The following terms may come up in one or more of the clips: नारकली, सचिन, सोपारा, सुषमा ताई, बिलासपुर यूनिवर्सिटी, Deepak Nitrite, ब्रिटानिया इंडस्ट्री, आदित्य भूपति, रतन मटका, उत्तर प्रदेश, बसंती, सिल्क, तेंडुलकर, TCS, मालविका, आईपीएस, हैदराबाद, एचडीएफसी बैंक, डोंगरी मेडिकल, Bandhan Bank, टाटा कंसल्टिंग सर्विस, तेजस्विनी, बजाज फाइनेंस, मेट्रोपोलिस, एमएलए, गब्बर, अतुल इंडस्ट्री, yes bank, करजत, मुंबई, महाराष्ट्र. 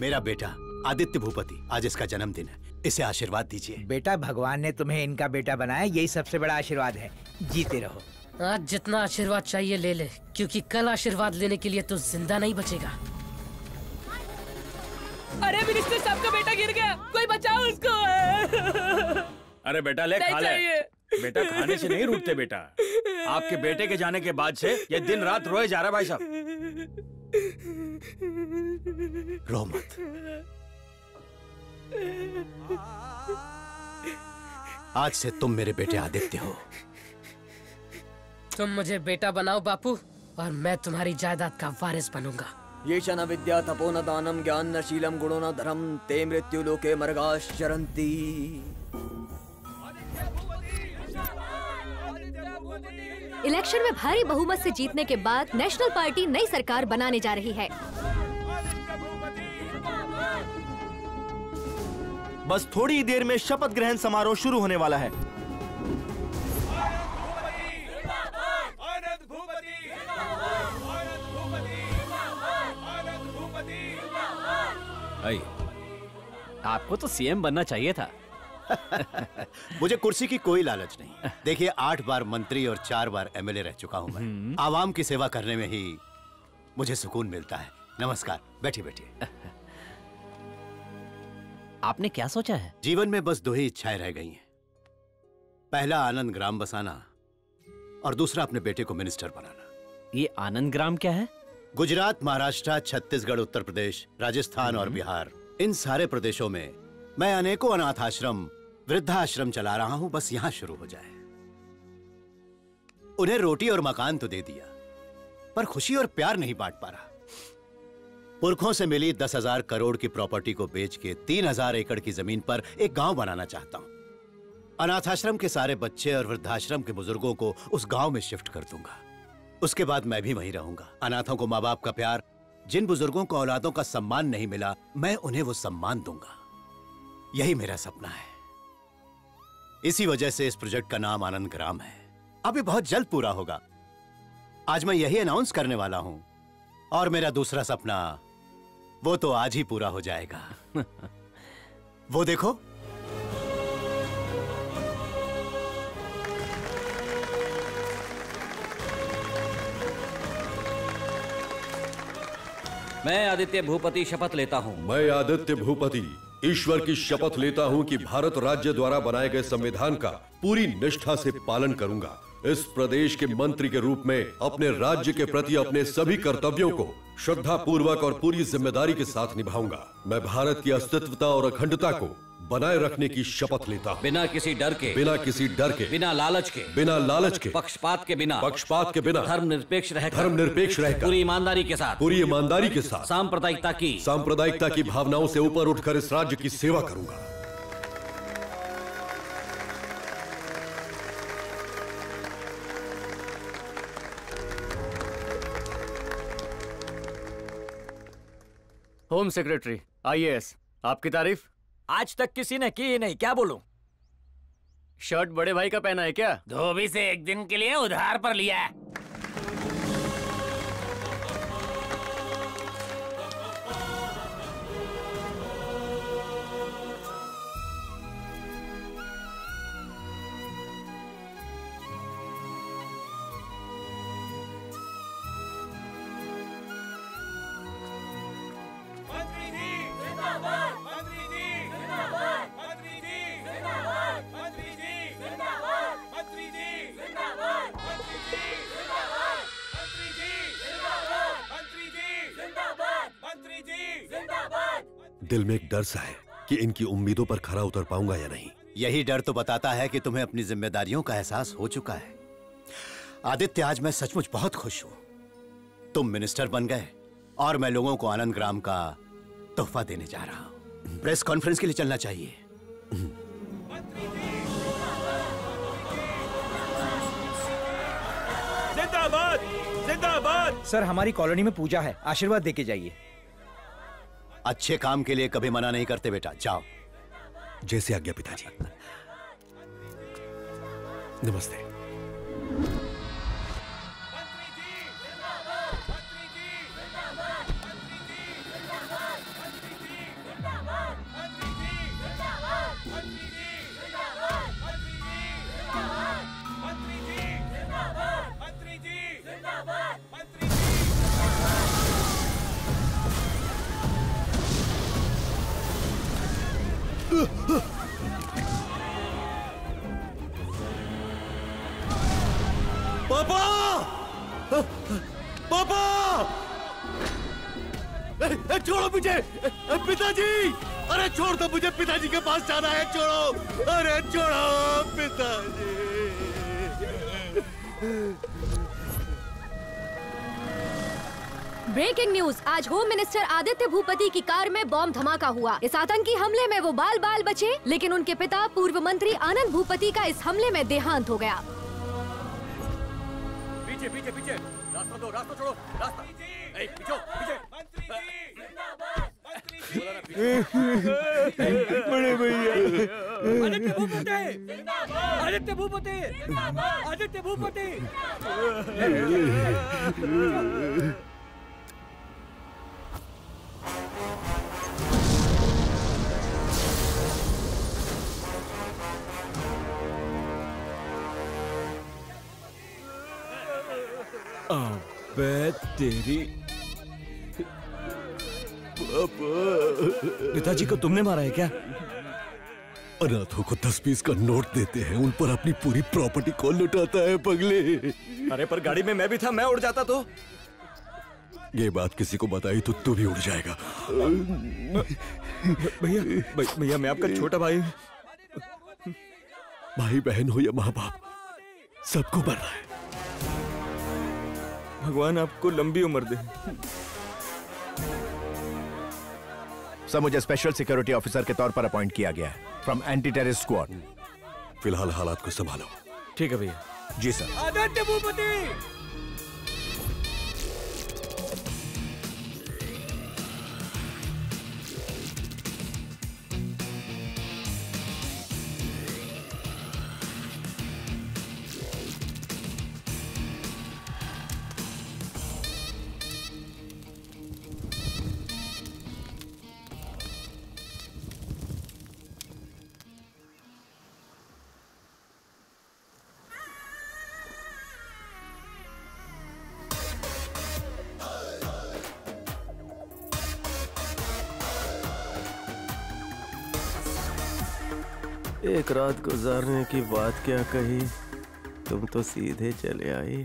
मेरा बेटा आदित्य भूपति, आज इसका जन्मदिन है, इसे आशीर्वाद दीजिए। बेटा, भगवान ने तुम्हें इनका बेटा बनाया, यही सबसे बड़ा आशीर्वाद है। जीते रहो। आज जितना आशीर्वाद चाहिए ले ले, क्योंकि कल आशीर्वाद लेने के लिए तू जिंदा नहीं बचेगा। अरे मिनिस्टर साहब का बेटा गिर गया, कोई बचाओ उसको। अरे बेटा ले, खा ले। बेटा खाने से नहीं रूठते बेटा। आपके बेटे के जाने के बाद से ये दिन रात रोए जा रहा भाई साहब। रो मत। आज से तुम मेरे बेटे आदित्य हो। तुम मुझे बेटा बनाओ बापू, और मैं तुम्हारी जायदाद का वारिस बनूंगा। ये शन विद्या तपो न दानम ज्ञान न शीलम गुणो न धर्म ते मृत्यु लोके मरगाश चरंती। इलेक्शन में भारी बहुमत से जीतने के बाद नेशनल पार्टी नई सरकार बनाने जा रही है। बस थोड़ी देर में शपथ ग्रहण समारोह शुरू होने वाला है। आपको तो सीएम बनना चाहिए था। मुझे कुर्सी की कोई लालच नहीं। देखिए, 8 बार मंत्री और 4 बार एमएलए रह चुका हूँ मैं। आवाम की सेवा करने में ही मुझे सुकून मिलता है। नमस्कार, बैठिए बैठिए। आपने क्या सोचा है? जीवन में बस 2 ही इच्छाएं रह गई हैं। पहला आनंद ग्राम बसाना और दूसरा अपने बेटे को मिनिस्टर बनाना। ये आनंद ग्राम क्या है? गुजरात, महाराष्ट्र, छत्तीसगढ़, उत्तर प्रदेश, राजस्थान और बिहार, इन सारे प्रदेशों में मैं अनेकों अनाथ आश्रम, वृद्धाश्रम चला रहा हूं। बस यहां शुरू हो जाए। उन्हें रोटी और मकान तो दे दिया, पर खुशी और प्यार नहीं बांट पा रहा। पुरखों से मिली 10,000 करोड़ की प्रॉपर्टी को बेच के 3,000 एकड़ की जमीन पर एक गांव बनाना चाहता हूं। अनाथ आश्रम के सारे बच्चे और वृद्धाश्रम के बुजुर्गों को उस गांव में शिफ्ट कर दूंगा। उसके बाद मैं भी वहीं रहूंगा। अनाथों को माँ बाप का प्यार, जिन बुजुर्गों को औलादों का सम्मान नहीं मिला, मैं उन्हें वो सम्मान दूंगा। यही मेरा सपना है। इसी वजह से इस प्रोजेक्ट का नाम आनंद ग्राम है। अभी बहुत जल्द पूरा होगा। आज मैं यही अनाउंस करने वाला हूं। और मेरा दूसरा सपना, वो तो आज ही पूरा हो जाएगा। वो देखो। मैं आदित्य भूपति शपथ लेता हूं। मैं आदित्य भूपति ईश्वर की शपथ लेता हूं कि भारत राज्य द्वारा बनाए गए संविधान का पूरी निष्ठा से पालन करूंगा। इस प्रदेश के मंत्री के रूप में अपने राज्य के प्रति अपने सभी कर्तव्यों को श्रद्धा पूर्वक और पूरी जिम्मेदारी के साथ निभाऊंगा। मैं भारत की अस्तित्वता और अखंडता को बनाए रखने की शपथ लेता हूं। बिना किसी डर के, बिना किसी डर के, बिना लालच के, बिना लालच के, पक्षपात के बिना, पक्षपात के बिना, धर्मनिरपेक्ष रहकर, धर्मनिरपेक्ष रहकर, पूरी ईमानदारी के साथ, पूरी ईमानदारी के साथ, सांप्रदायिकता की, सांप्रदायिकता की भावनाओं से ऊपर उठकर इस राज्य की सेवा करूंगा। होम सेक्रेटरी आईएएस, आपकी तारीफ आज तक किसी ने की ही नहीं। क्या बोलूं? शर्ट बड़े भाई का पहना है क्या? धोबी से एक दिन के लिए उधार पर लिया है। दिल में एक डर सा है कि इनकी उम्मीदों पर खरा उतर पाऊंगा या नहीं। यही डर तो बताता है कि तुम्हें अपनी जिम्मेदारियों का एहसास हो चुका है। आदित्य, आज मैं सचमुच बहुत खुश हूं। तुम मिनिस्टर बन गए और मैं लोगों को आनंद ग्राम का तोहफा देने जा रहा हूं। प्रेस कॉन्फ्रेंस के लिए चलना चाहिए। जिंदाबाद, जिंदाबाद। सर, हमारी कॉलोनी में पूजा है, आशीर्वाद देके जाइए। अच्छे काम के लिए कभी मना नहीं करते बेटा, जाओ। जैसे आज्ञा पिताजी। नमस्ते। पापा! पापा! छोड़ो मुझे पिताजी, अरे छोड़ दो, मुझे पिताजी के पास जाना है, छोड़ो, अरे छोड़ो पिताजी। ब्रेकिंग न्यूज, आज होम मिनिस्टर आदित्य भूपति की कार में बॉम्ब धमाका हुआ। इस आतंकी हमले में वो बाल बाल बचे, लेकिन उनके पिता पूर्व मंत्री आनंद भूपति का इस हमले में देहांत हो गया। पीछे पीछे पीछे, रास्ता दो, रास्ता छोड़ो, रास्ता। ए, पीछो, पीछे। मंत्री जी जिंदाबाद, मंत्री जी। बड़े भैया आदित्य भूपति जिंदाबाद, आदित्य भूपति जिंदाबाद, आदित्य भूपति जिंदाबाद। अबे तेरी, पिताजी को तुमने मारा है क्या? अनाथों को 10-20 का नोट देते हैं, उन पर अपनी पूरी प्रॉपर्टी को लुटाता है पगले। अरे पर गाड़ी में मैं भी था, मैं उड़ जाता तो। ये बात किसी को बताई तो तू भी उड़ जाएगा। भैया भैया, मैं आपका छोटा भाई हूँ। भाई बहन हो या माँ बाप, सबको मरना है। भगवान आपको लंबी उम्र दे। सर, मुझे स्पेशल सिक्योरिटी ऑफिसर के तौर पर अपॉइंट किया गया है फ्रॉम एंटी टेररिस्ट स्क्वाड। फिलहाल हालात को संभालो। ठीक है भैया। जी सर। आदित्य भूपति, एक रात गुजारने की बात क्या कही, तुम तो सीधे चले आई।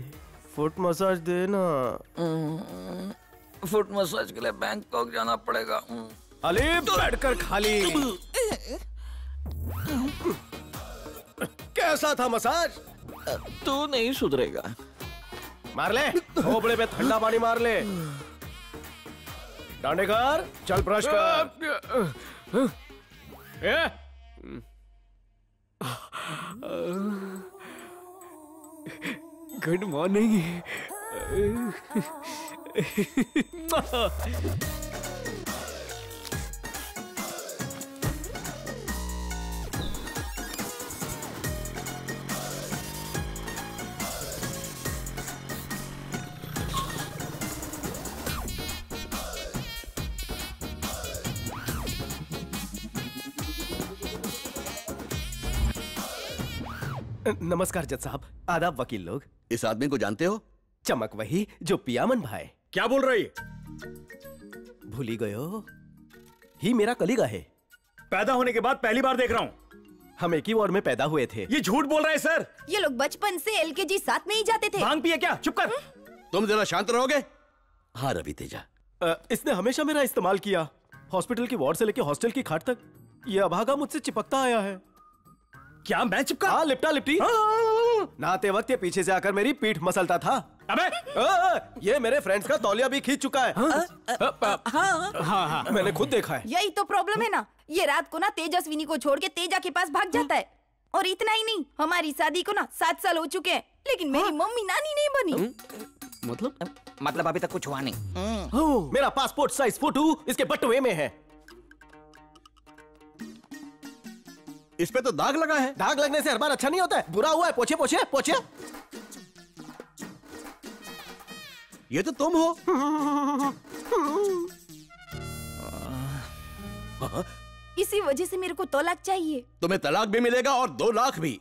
फुट मसाज देना। फुट मसाज के लिए बैंकॉक जाना पड़ेगा। अरे बैठकर खाली। कैसा था मसाज? तू नहीं सुधरेगा। मार ले खोपड़े पे, ठंडा पानी मार ले। डांडे कर, चल ब्रश कर। Good morning. नमस्कार जज साहब, आदाब वकील लोग। इस आदमी को जानते हो? चमक वही जो पियामन भाई। क्या बोल रही? भूली गयो, ही मेरा कलीगा है। पैदा होने के बाद पहली बार देख रहा हूँ। हम एक ही वार्ड में पैदा हुए थे। ये झूठ बोल रहा है सर। ये लोग बचपन से LKG साथ में ही जाते थे। भांग पिए क्या? चुप कर। तुम जरा शांत रहोगे? हाँ रवि तेजा, इसने हमेशा मेरा इस्तेमाल किया। हॉस्पिटल की वार्ड से लेकर हॉस्टल की खाट तक ये अभागा मुझसे चिपकता आया है। क्या मैं चिपका? हाँ, लिपटा लिपटी। नहाते वक्त ये पीछे से आकर मेरी पीठ मसलता था। अबे ये मेरे फ्रेंड्स का तौलिया भी खींच चुका है। हाँ, मैंने खुद देखा है। यही तो प्रॉब्लम है ना, ये रात को ना तेजस्विनी को छोड़ के तेजा के पास भाग जाता है। और इतना ही नहीं, हमारी शादी को ना 7 साल हो चुके हैं, लेकिन मेरी मम्मी नानी नहीं बनी। मतलब अभी तक कुछ हुआ नहीं। मेरा पासपोर्ट साइज फोटो इसके बटुए में है। इस पे तो दाग लगा है। दाग लगने से हर बार अच्छा नहीं होता है, बुरा हुआ है। पोछे पोछे पोछे। ये तो तुम हो। इसी वजह से मेरे को तलाक चाहिए। तुम्हें तलाक भी मिलेगा और 2 लाख भी।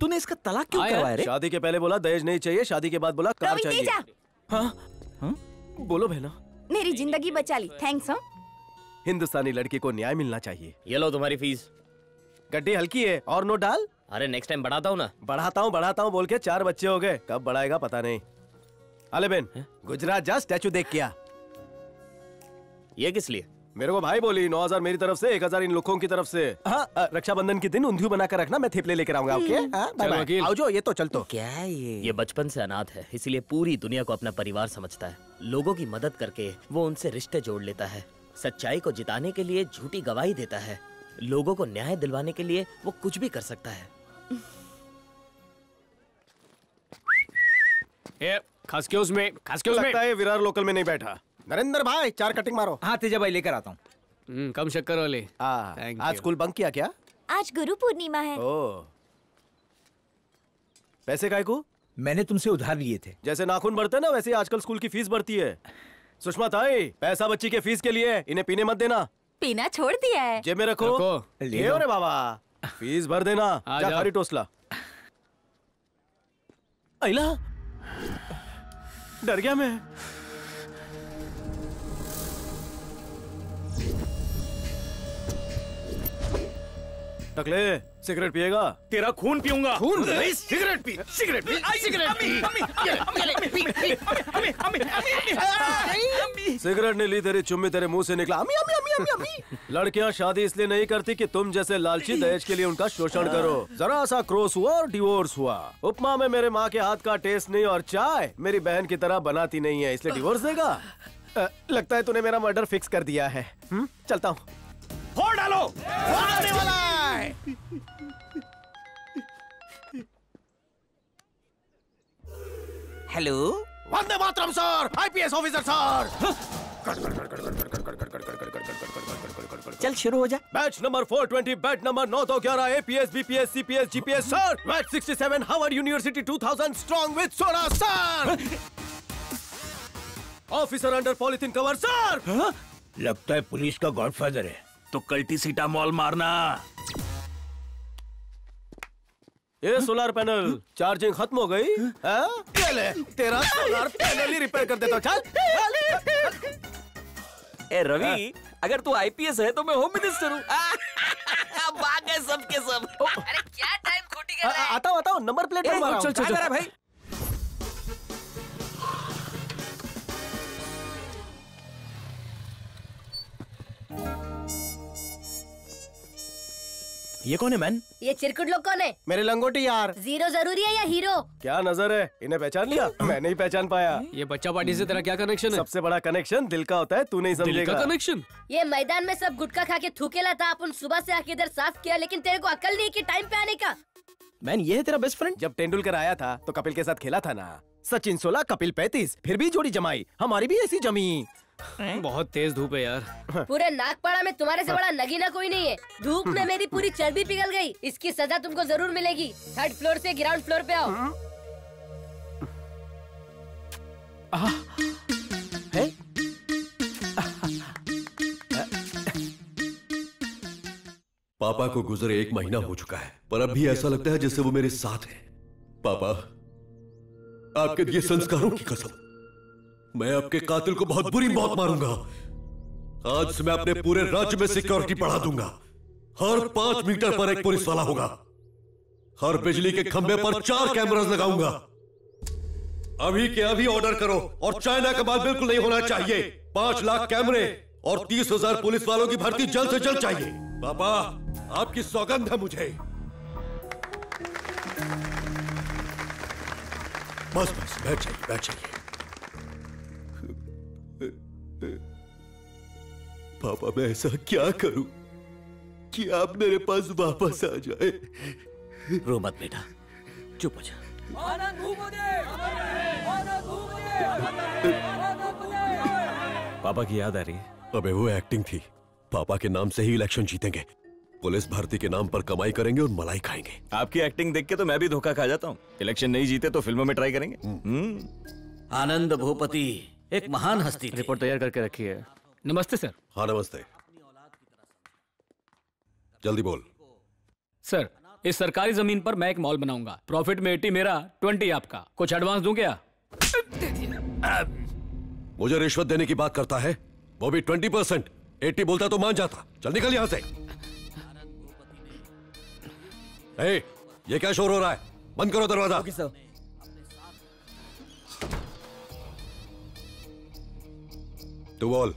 तूने इसका तलाक क्यों करवाया रे? शादी के पहले बोला दहेज नहीं चाहिए, शादी के बाद बोला कार चाहिए। बोलो बहना, मेरी जिंदगी बचा ली। थैंक्स। हिंदुस्तानी लड़की को न्याय मिलना चाहिए। ये लो तुम्हारी फीस। गड्डी हल्की है और नो डाल। अरे नेक्स्ट टाइम बढ़ाता हूँ ना। बढ़ाता हूँ बोल के चार बच्चे हो गए, कब बढ़ाएगा पता नहीं। अले बेन गुजरात जा, स्टैचू देख क्या। ये किस लिए? मेरे को भाई बोली 9000 मेरी तरफ से, 1000 इन लोगों की तरफ से। हाँ रक्षाबंधन के दिन उंधियू बनाकर रखना, मैं थेपले लेकर आऊंगा। ओके आओ जो ये तो चल तो। क्या है ये बचपन से अनाथ है, इसीलिए पूरी दुनिया को अपना परिवार समझता है। लोगों की मदद करके वो उनसे रिश्ते जोड़ लेता है, सच्चाई को जिताने के लिए झूठी गवाही देता है, लोगों को न्याय दिलवाने के लिए वो कुछ भी कर सकता है। उसमें विरार लोकल में नहीं बैठा। नरेंद्र भाई चार कटिंग मारो। हाँ तेजा भाई लेकर आता हूँ। कम शक्कर वाले। आज स्कूल बंक किया क्या? आज गुरु पूर्णिमा है। ओ। पैसे काय को? मैंने तुमसे उधार लिए थे। जैसे नाखून बढ़ते ना वैसे आजकल स्कूल की फीस बढ़ती है। सुषमा ताई पैसा बच्ची के फीस के लिए, इन्हें पीने मत देना। पीना छोड़ दिया है। जेब में रखो। ले रे बाबा, फीस भर देना। हरी टोसला। अला डर गया मैं। टकले सिगरेट पिएगा? तेरा खून पीऊंगा। खून नहीं, सिगरेट पी। सिगरेट पी। आई सिगरेट। सिगरेट ने ली तेरी चुम्मी, तेरे मुंह से निकला अम्मी अम्मी अम्मी अम्मी। लड़कियां शादी इसलिए नहीं करती कि तुम जैसे लालची दहेज के लिए उनका शोषण करो। जरा सा क्रॉस हुआ और डिवोर्स हुआ। उपमा में मेरे माँ के हाथ का टेस्ट नहीं, और चाय मेरी बहन की तरह बनाती नहीं है, इसलिए डिवोर्स देगा। लगता है तूने मेरा मर्डर फिक्स कर दिया है। चलता हूँ। फोड़ डालो, फोड़ आने वाला है। Hello Vande Mataram sir, आईपीएस officer sir. चल शुरू हो जा। बैच नंबर 420, बैच नंबर 9 तो 11, APS BPS CPS GPS sir. Batch 67 Harvard university 2000 strong with soda sir. Officer under polythene cover sir. लगता है पुलिस का गॉडफादर है, तो कल्टी सीटा मॉल मारना। ये सोलर पैनल चार्जिंग खत्म हो गई है? ये ले, तेरा सोलर पैनल ही रिपेयर कर देता। चल। ए रवि, अगर तू आईपीएस है तो मैं होम मिनिस्टर हूँ। सबके सब। अरे क्या टाइम खोटी कर रहा है? आता हूँ आता हूँ, नंबर प्लेट मारो। चल चल भाई। ये कौन है मैन? ये चिरकुट लोग कौन है? मेरे लंगोटी यार। जीरो जरूरी है या हीरो? क्या नजर है, इन्हें पहचान लिया? मैं नहीं पहचान पाया। ये बच्चा पार्टी से तेरा क्या कनेक्शन है? सबसे बड़ा कनेक्शन दिल का होता है, तू नहीं समझेगा। दिल का कनेक्शन? ये मैदान में सब गुटखा खा के थूकेला था, अपन सुबह से आके इधर साफ किया, लेकिन तेरे को अकल नहीं की टाइम पे आने का। मैन ये है तेरा बेस्ट फ्रेंड? जब तेंडुलकर आया था तो कपिल के साथ खेला था ना। सचिन 16 कपिल 35, फिर भी जोड़ी जमाई। हमारी भी ऐसी जमी। बहुत तेज धूप है यार। पूरे नागपाड़ा में तुम्हारे से बड़ा नगीना कोई नहीं है। धूप में मेरी पूरी चर्बी पिघल गई। इसकी सजा तुमको जरूर मिलेगी। 3rd फ्लोर से ग्राउंड फ्लोर पे आओ। है? पापा को गुजरे 1 महीना हो चुका है, पर अब भी ऐसा लगता है जैसे वो मेरे साथ है। पापा आपके दिए संस्कारों की कसम, मैं आपके कातिल को बहुत बुरी मौत मारूंगा। आज से मैं अपने पूरे राज्य में सिक्योरिटी बढ़ा दूंगा। हर 5 मीटर पर एक पुलिस वाला होगा। हर बिजली के खंभे पर 4 कैमरास लगाऊंगा। अभी के अभी ऑर्डर करो, और चाइना का माल बिल्कुल नहीं होना चाहिए। 5 लाख कैमरे और 30,000 पुलिस वालों की भर्ती जल्द से जल्द चाहिए। पापा आपकी सौगंध है मुझे। बस बस बैठ जाइए बैठ जाइए। पापा मैं ऐसा क्या करूं कि आप मेरे पास वापस आ जाए? रो मत बेटा, चुप हो जा। पापा की याद आ रही है? अबे वो एक्टिंग थी। पापा के नाम से ही इलेक्शन जीतेंगे, पुलिस भर्ती के नाम पर कमाई करेंगे और मलाई खाएंगे। आपकी एक्टिंग देख के तो मैं भी धोखा खा जाता हूँ। इलेक्शन नहीं जीते तो फिल्मों में ट्राई करेंगे। आनंद भूपति एक महान हस्ती। रिपोर्ट तैयार करके रखी है। नमस्ते सर। हाँ नमस्ते। जल्दी बोल। सर इस सरकारी जमीन पर मैं एक मॉल बनाऊंगा। प्रॉफिट में 80 मेरा, 20 आपका। कुछ एडवांस दूं क्या? मुझे रिश्वत देने की बात करता है, वो भी 20%। एटी बोलता तो मान जाता। चल निकल यहाँ से। ए, ये क्या शोर हो रहा है? बंद करो दरवाजा। Okay sir. तू बोल।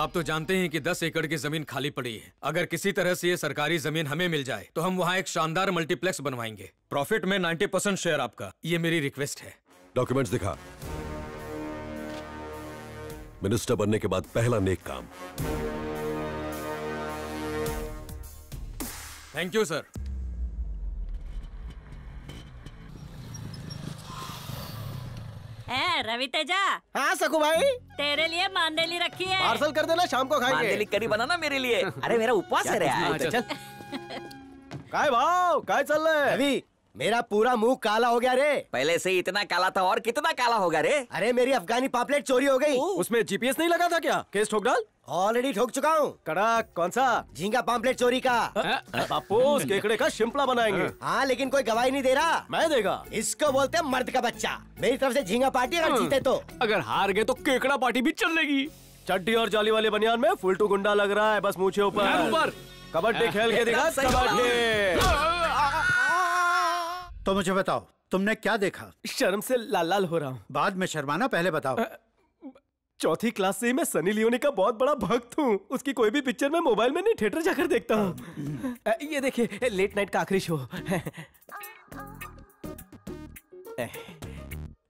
आप तो जानते हैं कि 10 एकड़ की जमीन खाली पड़ी है। अगर किसी तरह से ये सरकारी जमीन हमें मिल जाए तो हम वहाँ एक शानदार मल्टीप्लेक्स बनवाएंगे। प्रॉफिट में 90% शेयर आपका। ये मेरी रिक्वेस्ट है। डॉक्यूमेंट्स दिखा। मिनिस्टर बनने के बाद पहला नेक काम। Thank you sir. Ravi Teja. हाँ सकू भाई, तेरे लिए मांदेली रखी है, पार्सल कर देना, शाम को खाएंगे। मांदेली करी बनाना मेरे लिए। अरे मेरा उपवास है रे। चल काय भाव, काय चल रहा है? रवि मेरा पूरा मुंह काला हो गया रे। पहले से इतना काला था और कितना काला होगा रे। अरे मेरी अफगानी पापलेट चोरी हो गई। उसमें जीपीएस नहीं लगा था क्या? केस ठोक डाल। ऑलरेडी ठोक चुका हूँ। कड़ा कौन सा? झींगा पापलेट चोरी का। पापोस केकड़े का शिम्पला बनाएंगे। हाँ लेकिन कोई गवाही नहीं दे रहा। मैं देगा। इसको बोलते हैं मर्द का बच्चा। मेरी तरफ से झींगा पार्टी, अगर जीते तो। अगर हार गए तो केकड़ा पार्टी भी चलेगी। चड्डी और जाली वाले बनियान में फुलटू गुंडा लग रहा है, बस मूंछे ऊपर। कबड्डी खेल के दिखा। कबड्डी तो मुझे बताओ तुमने क्या देखा? शर्म से लाल लाल हो रहा हूँ। बाद में शर्माना, पहले बताओ। चौथी क्लास से ही मैं सनी लियोनी का बहुत बड़ा भक्त हूँ। उसकी कोई भी पिक्चर मैं मोबाइल में नहीं, थिएटर जाकर देखता हूँ। ये देखिए लेट नाइट का आखिरी शो।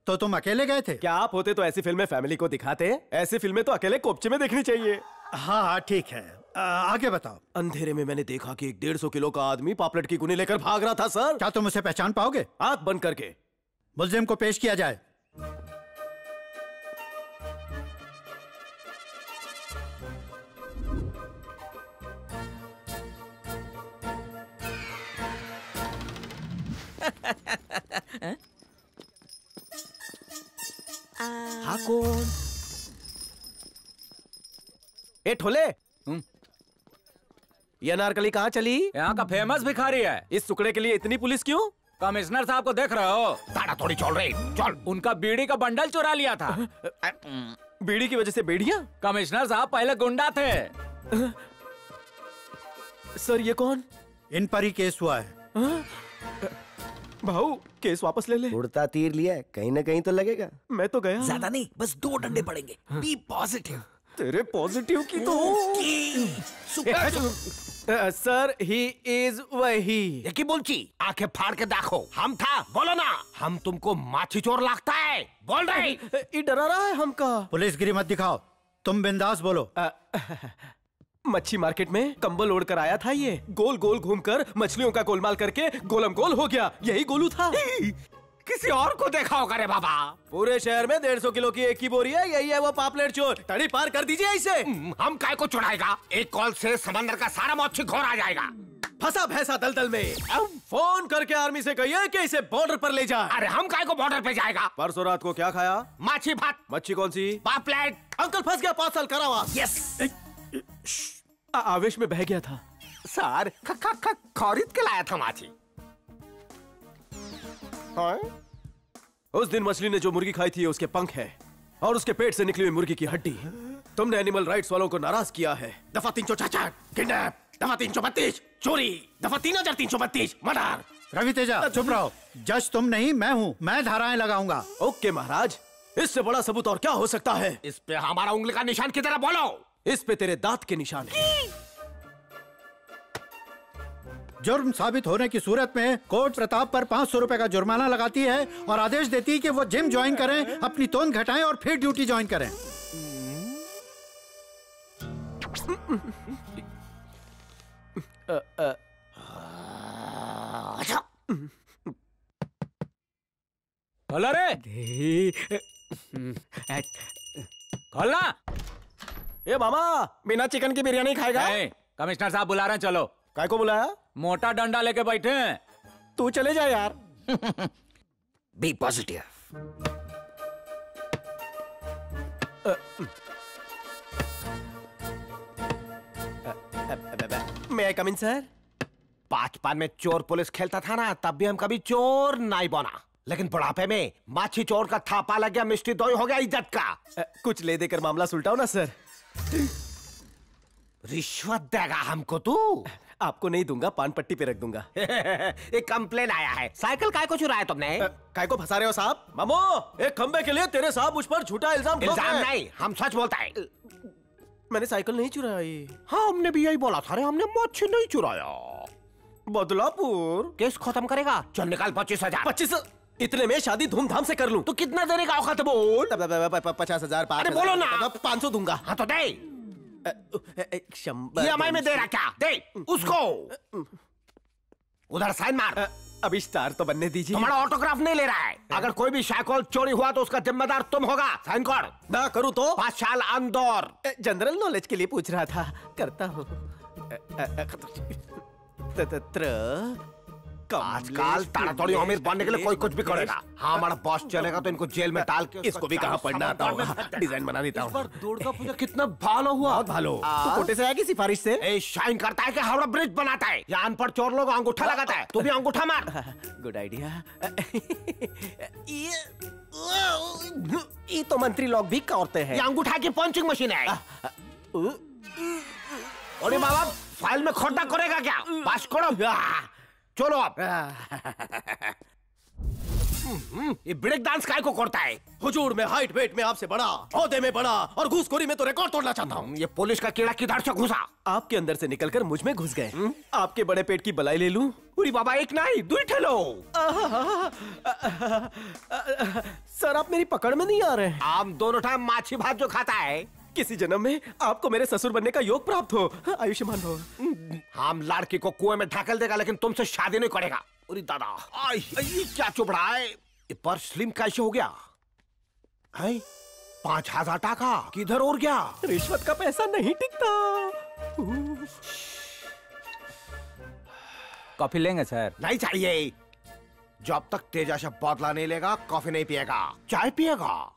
तो तुम अकेले गए थे? क्या आप होते तो ऐसी फिल्में फैमिली को दिखाते। ऐसी फिल्में तो अकेले कोपचे में देखनी चाहिए। हाँ हाँ ठीक है, आगे बताओ। अंधेरे में मैंने देखा कि 150 किलो का आदमी पापलेट की गुनी लेकर भाग रहा था सर। क्या तुम उसे पहचान पाओगे? आंख बंद करके। मुलजिम को पेश किया जाए। हाँ कौन? ए ठोले, ये नारकली कहाँ चली? यहाँ का फेमस भिखारी है। इस टुकड़े के लिए इतनी पुलिस क्यों? कमिश्नर साहब को देख रहे हो? ताड़ा थोड़ी चल रही। चल। उनका बीड़ी का बंडल चुरा लिया था। बीड़ी की वजह से बेड़ियाँ? कमिश्नर साहब पहले गुंडा थे। सर ये कौन? इन पर ही केस हुआ है। भाऊ केस वापस ले ले। उड़ता तीर लिया है, कहीं ना कहीं तो लगेगा। मैं तो गया। ज्यादा नहीं, बस 2 डंडे पड़ेंगे। B positive. तेरे पॉजिटिव की तो सर ही इज वही। एक ही बोलची, आंखें फाड़ के देखो। हम था, बोलो ना। हम तुमको माछी चोर लगता है? बोल रही। ये डरा रहा है हमका। पुलिसगिरी मत दिखाओ, तुम बिंदास बोलो। मच्छी मार्केट में कंबल ओढ़ कर आया था ये। गोल गोल घूमकर मछलियों का गोलमाल करके गोलम गोल हो गया। यही गोलू था। किसी और को देखा होगा रे बाबा। पूरे शहर में 150 किलो की एक ही बोरी है। यही है वो पापलेट चोर। तड़ी पार कर दीजिए इसे। हम काय को चुराएगा? एक कॉल से समंदर का सारा मौछी घोर आ जाएगा। फंसा भैसा दलदल में। अब फोन करके आर्मी से कहिए कि इसे बॉर्डर पर ले जाए। अरे हम काय को बॉर्डर पे जाएगा? परसों रात को क्या खाया? माछी भात। मच्छी कौन सी? पापलेट। अंकल फंस गया, 5 साल कारावास। यस। आवेश में बह गया था सर। खरीद के लाया था माछी। हाँ? उस दिन मछली ने जो मुर्गी खाई थी उसके पंख है और उसके पेट से निकली हुई मुर्गी की हड्डी। तुमने एनिमल राइट्स वालों को नाराज किया है। दफा 364 किडनैप, दफा 332 चोरी, दफा 3332 मर्डर। रवि तेजा चुप रहो। जज तुम नहीं मैं हूँ, मैं धाराएं लगाऊंगा। ओके महाराज, इससे बड़ा सबूत और क्या हो सकता है? इस पे हमारा उंगली का निशान की तरह बोलो। इस पे तेरे दांत के निशान है। जुर्म साबित होने की सूरत में कोर्ट प्रताप पर 500 रुपए का जुर्माना लगाती है और आदेश देती है कि वो जिम ज्वाइन करें, अपनी तोंद घटाएं और फिर ड्यूटी ज्वाइन करें। खोला रे, खोलना। ये मामा बिना चिकन की बिरयानी खाएगा? कमिश्नर साहब बुला रहे हैं। चलो। काय को बुलाया? मोटा डंडा लेके बैठे हैं। तू चले जा यार। Be positive. मैं आई कम इन सर? बचपन में चोर पुलिस खेलता था ना, तब भी हम कभी चोर नहीं बना। लेकिन बुढ़ापे में माछी चोर का थापा लग गया, मिस्ट्री दोई हो गया इज्जत का। कुछ ले देकर मामला सुलटाओ ना सर। रिश्वत देगा हमको तू? आपको नहीं दूंगा, पान पट्टी पे रख दूंगा। एक कंप्लेन आया है, साइकिल काय को चुराया तुमने? काय को फंसा रहे हो साहब? मामो, एक खंबे के लिए तेरे साहब मुझ पर झूठा इल्जाम। इल्जाम नहीं, हम सच बोलता है। मैंने साइकिल नहीं चुराई। हाँ, हमने भी यही बोला था। अरे हमने मच्छी नहीं चुराया। बदलापुर केस खत्म करेगा, चल निकाल 25,000। 25 इतने में शादी धूमधाम से कर लूं। तो कितना देगा औकात? बोल। 50,000। अरे बोलो ना। 500 दूंगा। हाँ तो दे। ईएमआई में दे रहा क्या? दे उसको। उधर साइन मार। अभी स्टार तो बनने दीजिए। तुम्हारा ऑटोग्राफ नहीं ले रहा है। अगर कोई भी शायकॉल चोरी हुआ तो उसका जिम्मेदार तुम होगा। साइन कर। ना करूँ तो 5 साल अंदर। जनरल नॉलेज के लिए पूछ रहा था, करता हूँ। आजकल तारातोड़ी अमीर बनने के लिए कोई कुछ भी करेगा। हाँ, हमारा बॉस चलेगा तो इनको जेल में डाल के इसको भी कहाँ पढ़ना आता होगा, डिजाइन बना देता हूँ। दुर्गा पूजा कितना भालो हुआ। बहुत भालो। तू कोटे से आया कि सिफारिश से? ए शाइन करता है कि हावड़ा ब्रिज बनाता है। यहाँ अनपढ़ चोर लोग अंगूठा लगाता है, तू भी अंगूठा मार। Good idea. ये तो मंत्री लोग भी करते हैं। अंगूठा की पंचिंग मशीन है। अरे बाबा, फाइल में खोटा करेगा क्या? बस करो, चलो आप। ये ब्रेक डांस काय को करता है? हुजूर, में हाइट वेट में आपसे बड़ा, ओहदे में बड़ा, और घूसखोरी में तो रिकॉर्ड तोड़ना चाहता हूँ। ये पुलिस का कीड़ा किधर से घुसा? आपके अंदर से निकलकर मुझ में घुस गए। आपके बड़े पेट की बलाई ले लूं? पूरी बाबा, एक नहीं दुई ठेलो। सर, आप मेरी पकड़ में नहीं आ रहे। आप दोनों टाइम माछी भात जो खाता है। किसी जन्म में आपको मेरे ससुर बनने का योग प्राप्त हो, आयुष्मान हो। हम लड़की को कुएं में ढकेल देगा, लेकिन तुमसे शादी नहीं करेगा। अरे दादा, ये क्या चुप रहा है? ये पर्स स्लिम कैसे हो गया? 5,000 टाका किधर और गया? रिश्वत का पैसा नहीं टिकता। कॉफी लेंगे सर? नहीं चाहिए। जब तक तेजा से बदला नहीं लेगा, कॉफी नहीं पिएगा। चाय पिएगा।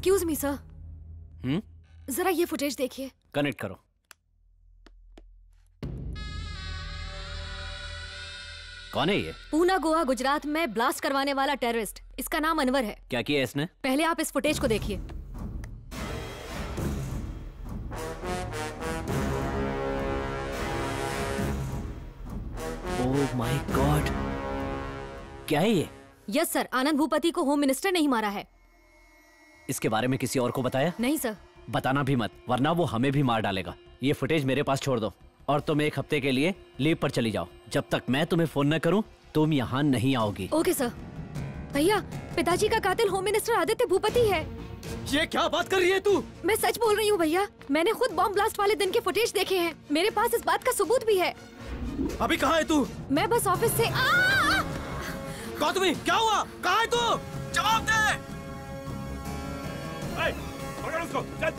Excuse me sir. जरा ये फुटेज देखिए। कनेक्ट करो। कौन है ये? पूना, गोवा, गुजरात में ब्लास्ट करवाने वाला टेररिस्ट। इसका नाम अनवर है। क्या किया इसने? पहले आप इस फुटेज को देखिए। ओह माय गॉड, क्या है ये? यस सर, आनंद भूपति को होम मिनिस्टर नहीं मारा है। इसके बारे में किसी और को बताया? नहीं सर। बताना भी मत, वरना वो हमें भी मार डालेगा। ये फुटेज मेरे पास छोड़ दो और तुम 1 हफ्ते के लिए लीव पर चली जाओ। जब तक मैं तुम्हें फोन न करूं, तुम यहाँ नहीं आओगी। Okay sir. भैया, पिताजी का कातिल होम मिनिस्टर आदित्य भूपति है। ये क्या बात कर रही है तू? मैं सच बोल रही हूँ भैया। मैंने खुद बॉम्ब ब्लास्ट वाले दिन के फुटेज देखे हैं। मेरे पास इस बात का सबूत भी है। अभी कहाँ है तू? मैं बस ऑफिस से। गौतमी, क्या हुआ? कहाँ है तू? जवाब दे। पकड़ उसको, चल।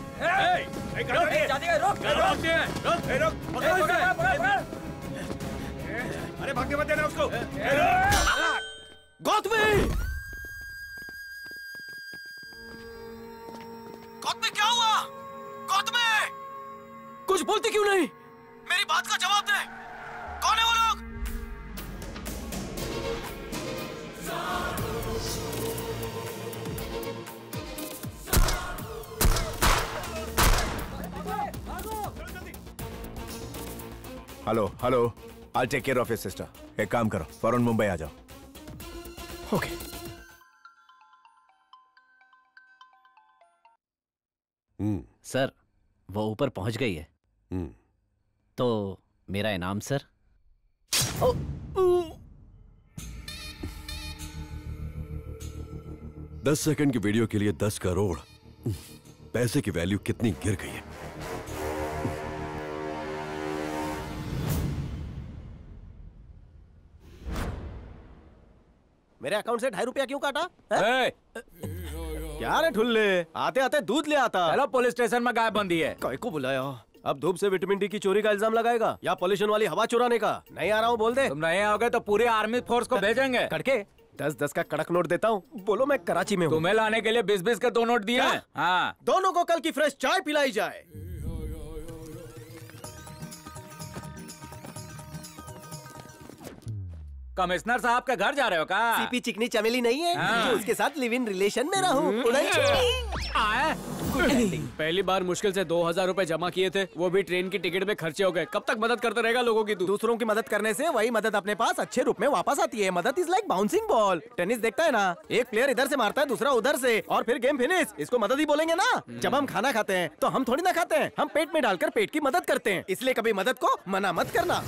अरे भागने मत देना उसको। गौतमी, क्या हुआ? गौतमी, कुछ बोलती क्यों नहीं? मेरी बात का जवाब दे। कौन है वो लोग? Hello hello I'll take care of your sister. एक काम करो, फौरन मुंबई आ जाओ. Okay. सर, वो ऊपर पहुंच गई है. तो मेरा इनाम सर. Oh. 10 सेकंड की वीडियो के लिए 10 करोड़ पैसे की वैल्यू कितनी गिर गई है. मेरे अकाउंट से 2.5 रुपया क्यों काटा? क्या रे ठुल्ले, आते आते दूध ले आता. चलो पुलिस स्टेशन में गायब बंदी है. कोई को बुलाया? अब धूप से विटामिन डी की चोरी का इल्जाम लगाएगा या पोल्यूशन वाली हवा चुराने का? नहीं आ रहा हूँ बोल दे. तुम नहीं आओगे तो पूरे आर्मी फोर्स को भेजेंगे. कड़के 10-10 का कड़क नोट देता हूँ. बोलो मैं कराची में हूँ. तुम्हें लाने के लिए 20-20 का 2 नोट दिया. हाँ, दोनों को कल की फ्रेश चाय पिलाई जाए. कमिश्नर साहब के घर जा रहे हो का? सीपी चिकनी चमेली नहीं है जो उसके साथ लिव इन रिलेशन में रहूं. पहली बार मुश्किल से 2000 रुपए जमा किए थे, वो भी ट्रेन की टिकट में खर्चे हो गए. कब तक मदद करता रहेगा लोगों की? दूसरों की मदद करने से वही मदद अपने पास अच्छे रूप में वापस आती है. मदद is like bouncing ball. Tennis देखता है ना, एक प्लेयर इधर से मारता है, दूसरा उधर से, और फिर गेम फिनिश. इसको मदद ही बोलेंगे ना. जब हम खाना खाते हैं तो हम थोड़ी ना खाते हैं, हम पेट में डालकर पेट की मदद करते हैं. इसलिए कभी मदद को मना मत करना.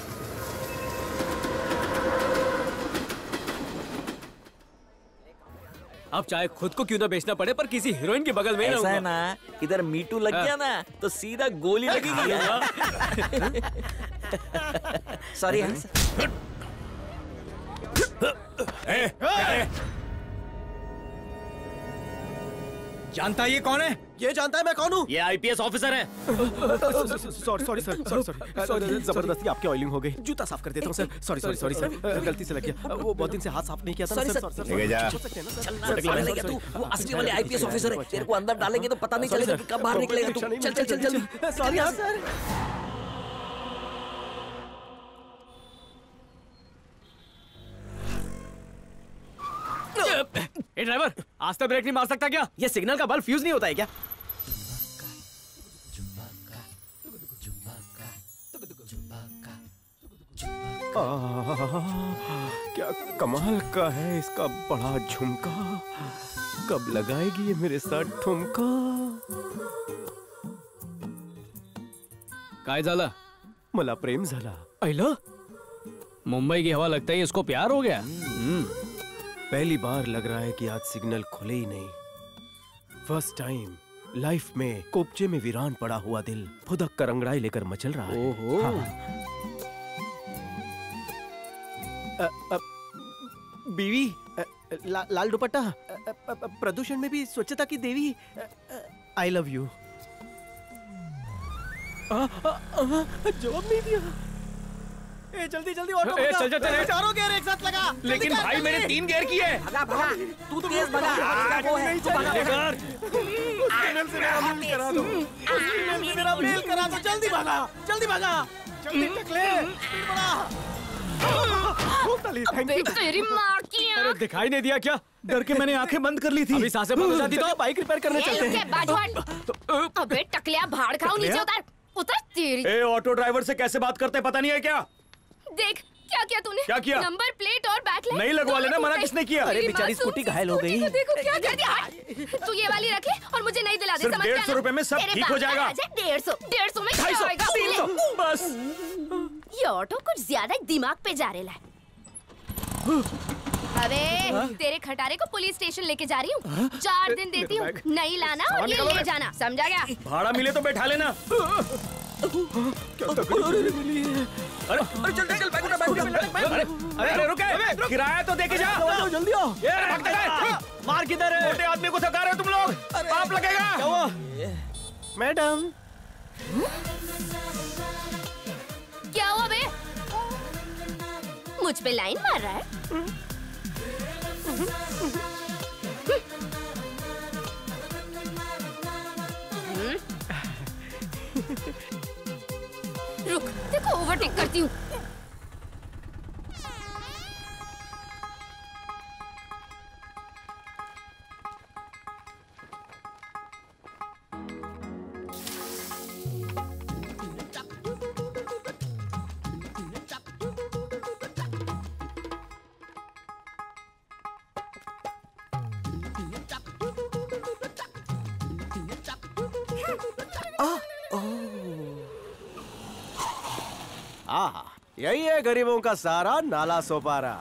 अब चाहे खुद को क्यों ना बेचना पड़े, पर किसी हीरोइन के बगल में ऐसा है ना, इधर मीटू लग गया ना तो सीधा गोली लगेगी. सॉरी. जानता है ये कौन है? ये जानता है मैं कौन हूँ. ये आईपीएस ऑफिसर है. सॉरी. जबरदस्ती आपकी ऑयलिंग हो गई. जूता साफ कर देता हूँ सर. सॉरी सर, गलती से लग गया. वो बहुत दिन से हाथ साफ नहीं किया था. वो असली वाले आईपीएस ऑफिसर है. तेरे को अंदर डालेंगे तो पता नहीं चलेगा कि कब बाहर निकलेगा तू. चल. Sorry sir. ए ड्राइवर, आज तक ब्रेक नहीं मार सकता क्या? ये सिग्नल का बल्ब फ्यूज नहीं होता है क्या? क्या कमाल का है इसका बड़ा झुमका. कब लगाएगी ये मेरे साथ ठुमका? काय झालं? मला प्रेम झाला. आयला मुंबई की हवा लगता है इसको प्यार हो गया. पहली बार लग रहा है कि आज सिग्नल खुले ही नहीं. फर्स्ट टाइम लाइफ में कोपचे में वीरान पड़ा हुआ दिल फुदक कर अंगड़ाई लेकर मचल रहा है. ओहो. हाँ. बीवी, लाल दुपट्टा, प्रदूषण में भी स्वच्छता की देवी, आई लव यू. जवाब नहीं दिया. ए जल्दी ऑटो में चल. चारों गियर एक साथ लगा. लेकिन भाई मैंने 3 गियर किए. भगा तू तो तेज भगा. वो है चैनल से मेरा मेल करा दो. जल्दी भगा. टकले स्पीड बढ़ा. बोतली तेरी मां की. अरे दिखाई नहीं दिया क्या? डर के मैंने आंखें बंद कर ली थी. अभी सांसें बंद हो जाती तो बाइक रिपेयर करने चलते हैं. अबे टकलिया भाड़ खाओ. नीचे उतर तेरी. ए ऑटो ड्राइवर से कैसे बात करते पता नहीं है क्या? देख क्या किया तूने. क्या किया? नंबर प्लेट और बैकलाइट नहीं लगवा लेना. मना किसने किया? अरे बेचारी स्कूटी घायल हो गई. देखो क्या कर दिया. तू ये वाली रखे और मुझे नहीं दिला दे. समझ गया? 150 रुपए में सब ठीक हो जाएगा. 150 में 250 बस. ये ऑटो कुछ ज्यादा दिमाग पे जा रहा है. अबे तेरे खटारे को पुलिस स्टेशन लेके जा रही हूँ. 4 दिन देती हूँ. नहीं लाना और ये ले जाना. समझा गया? भाड़ा मिले तो बैठा लेना. अरे रुके, किराया तो देके जा. जल्दी आओ. मार किधर है? छोटे आदमी को थका रहे हो तुम लोग. पाप लगेगा. मैडम क्या हुआ बे? मुझ पे लाइन मार रहा है. रुक, देखो ओवरटेक करती हूँ. हाँ, यही है गरीबों का सारा नाला सोपारा।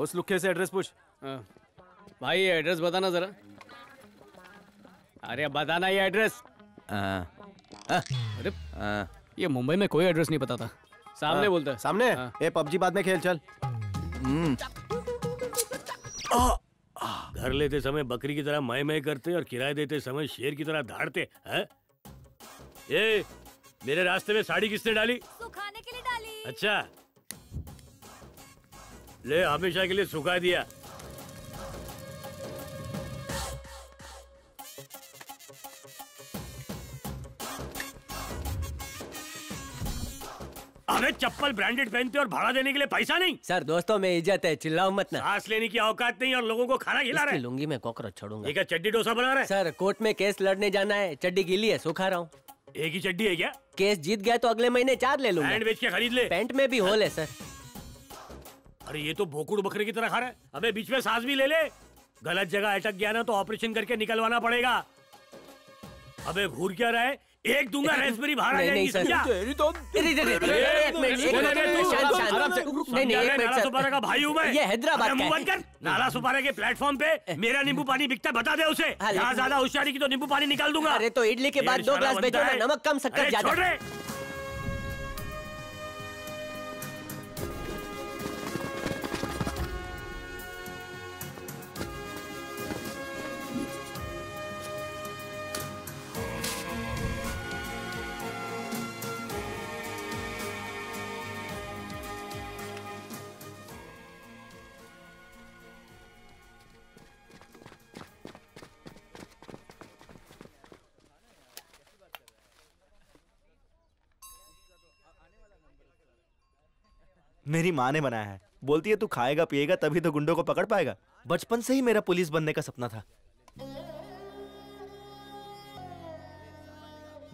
उस लुक्के से एड्रेस पूछ। भाई एड्रेस बताना जरा। अरे बताना ये एड्रेस। अरे ये मुंबई में कोई एड्रेस नहीं पता था। सामने बोलता है। सामने? ये पबजी बाद में खेल, चल। घर लेते समय बकरी की तरह मय मय करते और किराए देते समय शेर की तरह धाड़ते हैं। ये मेरे रास्ते में साड़ी किसने डाली? सुखाने के लिए डाली। अच्छा ले, हमेशा के लिए सुखा दिया। अरे चप्पल ब्रांडेड पहनते और भाड़ा देने के लिए पैसा नहीं। सर दोस्तों में इज्जत है, चिल्लाओ मत ना। सांस लेने की औकात नहीं और लोगों को खाना खिला रहा है। लूंगी मैं कॉकरोच छोड़ूंगा। एक चड्डी डोसा बना रहा है। सर कोर्ट में केस लड़ने जाना है, चड्डी गीली है, सुखा रहा हूँ। एक ही चड्डी है क्या? केस जीत गया तो अगले महीने 4 ले लूंगा। पैंट बेच के खरीद ले। पैंट में भी होल है सर। अरे ये तो भोकुड़ बकरे की तरह खा रहा है। अबे बीच में सांस भी ले ले। गलत जगह अटक गया ना तो ऑपरेशन करके निकलवाना पड़ेगा। अबे घूर क्या रहा है? एक दूंगा रेस्परी बाहर आ जाएगी। तेरी तो भाई हूँ मैं। ये हैदराबाद नाला सुपारा के प्लेटफॉर्म पे मेरा नींबू पानी बिकता, बता दे उसे। यहाँ ज्यादा होशियारी की तो नींबू पानी निकाल दूंगा। अरे तो इडली के बाद 2 ग्लास बेचो ना, नमक कम शक्कर ज्यादा। मेरी माँ ने बनाया है। बोलती है तू खाएगा पिएगा तभी तो गुंडों को पकड़ पाएगा। बचपन से ही मेरा पुलिस बनने का सपना था।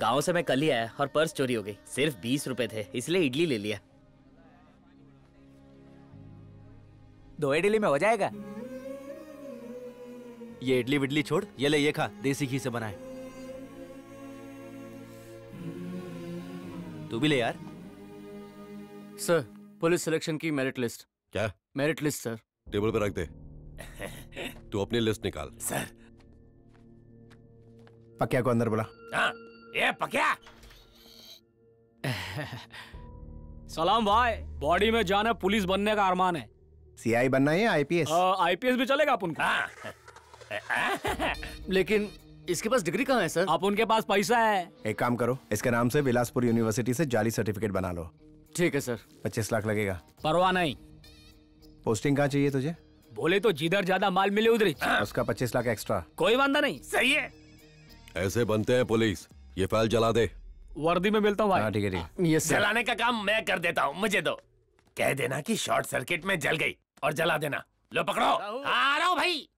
गांव से मैं कल ही आया और पर्स चोरी हो गई। सिर्फ 20 रुपए थे, इसलिए इडली ले लिया। 2 इडली में हो जाएगा। ये इडली विडली छोड़, ये ले ये खा, देसी घी से बनाए। तू भी ले यार। सर पुलिस सिलेक्शन की मेरिट लिस्ट। क्या मेरिट लिस्ट? सर टेबल पर रख दे। तू अपनी लिस्ट निकाल। सर पक्या को अंदर बुला। ये पक्या। सलाम भाई। बॉडी में जाना, पुलिस बनने का अरमान है। सीआई बनना है या आईपीएस? आईपीएस भी चलेगा अपन को। लेकिन इसके पास डिग्री कहाँ है सर? आप उनके पास पैसा है। एक काम करो, इसके नाम से बिलासपुर यूनिवर्सिटी से जाली सर्टिफिकेट बना लो। ठीक है सर। 25 लाख लगेगा। परवाह नहीं। पोस्टिंग कहाँ चाहिए तुझे? बोले तो जिधर ज्यादा माल मिले उधर ही। उसका 25 लाख एक्स्ट्रा। कोई वांधा नहीं। सही है। ऐसे बनते हैं पुलिस। ये फाइल जला दे। वर्दी में मिलता हूँ भाई। ठीक है ठीक है। जलाने का काम मैं कर देता हूँ, मुझे दो। कह देना कि शॉर्ट सर्किट में जल गई और जला देना। लो पकड़ो। आ रहा हूँ भाई।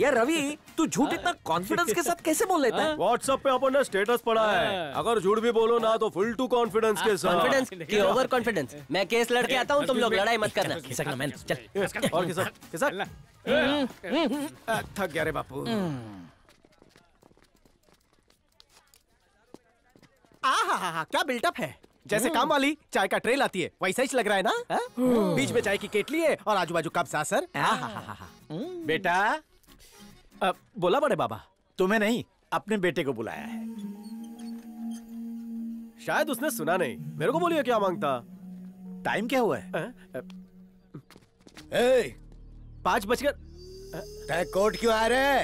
यार रवि तू झूठ इतना कॉन्फिडेंस के साथ कैसे बोल लेता है? व्हाट्सएप पे अपन ने स्टेटस पड़ा है, अगर झूठ भी बोलो ना तो फुल टू कॉन्फिडेंस के साथ। कॉन्फिडेंस की ओवर कॉन्फिडेंस। मैं केस लड़के आता हूँ, तुम लोग लड़ाई मत करना। किसका मैन चल और किसका थक गया रे बापू। आहा क्या बिल्टअप है। जैसे काम वाली चाय का ट्रेल आती है वैसा ही लग रहा है ना। बीच में चाय की केटली है और आजू बाजू कब्जा। सर बेटा बोला बड़े बाबा, तुम्हें नहीं अपने बेटे को बुलाया है। शायद उसने सुना नहीं। मेरे को बोलिए क्या मांगता। टाइम क्या हुआ है? 5 बजकर। तय कोर्ट क्यों आ रहे?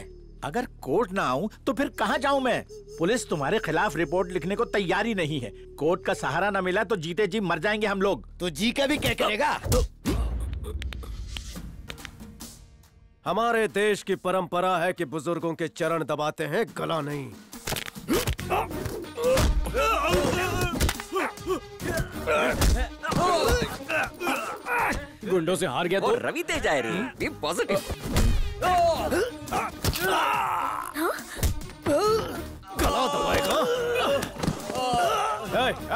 अगर कोर्ट ना आऊं तो फिर कहाँ जाऊं मैं? पुलिस तुम्हारे खिलाफ रिपोर्ट लिखने को तैयार ही नहीं है। कोर्ट का सहारा ना मिला तो जीते जी मर जाएंगे हम लोग। तो जी का भी क्या करेगा? हमारे देश की परंपरा है कि बुजुर्गों के चरण दबाते हैं, गला नहीं। गुंडों से हार गया तो रवि तेजा है रे, टीम पॉजिटिव। गला दबाएगा।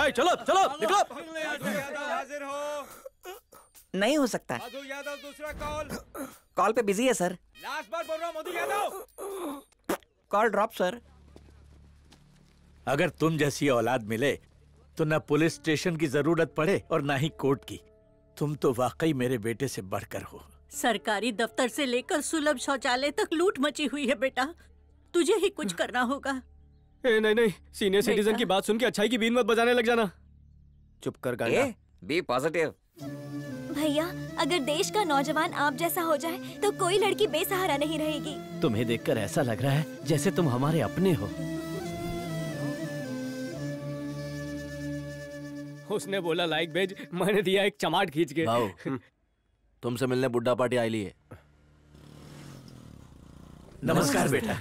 ए चलो चलो निकलो। हाजिर हो। नहीं हो सकता। मधु यादव दूसरा कॉल पे बिजी है सर। लास्ट बार बोल रहा हूँ Madhu Yadav. Call drop sir. अगर तुम जैसी औलाद मिले तो ना पुलिस स्टेशन की जरूरत पड़े और ना ही कोर्ट की। तुम तो वाकई मेरे बेटे से बढ़कर हो। सरकारी दफ्तर से लेकर सुलभ शौचालय तक लूट मची हुई है बेटा, तुझे ही कुछ करना होगा। नहीं नहीं, सीनियर सिटीजन की बात सुन के अच्छाई की बीन मत बजाने लग जाना। चुप कर गांडा। B positive. भैया, अगर देश का नौजवान आप जैसा हो जाए तो कोई लड़की बेसहारा नहीं रहेगी। तुम्हें देखकर ऐसा लग रहा है जैसे तुम हमारे अपने हो। उसने बोला लाइक भेज, मैंने दिया एक चमाट खींच के। तुमसे मिलने बुड्ढा पार्टी आई ली है। नमस्कार बेटा।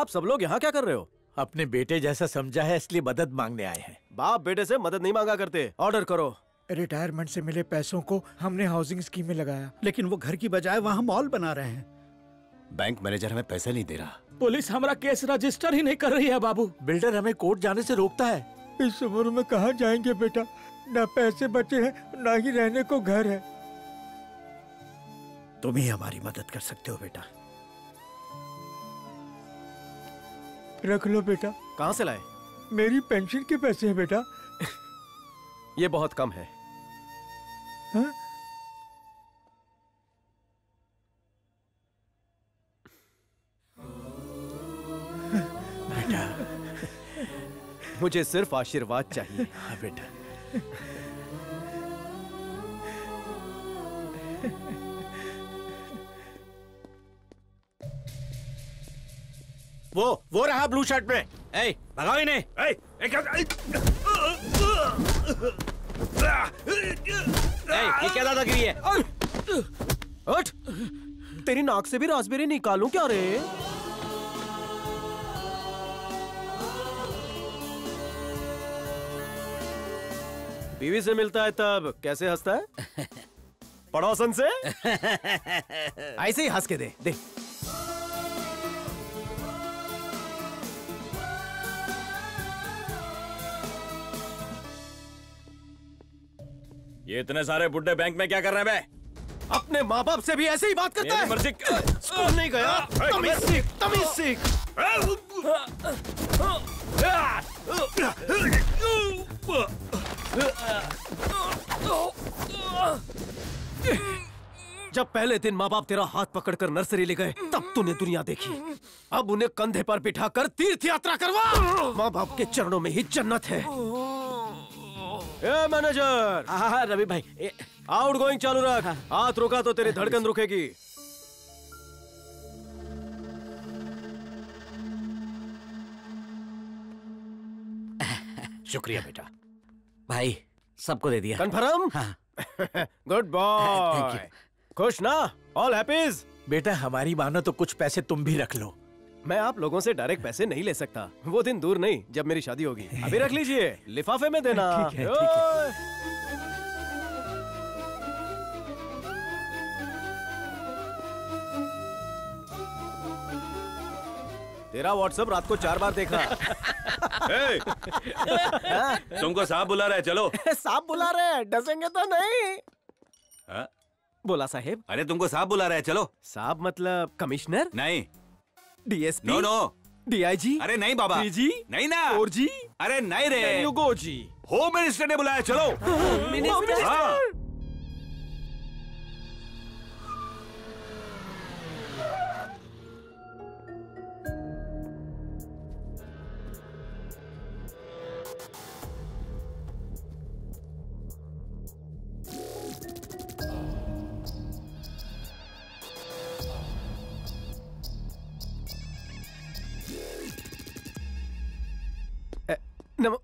आप सब लोग यहाँ क्या कर रहे हो? अपने बेटे जैसा समझा है इसलिए मदद मांगने आए हैं। बाप बेटे से मदद नहीं मांगा करते। ऑर्डर करो। रिटायरमेंट से मिले पैसों को हमने हाउसिंग स्कीम में लगाया, लेकिन वो घर की बजाय वहाँ मॉल बना रहे हैं। बैंक मैनेजर हमें पैसे नहीं दे रहा। पुलिस हमारा केस रजिस्टर ही नहीं कर रही है बाबू। बिल्डर हमें कोर्ट जाने से रोकता है। इस उम्र में कहाँ जाएंगे बेटा, न पैसे बचे हैं न ही रहने को घर है। तुम ही हमारी मदद कर सकते हो बेटा। रख लो बेटा। कहाँ से लाए? मेरी पेंशन के पैसे हैं बेटा। ये बहुत कम है। हाँ? बेटा मुझे सिर्फ आशीर्वाद चाहिए। हाँ बेटा। वो रहा ब्लू शर्ट में। ए, भगाओ इन्हें। ये क्या दादागिरी है? उठ, तेरी नाक से भी रास्पबेरी निकालूं क्या रे? बीवी से मिलता है तब कैसे हंसता है? पड़ोसन से ऐसे ही हंस के दे। ये इतने सारे बुड्ढे बैंक में क्या कर रहे हैं बे? अपने माँ बाप से भी ऐसे ही बात करता है। स्कूल नहीं गया, तमीज सीख। जब पहले दिन माँ बाप तेरा हाथ पकड़कर नर्सरी ले गए तब तूने दुनिया देखी, अब उन्हें कंधे पर बिठाकर तीर्थ यात्रा करवा। माँ बाप के चरणों में ही जन्नत है। मैनेजर। हाँ रवि भाई, आउटगोइंग चालू रख। हाथ रोका तो तेरी धड़कन रुकेगी। शुक्रिया बेटा। भाई सबको दे दिया। कंफर्म? हाँ। Good boy. खुश ना? All happies. बेटा हमारी मानो तो कुछ पैसे तुम भी रख लो। मैं आप लोगों से डायरेक्ट पैसे नहीं ले सकता। वो दिन दूर नहीं जब मेरी शादी होगी। अभी रख लीजिए, लिफाफे में देना। ठीक है, ठीक है। तेरा व्हाट्सएप रात को 4 बार देखा। तुमको साहब बुला रहा है, चलो। साहब बुला रहे हैं, डसेंगे तो नहीं। बोला साहेब। अरे तुमको साहब बुला रहा है, चलो। साहब मतलब कमिश्नर? नहीं, डीएसपी। No no, DIG. अरे नहीं बाबा। जी नहीं ना। और जी? अरे नहीं रे। युगो जी। होम मिनिस्टर ने बुलाया, चलो। मिनिस्टर? हाँ।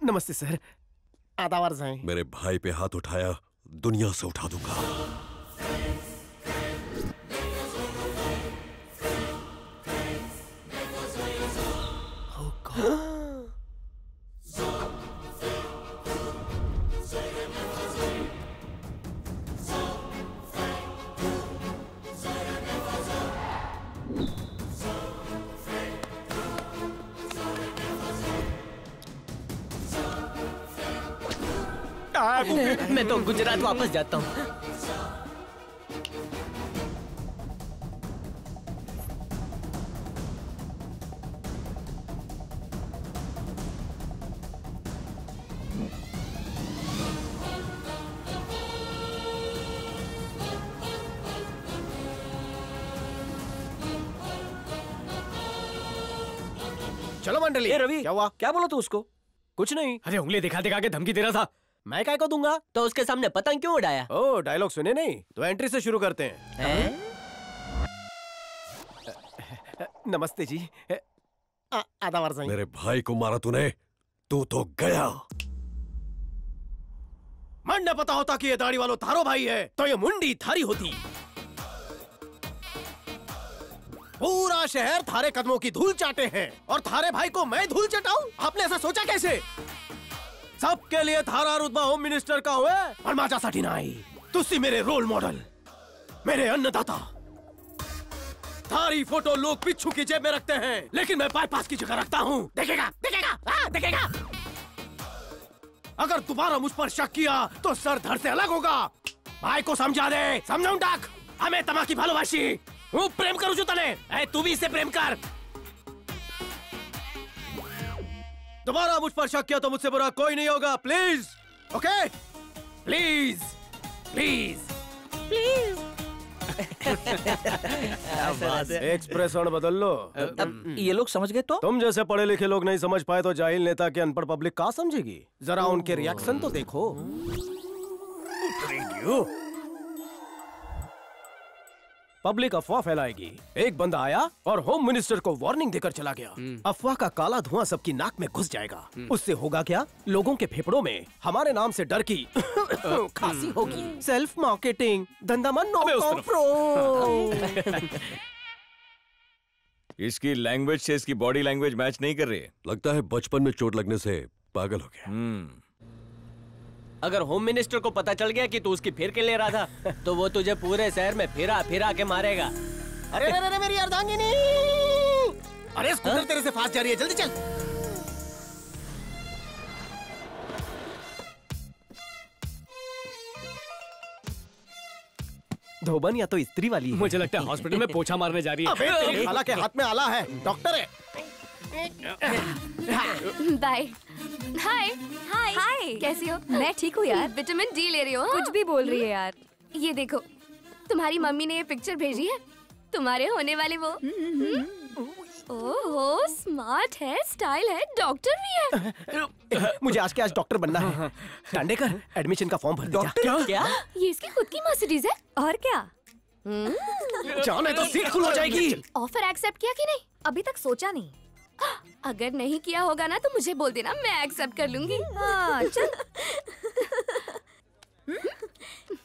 नमस्ते सर। आदावर जाएं। मेरे भाई पे हाथ उठाया, दुनिया से उठा दूंगा। मैं तो गुजरात वापस जाता हूँ। चलो मंडली। ए रवि, क्या हुआ? क्या बोला तू उसको? कुछ नहीं। अरे उंगली दिखा दिखा के धमकी दे रहा था। मैं काय को दूंगा? तो उसके सामने पतंग क्यों उड़ाया? ओ डायलॉग सुने नहीं? तो एंट्री से शुरू करते हैं। नमस्ते जी। आदावर साहब। मेरे भाई को मारा तूने, तू तो गया। मन न पता होता कि ये दाढ़ी वालों थारो भाई है तो ये मुंडी थारी होती। पूरा शहर थारे कदमों की धूल चाटे हैं और थारे भाई को मैं धूल चटाऊं? आपने ऐसा सोचा कैसे? सबके लिए थारा रुतबा होम मिनिस्टर का हुए पर माझ्यासाठी नाही। तुसी मेरे रोल मॉडल, मेरे अन्नदाता। थारी फोटो लोग पिछू की जेब में रखते हैं लेकिन मैं बाईपास की जगह रखता हूँ। देखेगा देखेगा देखेगा। अगर दोबारा मुझ पर शक किया तो सर धड़ से अलग होगा। भाई को समझा दे, समझाऊं डाक। हमें तमाकी भालोवासी हूँ, प्रेम करू छू तने। ऐ तू भी इससे प्रेम कर। दोबारा मुझ पर शक किया तो मुझसे बुरा कोई नहीं होगा। Please, okay? Please please please. Expression बदल लो। अब ये लोग समझ गए तो? तुम जैसे पढ़े लिखे लोग नहीं समझ पाए तो जाहिल नेता के अनपढ़ पब्लिक कहाँ समझेगी? जरा उनके रिएक्शन तो देखो। पब्लिक अफवाह फैलाएगी। एक बंदा आया और होम मिनिस्टर को वार्निंग देकर चला गया। अफवाह का काला धुआं सबकी नाक में घुस जाएगा। उससे होगा क्या? लोगों के फेफड़ों में हमारे नाम से डर की खांसी होगी। सेल्फ मार्केटिंग धंधा मन नो कॉम्प्रो। इसकी लैंग्वेज से इसकी बॉडी लैंग्वेज मैच नहीं कर रही। लगता है बचपन में चोट लगने से पागल हो गया। अगर होम मिनिस्टर को पता चल गया कि तू उसकी फेर के ले रहा था तो वो तुझे पूरे शहर में फेरा फेरा के मारेगा। अरे अरे अरे मेरी अर्धांगिनी! अरे स्कूटर तेरे से फास्ट जा रही है, जल्दी चल। धोबन या तो स्त्री वाली है। मुझे लगता है हॉस्पिटल में पोछा मारने जा रही है। अबे तेरी खाला के हाथ में आला है, डॉक्टर है। बाय। हाय हाय हाय, कैसी हो? मैं ठीक हूँ यार। विटामिन डी ले रही हो? कुछ भी बोल रही है यार। ये देखो, तुम्हारी मम्मी ने ये पिक्चर भेजी है, तुम्हारे होने वाले वो। ओहो, स्मार्ट है, स्टाइल है, डॉक्टर भी है। मुझे आज के आज डॉक्टर बनना है। टांडे कर, एडमिशन का फॉर्म भर दो। डॉक्टर क्या? ये इसकी खुद की मर्सिडीज है और क्या। जाने तो सीट खुल हो जाएगी। ऑफर एक्सेप्ट किया कि नहीं? अभी तक सोचा नहीं। अगर नहीं किया होगा ना तो मुझे बोल देना, मैं एक्सेप्ट कर लूंगी। हाँ, चल।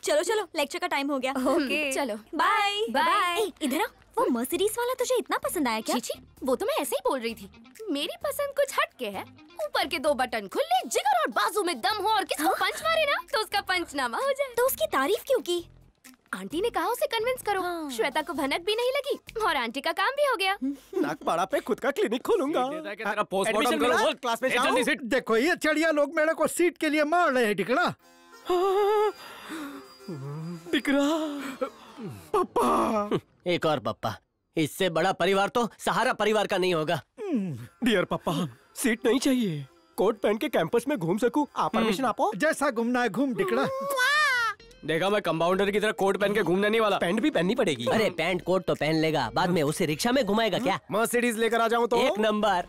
चलो चलो, लेक्चर का टाइम हो गया। ओके चलो, बाय बाय। इधर वो मर्सिडीज वाला तुझे इतना पसंद आया क्या? चीची, वो तो मैं ऐसे ही बोल रही थी। मेरी पसंद कुछ हटके है। ऊपर के दो बटन खुले, जिगर और बाजू में दम हो और किसको पंच मारे ना तो उसका पंचनामा हो जाए। तो उसकी तारीफ क्यों की? आंटी ने कहा उसे कन्विंस करो। हाँ। श्वेता को भनक भी नहीं लगी और आंटी का काम भी हो गया। नागपाड़ा पे खुद का क्लिनिक खोलूंगा। एडमिशन करो और क्लास में जाओ। देखो ये चढ़िया लोग मेरे को सीट के लिए मार रहे हैं। टिकड़ा टिकड़ा पप्पा, एक और पप्पा। इससे बड़ा परिवार तो सहारा परिवार का नहीं होगा। डियर पप्पा, सीट नहीं चाहिए। कोट पहन के कैंपस में घूम सकूं, आप परमिशन आपो। जैसा घूमना है घूम टिकड़ा। देखा, मैं कंपाउंडर की तरह कोट पहन के घूमने नहीं वाला। पैंट भी पहननी पड़ेगी। अरे पैंट कोट तो पहन लेगा, बाद में उसे रिक्शा में घुमाएगा क्या? मर्सिडीज लेकर आ जाऊं तो? एक नंबर।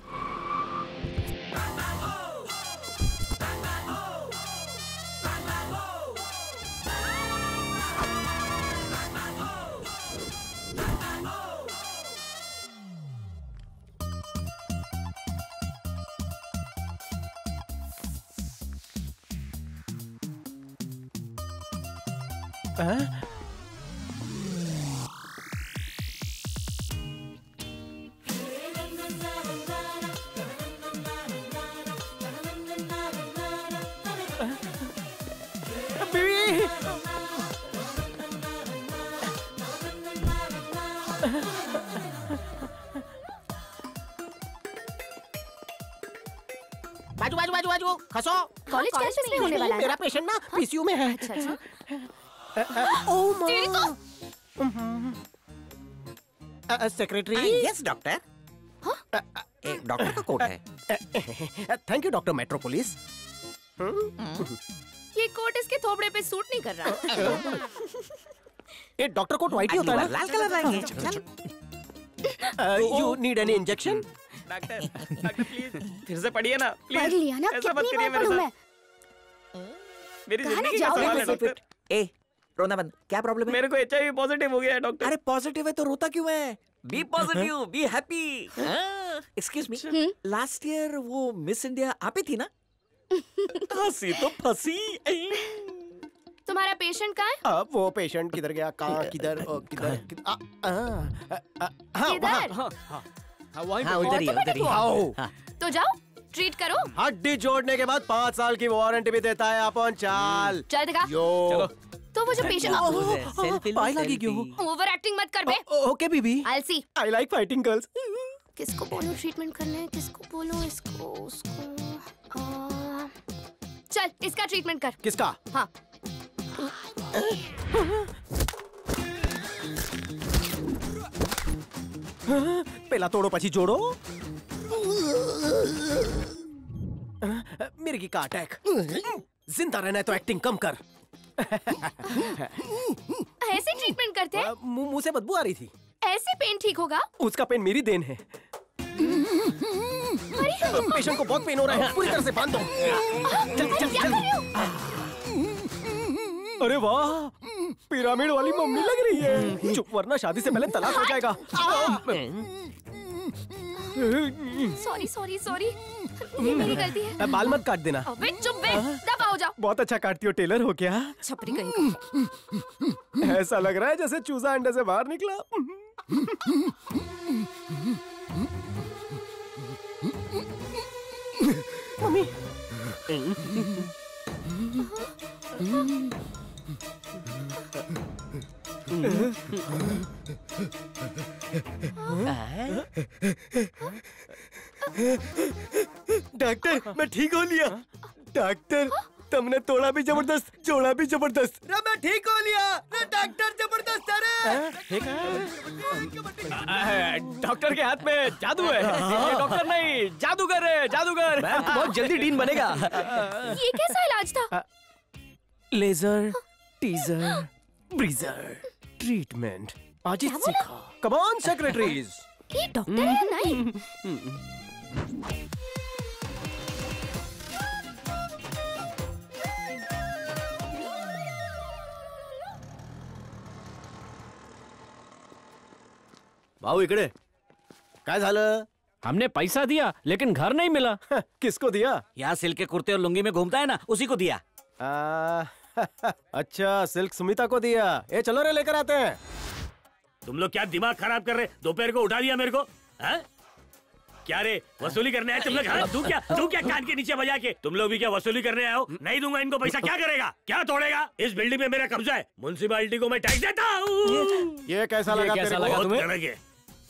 बाजू बाजू बाजू बाजू खसो। कॉलेज कैसे नहीं होने वाला? मेरा पेशेंट ना पीसीयू में है। अच्छा अच्छा। सेक्रेटरी। Yes doctor. एक डॉक्टर का कोट है। Thank you doctor मेट्रोपोलिस। ये कोट इसके थोबड़े पे सूट नहीं कर रहा। ये डॉक्टर कोट व्हाइट ही होता है ना? लाल colour. You need an injection? Doctor doctor please फिर से पढ़िए ना, प्लीज पढ़ लिया ना, ऐसा मत करिए मेरे साथ, मेरी जिंदगी का सवाल है डॉक्टर। ए रोना बंद, क्या प्रॉब्लम है? मेरे को एचआईवी पॉजिटिव हो गया है डॉक्टर। अरे पॉजिटिव है तो रोता क्यों है? Be positive, be happy. Excuse me, last year वो मिस इंडिया आप ही थी ना? हंसी तो फंसी। तुम्हारा पेशेंट कहाँ है? अब वो पेशेंट किधर गया? कहाँ किधर किधर किधर? तो जाओ ट्रीट करो। हड्डी जोड़ने के बाद 5 साल की वारंटी भी देता है अपन। चाल चल दिखा। चलो तो वो जो पेशेंट ओवर एक्टिंग मत कर बे। ओके बीबी, आलसी। I like fighting girls. किसको बोलो ट्रीटमेंट करना है, किसको बोलो? इसको, उसको। चल इसका ट्रीटमेंट कर। किसका? हाँ पहला तोड़ो पछी जोड़ो। मिर्गी का अटैक। जिंदा रहना है तो एक्टिंग कम कर। ऐसे ट्रीटमेंट करते हैं? मुंह से बदबू आ रही थी। ऐसे पेन ठीक होगा? उसका पेन मेरी देन है। पेशेंट को बहुत पेन हो रहा है, पूरी तरह से बांध दो। चल चल चल। अरे वाह, पिरामिड वाली मम्मी लग रही है। चुप वरना शादी से पहले तलाक हो जाएगा। सॉरी सॉरी सॉरी, ये मेरी गलती है। बाल मत काट देना। अबे चुप बे, दबाओ जाओ। बहुत अच्छा काटती हो, टेलर हो क्या? छपरी कहीं। ऐसा लग रहा है जैसे चूजा अंडे से बाहर निकला। मम्मी डॉक्टर मैं ठीक हो लिया। डॉक्टर तुमने तोड़ा भी जबरदस्त, जोड़ा भी जबरदस्त। मैं ठीक हो लिया। डॉक्टर जबरदस्त है। डॉक्टर के हाथ में जादू है। डॉक्टर नहीं, जादूगर है, जादूगर। बहुत जल्दी डीन बनेगा। ये कैसा इलाज था? Laser, teaser, breezer, treatment. आज ही सीखा। Come on secretaries. ये डॉक्टर है नहीं। भाऊ इकडे, काय झालं? हमने पैसा दिया लेकिन घर नहीं मिला। किसको दिया? यहाँ सिल्क के कुर्ते और लुंगी में घूमता है ना, उसी को दिया। अच्छा सिल्क सुमिता को दिया। ए चलो रे लेकर आते हैं। तुम लोग क्या दिमाग खराब कर रहे? दोपहर को उठा दिया मेरे को। क्या रे वसूली करने आए तुम लोग? तू क्या कान के नीचे बजा के? तुम लोग भी क्या वसूली करने आए हो? नहीं दूंगा इनको पैसा। क्या करेगा, क्या तोड़ेगा? इस बिल्डिंग में मेरा कब्जा है, म्युनिसिपालिटी को मैं टैक्स देता हूँ। ये कैसा लगा? कैसा लगा तुम्हें?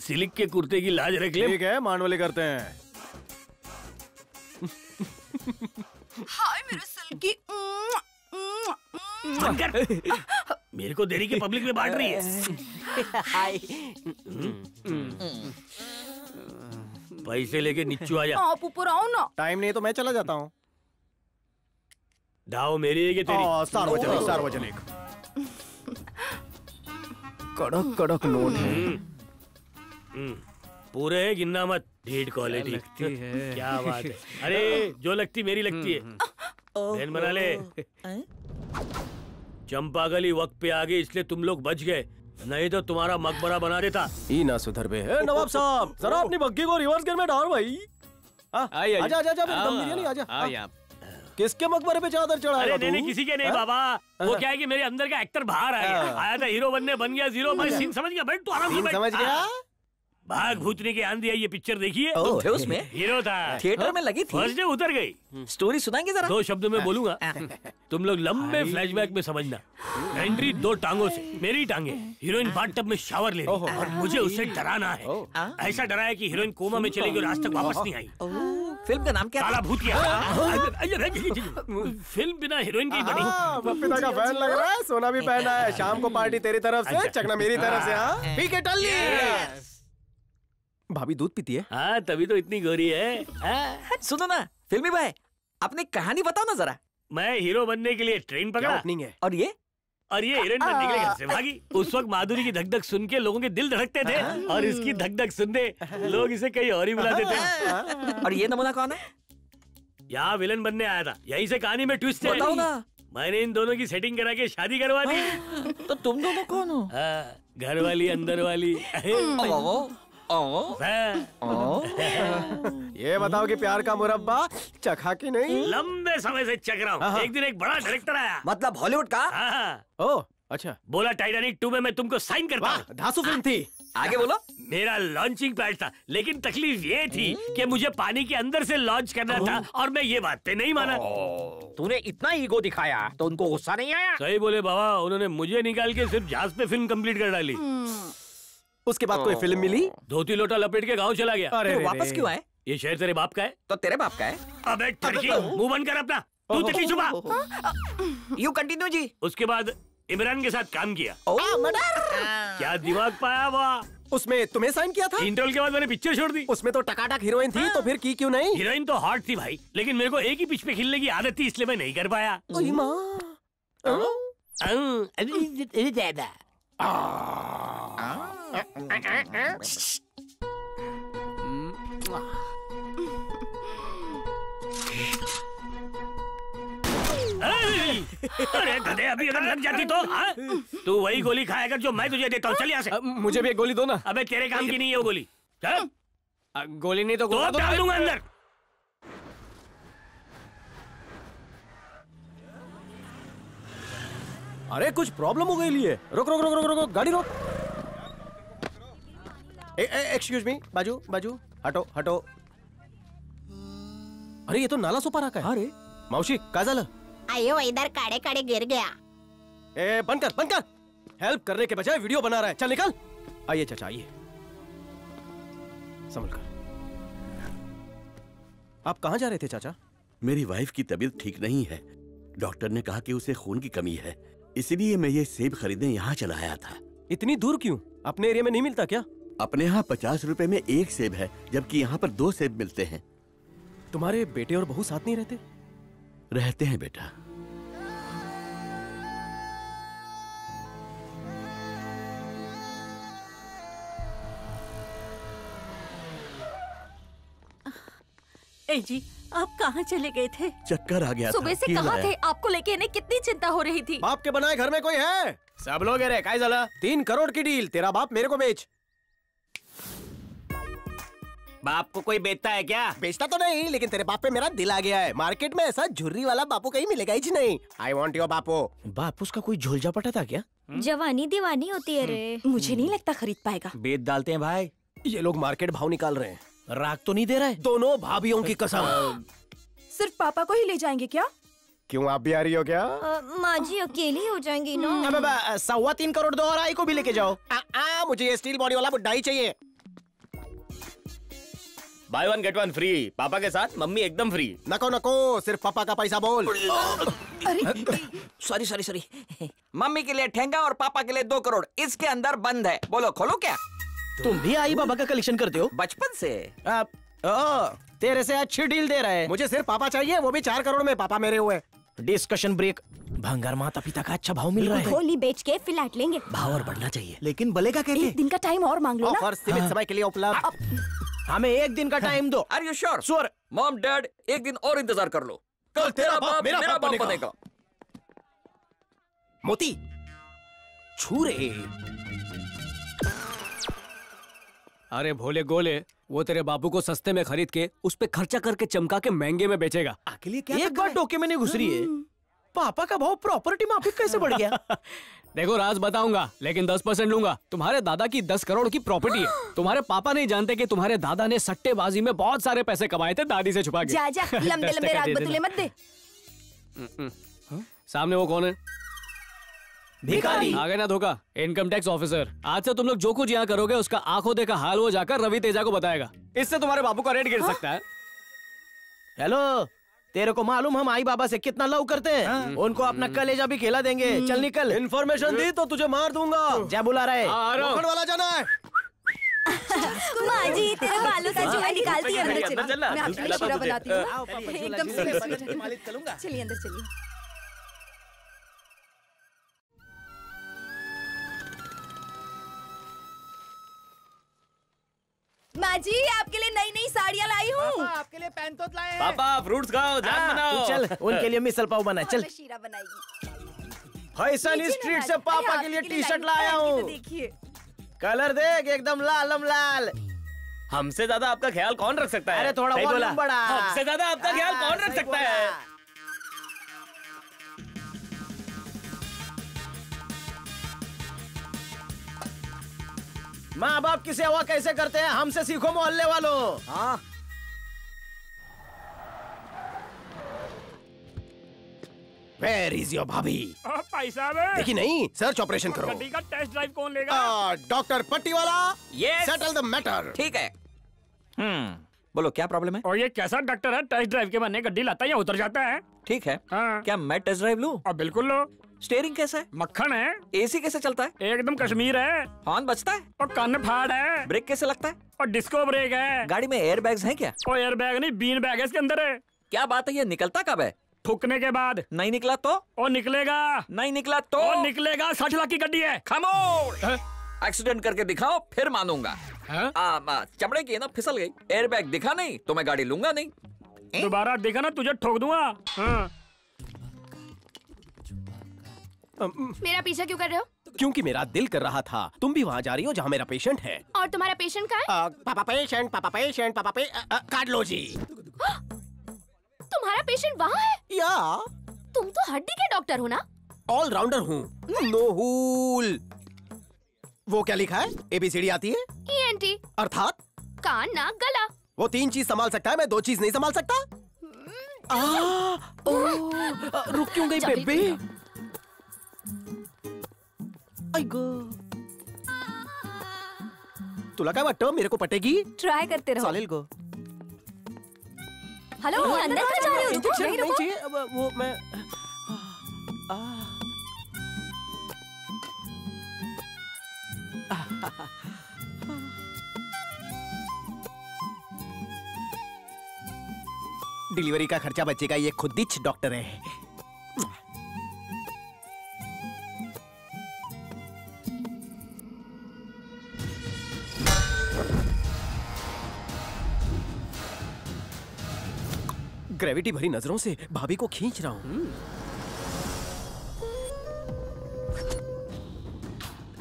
सिल्क के कुर्ते की लाज रख ले। ठीक है, मानवली करते हैं। हाय मेरे सिल्की। मेरे को देरी के पब्लिक में बांट रही है। हाय। पैसे लेके नीचे आ जा। आप ऊपर आओ ना। टाइम नहीं तो मैं चला जाता हूँ। दाव मेरी है कि तेरी? सार्वजनिक सार्वजनिक। कड़क कड़क नोट है। पूरे गिनना मत, ढीठ क्वालिटी लगती है। क्या बात है। अरे जो लगती मेरी लगती है। बहन बना ले। चंपा गली वक्त पे आ गई इसलिए तुम लोग बच गए, नहीं तो तुम्हारा मकबरा बना देता। ये ना सुधर बे। नवाब साहब जरा अपनी बग्गी को रिवर्स गियर में डाल भाई। आजा आजा आजा। आजा किसके मकबरे पे चादर चढ़ाया? अरे नहीं किसी के नहीं बाबा। वो क्या है कि मेरे अंदर का एक्टर बाहर आया था। हीरो बनने बन गया जीरो। मैं सीन समझ गया। बैठ तू आराम से बैठ। समझ गया। भाग भूतनी की आंधी आई, ये पिक्चर देखी है? तो उसमें हीरो था। थिएटर में लगी थी। फर्स्ट डे उतर गई। स्टोरी सुनाएंगे जरा। 2 शब्दों में बोलूंगा, तुम लोग लंबे फ्लैशबैक में समझना। एंट्री 2 टांगों से। मेरी टांगे। हीरोइन बाथटब में शावर ले रही और मुझे उसे डराना है। ऐसा डराया कि हीरोइन कोमा में चली गई और आज तक वापस नहीं आई। फिल्म का नाम क्या? काला भूत। फिल्म बिना हीरोइन की बनी। पिता का फैन लग रहा है। सोना भी पहना है। शाम को पार्टी तेरी तरफ से, चकना मेरी तरफ से। ठीक है टल। भाभी दूध पीती है? हाँ तभी तो इतनी गोरी है। सुनो ना फिल्मी भाई, अपनी कहानी बताओ ना जरा। मैं हीरो बनने के लिए ट्रेन पकड़ा। ओपनिंग है। और ये और ये हिरण बनने के लिए घर से भागी। उस वक्त माधुरी की धक-धक सुन के लोगों के दिल धड़कते थे और इसकी धक-धक सुनने लोग इसे कहीं और ही बुलाते थे। और ये नमूना कौन है? यहाँ विलन बनने आया था, यहीं से कहानी में ट्विस्ट है। बताओ ना। मैंने इन दोनों की सेटिंग करा के शादी करवा दी। तो तुम दोनों कौन हो? घर वाली अंदर वाली। ये बताओ कि प्यार का मुरब्बा चखा कि नहीं? लंबे समय से चख रहा हूँ। एक दिन एक बड़ा डायरेक्टर आया, मतलब हॉलीवुड का। ओह अच्छा। बोला टाइटैनिक 2 में मैं तुमको साइन करता हूँ। धांसू फिल्म थी। आगे बोलो। मेरा लॉन्चिंग पैड था, लेकिन तकलीफ ये थी कि मुझे पानी के अंदर से लॉन्च करना था और मैं ये बातें नहीं माना। तूने इतना ईगो दिखाया तो उनको गुस्सा नहीं आया? सही बोले बाबा, उन्होंने मुझे निकाल के सिर्फ जहाज पे फिल्म कंप्लीट कर डाली। उसके बाद कोई फिल्म मिली? धोती लोटा लपेट के गांव चला गया। अरे वापस क्यों आए? ये शहर तेरे बाप का है तो तेरे बाप का है। अबे टर्की, मुंह बंद कर अपना, तू तकली छुपा। यू कंटिन्यू जी। उसके बाद इमरान के साथ काम किया। क्या दिमाग पाया वाह। उसमें तुम्हें साइन किया था? इंटरवल के बाद मैंने पिक्चर छोड़ दी। उसमें तो टकाटक हीरोइन थी तो फिर की क्यों नहीं? हीरोइन तो हॉट थी भाई, लेकिन मेरे को एक ही पिच पे खेलने की आदत थी, इसलिए मैं नहीं कर पाया। अरे गधे, अभी अगर लग जाती तो तू वही गोली खाएगा जो मैं तुझे देता हूँ। चल यहाँ से। मुझे भी एक गोली दो ना। अबे तेरे काम की नहीं है वो गोली। चल। गोली नहीं तो डाल दूंगा अंदर। अरे कुछ प्रॉब्लम हो गई लिए। रोक रोक रोक रोक रोक, गाड़ी रोक। एक्सक्यूज मी, बाजू बाजू, हटो हटो। अरे ये तो नाला सोपारा का है। अरे मावशी का झालं? आयो इधर, काड़े काड़े गिर गया। ए बंद कर बंद कर, हेल्प करने के बजाय वीडियो बना रहा है। चल निकल। आइए चाचा आइए, संभल कर। आप कहाँ जा रहे थे चाचा? मेरी वाइफ की तबीयत ठीक नहीं है, डॉक्टर ने कहा कि उसे खून की कमी है, इसलिए मैं ये सेब खरीदने यहाँ चला आया था। इतनी दूर क्यों? अपने एरिया में नहीं मिलता क्या? अपने यहाँ 50 रुपए में एक सेब है, जबकि यहाँ पर 2 सेब मिलते हैं। तुम्हारे बेटे और बहू साथ नहीं रहते? रहते हैं बेटा। ए जी, आप कहाँ चले गए थे? चक्कर आ गया। सुबह से कहाँ थे? आपको लेके इन्हें कितनी चिंता हो रही थी। बाप के बनाए घर में कोई है? सब लोग रे। काय झालं? 3 करोड़ की डील, तेरा बाप मेरे को बेच। बाप को कोई बेचता है क्या? बेचता तो नहीं, लेकिन तेरे बाप पे मेरा दिल आ गया है। मार्केट में ऐसा झुर्री वाला बापू कहीं मिलेगा ही नहीं। आई वॉन्ट योर बापू। बाप उसका कोई झोल झपटा था क्या? जवानी दीवानी होती है रे। मुझे नहीं लगता खरीद पाएगा। बेच डालते हैं भाई। ये लोग मार्केट भाव निकाल रहे हैं। राग तो नहीं दे रहा है? दोनों भाभियों की कसम। सिर्फ पापा को ही ले जाएंगे क्या? क्यों, आप भी आ रही हो क्या? माँ जी अकेली हो जाएंगी ना। 3.25 करोड़ दो और आई को भी लेके जाओ। मुझे ये स्टील बॉडी वाला बुड्ढा ही चाहिए। Buy 1 get 1 free. पापा के साथ मम्मी एकदम फ्री। नको नको, सिर्फ पापा का पैसा बोल। अरे सॉरी सॉरी सॉरी। मम्मी के लिए ठेंगा और पापा के लिए 2 करोड़ इसके अंदर बंद है। बोलो खोलो क्या? तुम भी आई बाबा का कलेक्शन करते हो बचपन से? तेरे से अच्छी डील दे रहा है। मुझे सिर्फ पापा चाहिए, वो भी 4 करोड़ में। पापा मेरे हुए। Discussion break. भंगार माता पिता का अच्छा भाव मिल रहा है। गोली बेच के फ्लैट लेंगे। भाव और बढ़ना चाहिए, लेकिन भले का कहते। दिन का टाइम और मांग लो ना। ऑफर सीमित समय के लिए उपलब्ध। हमें 1 दिन का टाइम दो। Are you sure? Sure mom dad, 1 दिन और इंतजार कर लो। कल तेरा बाप मेरा बाप बनेगा। मोती छू रहे। अरे भोले गोले, वो तेरे बाबू को सस्ते में खरीद के उस पे खर्चा करके चमका के महंगे में बेचेगा। अकेले क्या एक बार डोके में नहीं घुस रही है। पापा का भाव प्रॉपर्टी माफिक कैसे बढ़ गया? देखो राज बताऊंगा, लेकिन 10% लूंगा। तुम्हारे दादा की 10 करोड़ की प्रॉपर्टी है। तुम्हारे पापा नहीं जानते कि तुम्हारे दादा ने सट्टेबाजी में बहुत सारे पैसे कमाए थे दादी से छुपा के। जा लंबे लंबे राग बतूले मत दे। सामने वो कौन है? भिखारी। आ गए ना धोखा। इनकम टैक्स ऑफिसर, आज से तुम लोग जो कुछ यहाँ करोगे उसका आंखों देखा हाल वो जाकर रवि तेजा को बताएगा। इससे तुम्हारे बाबू का रेट गिर सकता है। हेलो, तेरे को मालूम हम आई बाबा से कितना लव करते हैं? उनको अपना कलेजा भी खेला देंगे। चल निकल। इन्फॉर्मेशन दी तो तुझे मार दूंगा। जा बुला रहे। लोखंड वाला जाना है। माँ जी तेरे बालों का जुआ निकालती है। अंदर चल। मैं आपके लिए शीरा बनाती हूं। एकदम से मालिश करूंगा। चलिए अंदर चलिए। लिए पैन तो लाए हैं। पापा फ्रूट्स खाओ, जाम बनाओ। चल उनके लिए मिसल पाव बना, चल शीरा बनाएगी। हैसन स्ट्रीट से पापा के लिए टी शर्ट लाया हूँ, देखिए कलर देख एकदम लालम लाल। हमसे ज्यादा आपका ख्याल कौन रख सकता है? अरे थोड़ा वॉल्यूम बढ़ा। हमसे ज्यादा आपका ख्याल कौन रख सकता है? माँ बाप की सेवा कैसे करते हैं हमसे सीखो मोहल्ले वालों। हाँ Where is your भाभी? भाई साहब देखी नहीं, सर्च ऑपरेशन करो। गड्डी का टेस्ट ड्राइव कौन लेगा? डॉक्टर पट्टी वाला। Yes. Settle the matter. ठीक है। बोलो क्या प्रॉब्लम है? और ये कैसा डॉक्टर है, टेस्ट ड्राइव के बहाने गड्डी लाता है या उतर जाता है? ठीक है हाँ। क्या मैं टेस्ट ड्राइव लूँ? बिल्कुल लो। स्टीयरिंग कैसा है? मक्खन है। एसी कैसे चलता है? एकदम कश्मीर है। हॉर्न बजता है और कान में फाड़ है। ब्रेक कैसे लगता है? और डिस्को ब्रेक है। गाड़ी में एयर बैग है क्या? और एयर बैग नहीं, बीन बैग है इसके अंदर है। क्या बात है, ये निकलता कब है? ठुकने के बाद। नहीं निकला तो? और निकलेगा। नहीं निकला तो? और निकलेगा। 60 लाख की गड्डी है। खामोश, एक्सीडेंट करके दिखाओ फिर मानूंगा। चमड़े की है ना, फिसल गई। एयरबैग दिखा नहीं तो मैं गाड़ी लूंगा नहीं। दोबारा दिखा ना तुझे ठोक दूंगा। मेरा पीछा क्यों कर रहे हो? क्योंकि मेरा दिल कर रहा था। तुम भी वहाँ जा रही हो जहाँ मेरा पेशेंट है। और तुम्हारा पेशेंट कहाँ है? पापा पेशेंट काट लो जी। तुम्हारा पेशेंट वहाँ है या? तुम तो हड्डी के डॉक्टर हो ना? ऑल राउंडर हूँ। वो क्या लिखा है? एबीसीडी आती है? ENT। अर्थात कान नाक गला। वो 3 चीज संभाल सकता है, मैं 2 चीज नहीं संभाल सकता। रुक क्यों गई बेबी? तुला क्या वाटतं मेरे को पटेगी? ट्राय करते रहो। चालेल गो। हेलो अंदर क्यों जा रहे हो? रुको, नहीं रुको। वो मैं डिलीवरी का खर्चा बचेगा, ये खुद ही डॉक्टर है। ग्रेविटी भरी नजरों से भाभी को खींच रहा हूं।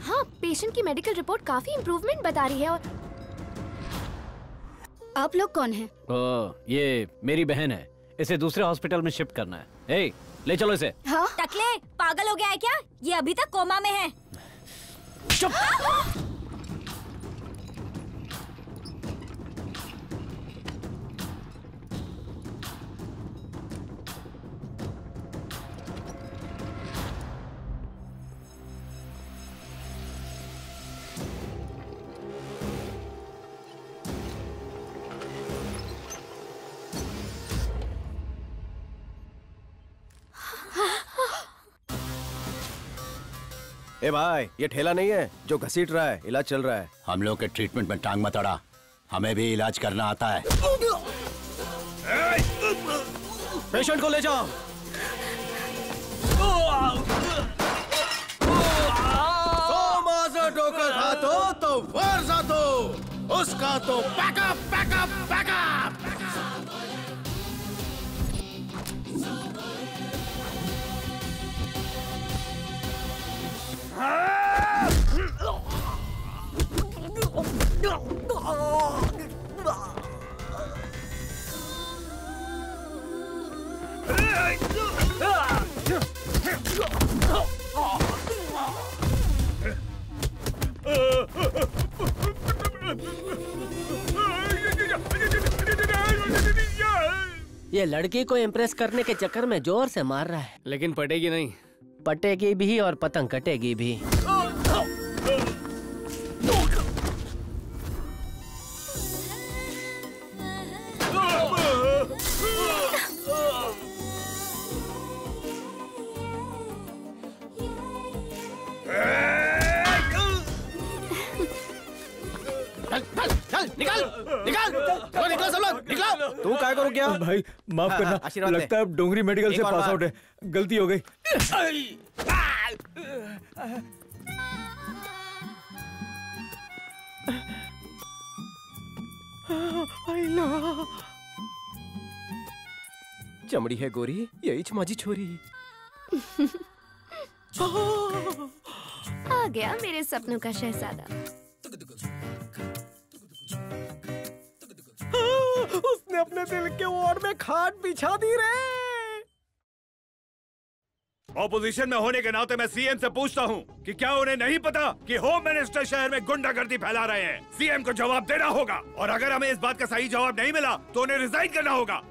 हाँ, पेशेंट की मेडिकल रिपोर्ट काफी इम्प्रूवमेंट बता रही है। और आप लोग कौन हैं? ये मेरी बहन है, इसे दूसरे हॉस्पिटल में शिफ्ट करना है। ए, ले चलो इसे। हाँ? टकले पागल हो गया है क्या? ये अभी तक कोमा में है। चुप। हाँ? ए भाई, ये ठेला नहीं है जो घसीट रहा है, इलाज चल रहा है। हम लोग के ट्रीटमेंट में टांग मत अड़ा, हमें भी इलाज करना आता है। पेशेंट को ले जाओ। तो वर्षा तो उसका तो बैकअप बैकअप बैकअप। ये लड़की को इम्प्रेस करने के चक्कर में जोर से मार रहा है, लेकिन पटेगी नहीं। पटेगी भी और पतंग कटेगी भी। तू क्या करो क्या? भाई माफ करना, लगता है डोंगरी मेडिकल से पास आउट है, गलती हो गई। चमड़ी है गोरी, यही छमाजी छोरी। आ गया मेरे सपनों का शहजादा। उसने अपने दिल के वार में खाट बिछा दी रे। ऑपोजिशन में होने के नाते मैं सीएम से पूछता हूँ कि क्या उन्हें नहीं पता कि होम मिनिस्टर शहर में गुंडागर्दी फैला रहे हैं। सीएम को जवाब देना होगा और अगर हमें इस बात का सही जवाब नहीं मिला तो उन्हें रिजाइन करना होगा।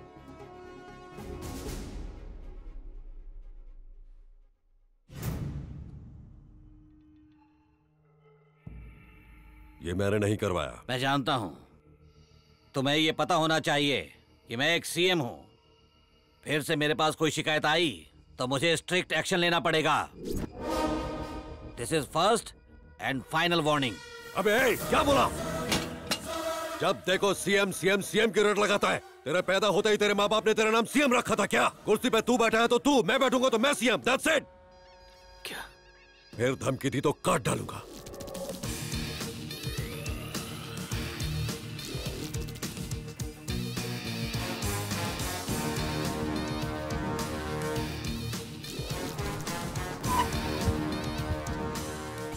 ये मैंने नहीं करवाया। मैं जानता हूँ, तुम्हें ये पता होना चाहिए कि मैं एक सीएम हूँ। फिर से मेरे पास कोई शिकायत आई तो मुझे स्ट्रिक्ट एक्शन लेना पड़ेगा। This is first and final warning. अबे क्या बोला? जब देखो सीएम सीएम सीएम की रेट लगाता है। तेरे पैदा होते ही तेरे माँ बाप ने तेरा नाम सीएम रखा था क्या? कुर्सी पे तू बैठा है तो तू, मैं बैठूंगा तो मैं सीएम। That's it. क्या फिर धमकी दी तो काट डालूंगा।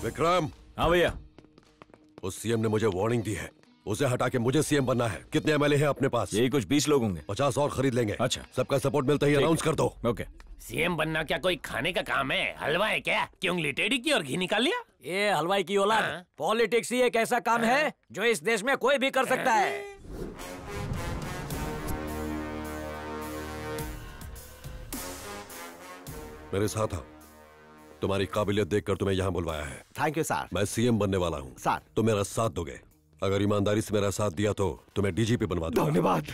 विक्रम। हाँ भैया। उस सीएम ने मुझे वार्निंग दी है, उसे हटा के मुझे सीएम बनना है। कितने एमएलए हैं अपने पास? यही कुछ 20 लोग होंगे। 50 और खरीद लेंगे। अच्छा, सबका सपोर्ट मिलता ही अनाउंस कर दो। ओके। सीएम बनना क्या कोई खाने का काम है? हलवा है क्या कि उंगली टेढ़ी की और घी निकाल लिया? ये हलवाई की औलाद। पॉलिटिक्स ही एक ऐसा काम है जो इस देश में कोई भी कर सकता है। मेरे साथ आओ। तुम्हारी काबिलियत देखकर तुम्हें यहाँ बुलवाया है। Thank you sir. मैं सीएम बनने वाला हूँ सर। तुम मेरा साथ दोगे? अगर ईमानदारी से मेरा साथ दिया तो तुम्हें डीजीपी बनवा दूंगा। धन्यवाद।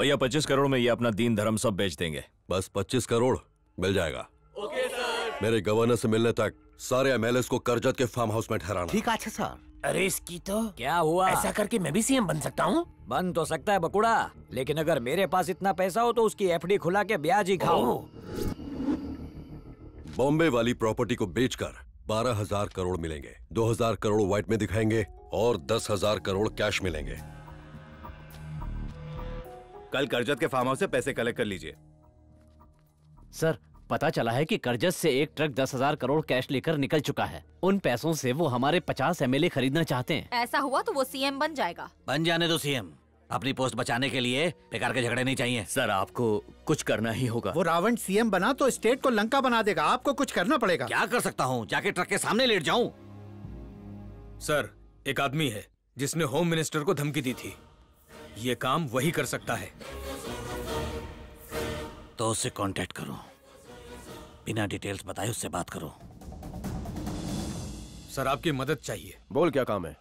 भैया 25 करोड़ में ये अपना दीन धर्म सब बेच देंगे। बस 25 करोड़ मिल जाएगा। Okay sir. मेरे गवर्नर से मिलने तक सारे एमएलए को करजत के फार्म हाउस में ठहराना। ठीक है सर। अरे इसकी तो क्या हुआ? ऐसा करके मैं भी सीएम बन सकता हूँ? बन तो सकता है बकुड़ा, लेकिन अगर मेरे पास इतना पैसा हो तो उसकी एफडी खुला के ब्याज ही खाओ। बॉम्बे वाली प्रॉपर्टी को बेचकर 12,000 करोड़ मिलेंगे, 2,000 करोड़ व्हाइट में दिखाएंगे और 10,000 करोड़ कैश मिलेंगे। कल करजत के फार्म हाउस से पैसे कलेक्ट कर लीजिए। सर पता चला है कि करजत से एक ट्रक 10,000 करोड़ कैश लेकर निकल चुका है। उन पैसों से वो हमारे 50 एमएलए खरीदना चाहते हैं। ऐसा हुआ तो वो सीएम बन जाएगा। बन जाने दो सीएम। अपनी पोस्ट बचाने के लिए बेकार के झगड़े नहीं चाहिए। सर आपको कुछ करना ही होगा। वो रावण सीएम बना तो स्टेट को लंका बना देगा। आपको कुछ करना पड़ेगा। क्या कर सकता हूँ? जाके ट्रक के सामने लेट जाऊँ? सर एक आदमी है जिसने होम मिनिस्टर को धमकी दी थी, ये काम वही कर सकता है। तो उससे कॉन्टेक्ट करो, बिना डिटेल्स बताए उससे बात करो। सर आपकी मदद चाहिए। बोल क्या काम है?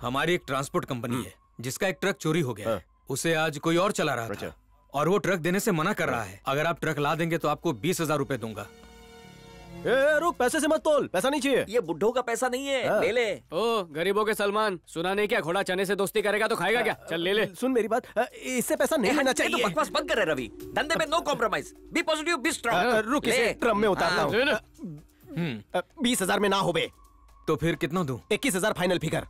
हमारी एक ट्रांसपोर्ट कंपनी है जिसका एक ट्रक चोरी हो गया है। उसे आज कोई और चला रहा था और वो ट्रक देने से मना कर रहा है। अगर आप ट्रक ला देंगे तो आपको 20,000 रुपए दूंगा। ए, रुक, पैसे से मत तोल, पैसा नहीं चाहिए। ये बुड्ढों का पैसा नहीं है, ले ले। ओ गरीबों के सलमान, सुना नहीं क्या घोड़ा चने से दोस्ती करेगा तो खाएगा क्या? चल ले ले। सुन मेरी बात, इससे पैसा नहीं लेना चाहिए। तो बकवास बंद कर रहे रवि, धंधे में no compromise, be positive be strong. रुक, इसे ट्रम में उतारता हूँ। 20,000 में ना हो बे। तो फिर कितना दूं? 21,000 फाइनल फिगर।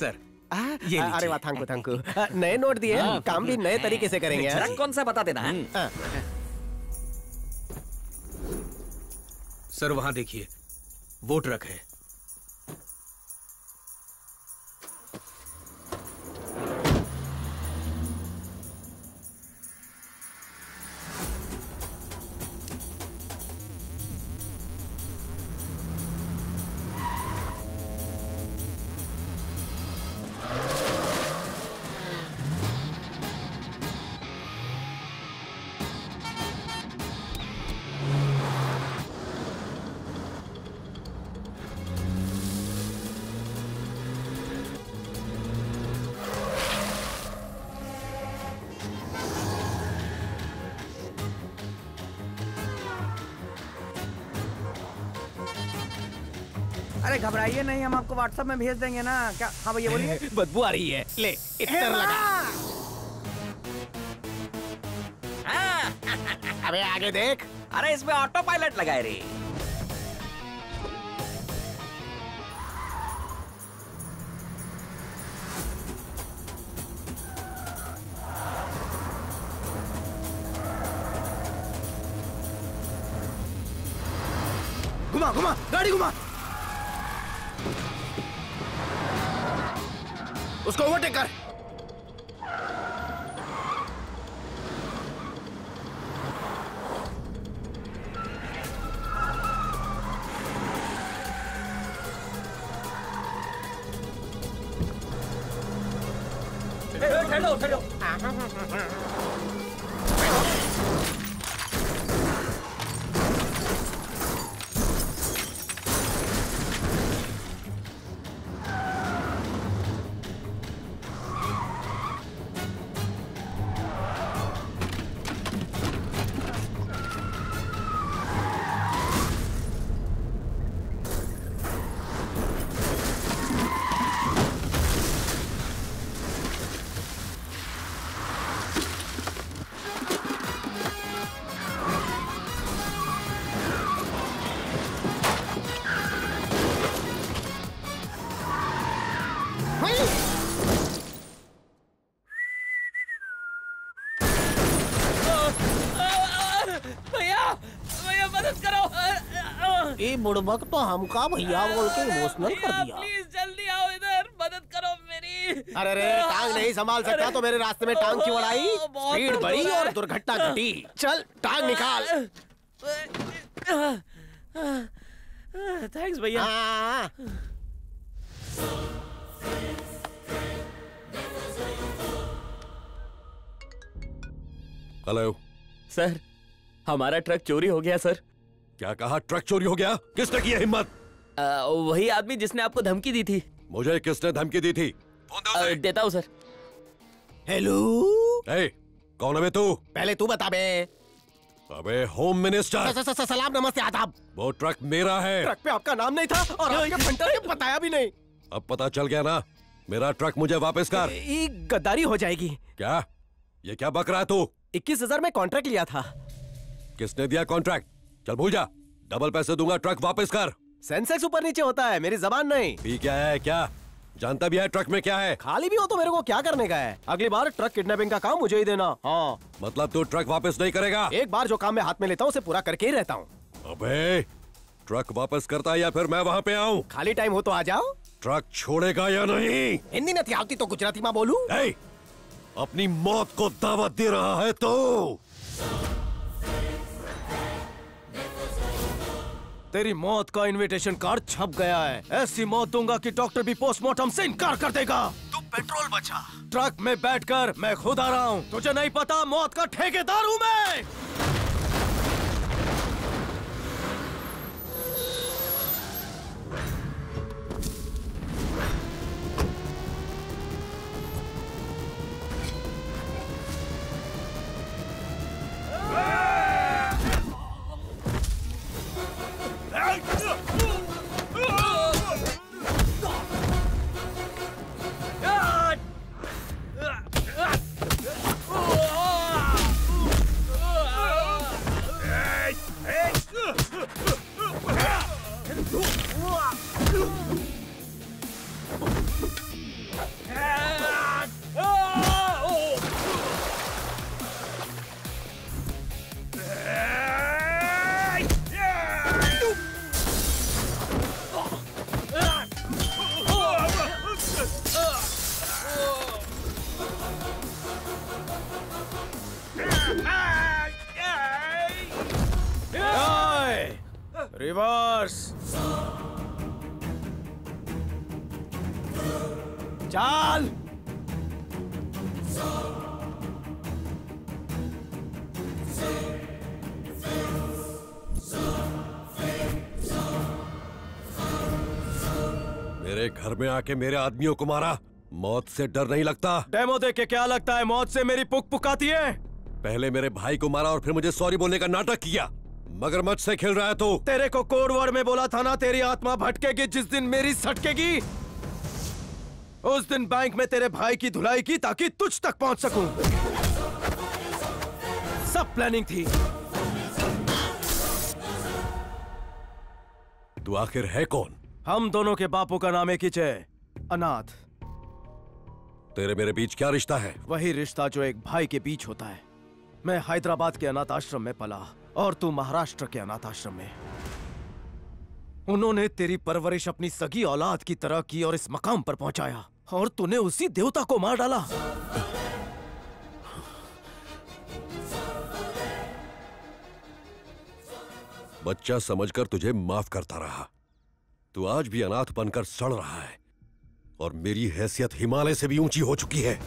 सर अरे वाह, थैंक यू थैंक यू। नए नोट दिए हैं, काम भी नए तरीके से करेंगे। रंग कौन सा बता देना है। सर वहां देखिए, वो ट्रक है। घबराइए नहीं, हम आपको व्हाट्सएप में भेज देंगे ना। क्या? हाँ भैया बोलिए। बदबू आ रही है, ले इधर लगा। अबे आगे देख। अरे इसमें ऑटो पायलट लगाए रे। घुमा घुमा गाड़ी घुमा, उसको ओवरटेक कर। ठहरो ठहरो, बुड़बक तो हमका भैया बोल के इमोशनल कर दिया। प्लीज जल्दी आओ इधर, मदद करो मेरी। अरे रे, टांग नहीं संभाल सकता तो मेरे रास्ते में टांग क्यों अड़ाई? भीड़ बड़ी और दुर्घटना घटी। चल टांग निकाल। थैंक्स भैया। हेलो सर, हमारा ट्रक चोरी हो गया सर। क्या कहा? ट्रक चोरी हो गया? किसने की है हिम्मत? वही आदमी जिसने आपको धमकी दी थी। मुझे किसने धमकी दी थी? देता हूँ सर। हेलो, कौन है तू? पहले तू बता बे। अबे होम मिनिस्टर। सलाम नमस्ते आदाब। वो ट्रक मेरा है। ट्रक पे आपका नाम नहीं था और आपके फंटर ने बताया भी नहीं। अब पता चल गया ना, मेरा ट्रक मुझे वापस कर। गद्दारी हो जाएगी। क्या? ये क्या बक रहा है तू? 21,000 में कॉन्ट्रैक्ट लिया था। किसने दिया कॉन्ट्रैक्ट? चल भूल जा, डबल पैसे दूंगा, ट्रक वापस कर। सेंसेक्स ऊपर नीचे होता है, मेरी जबान नहीं। ठीक है, क्या जानता भी है ट्रक में क्या है? खाली भी हो तो मेरे को क्या करने का है? अगली बार ट्रक किडनैपिंग का काम मुझे ही देना। हाँ। मतलब तू ट्रक वापस नहीं करेगा? एक बार जो काम मैं हाथ में लेता हूँ उसे पूरा करके ही रहता हूँ। अबे ट्रक वापस करता है या फिर मैं वहाँ पे आऊँ? खाली टाइम हो तो आ जाओ। ट्रक छोड़ेगा या नहीं? हिंदी नहीं आती तो गुजराती में बोलूँ। अपनी मौत को दावत दे रहा है तू। तेरी मौत का इनविटेशन कार्ड छप गया है। ऐसी मौत दूंगा कि डॉक्टर भी पोस्टमार्टम से इनकार कर देगा। तू पेट्रोल बचा। ट्रक में बैठकर मैं खुद आ रहा हूँ। तुझे नहीं पता, मौत का ठेकेदार हूँ मैं। मैं आके मेरे आदमियों को मारा, मौत से डर नहीं लगता? डेमो दे के क्या लगता है? मौत से मेरी पुक पुकाती है। पहले मेरे भाई को मारा और फिर मुझे सॉरी बोलने का नाटक किया। मगरमच्छ से खेल रहा है तू। तेरे को कोड वर्ड में बोला था ना, तेरी आत्मा भटकेगी जिस दिन मेरी सटकेगी। उस दिन बैंक में तेरे भाई की धुलाई की ताकि तुझ तक पहुंच सकूं। सब प्लानिंग थी। तू आखिर है कौन? हम दोनों के बापों का नाम एक ही है, अनाथ। तेरे मेरे बीच क्या रिश्ता है? वही रिश्ता जो एक भाई के बीच होता है। मैं हैदराबाद के अनाथ आश्रम में पला और तू महाराष्ट्र के अनाथ आश्रम में। उन्होंने तेरी परवरिश अपनी सगी औलाद की तरह की और इस मकाम पर पहुंचाया और तूने उसी देवता को मार डाला। बच्चा समझकर तुझे माफ करता रहा, तू आज भी अनाथ बनकर सड़ रहा है और मेरी हैसियत हिमालय से भी ऊंची हो चुकी है।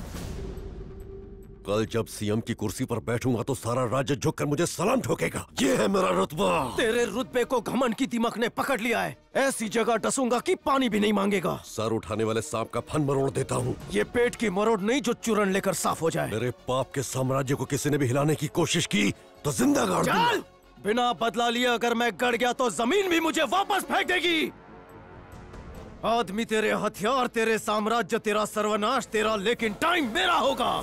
कल जब सीएम की कुर्सी पर बैठूंगा तो सारा राज्य झुककर मुझे सलाम ठोकेगा। ये है मेरा रुतबा। तेरे रुतबे को घमंड की दिमक ने पकड़ लिया है। ऐसी जगह डसूंगा कि पानी भी नहीं मांगेगा। सर उठाने वाले सांप का फन मरोड़ देता हूँ। ये पेट की मरोड़ नहीं जो चूरन लेकर साफ हो जाए। मेरे पाप के साम्राज्य को किसी ने भी हिलाने की कोशिश की तो जिंदा गाड़ दूंगा। बिना बदला लिए अगर मैं गड़ गया तो जमीन भी मुझे वापस फेंक देगी। आदमी तेरे हथियार, तेरे साम्राज्य, तेरा सर्वनाश तेरा, लेकिन टाइम मेरा होगा।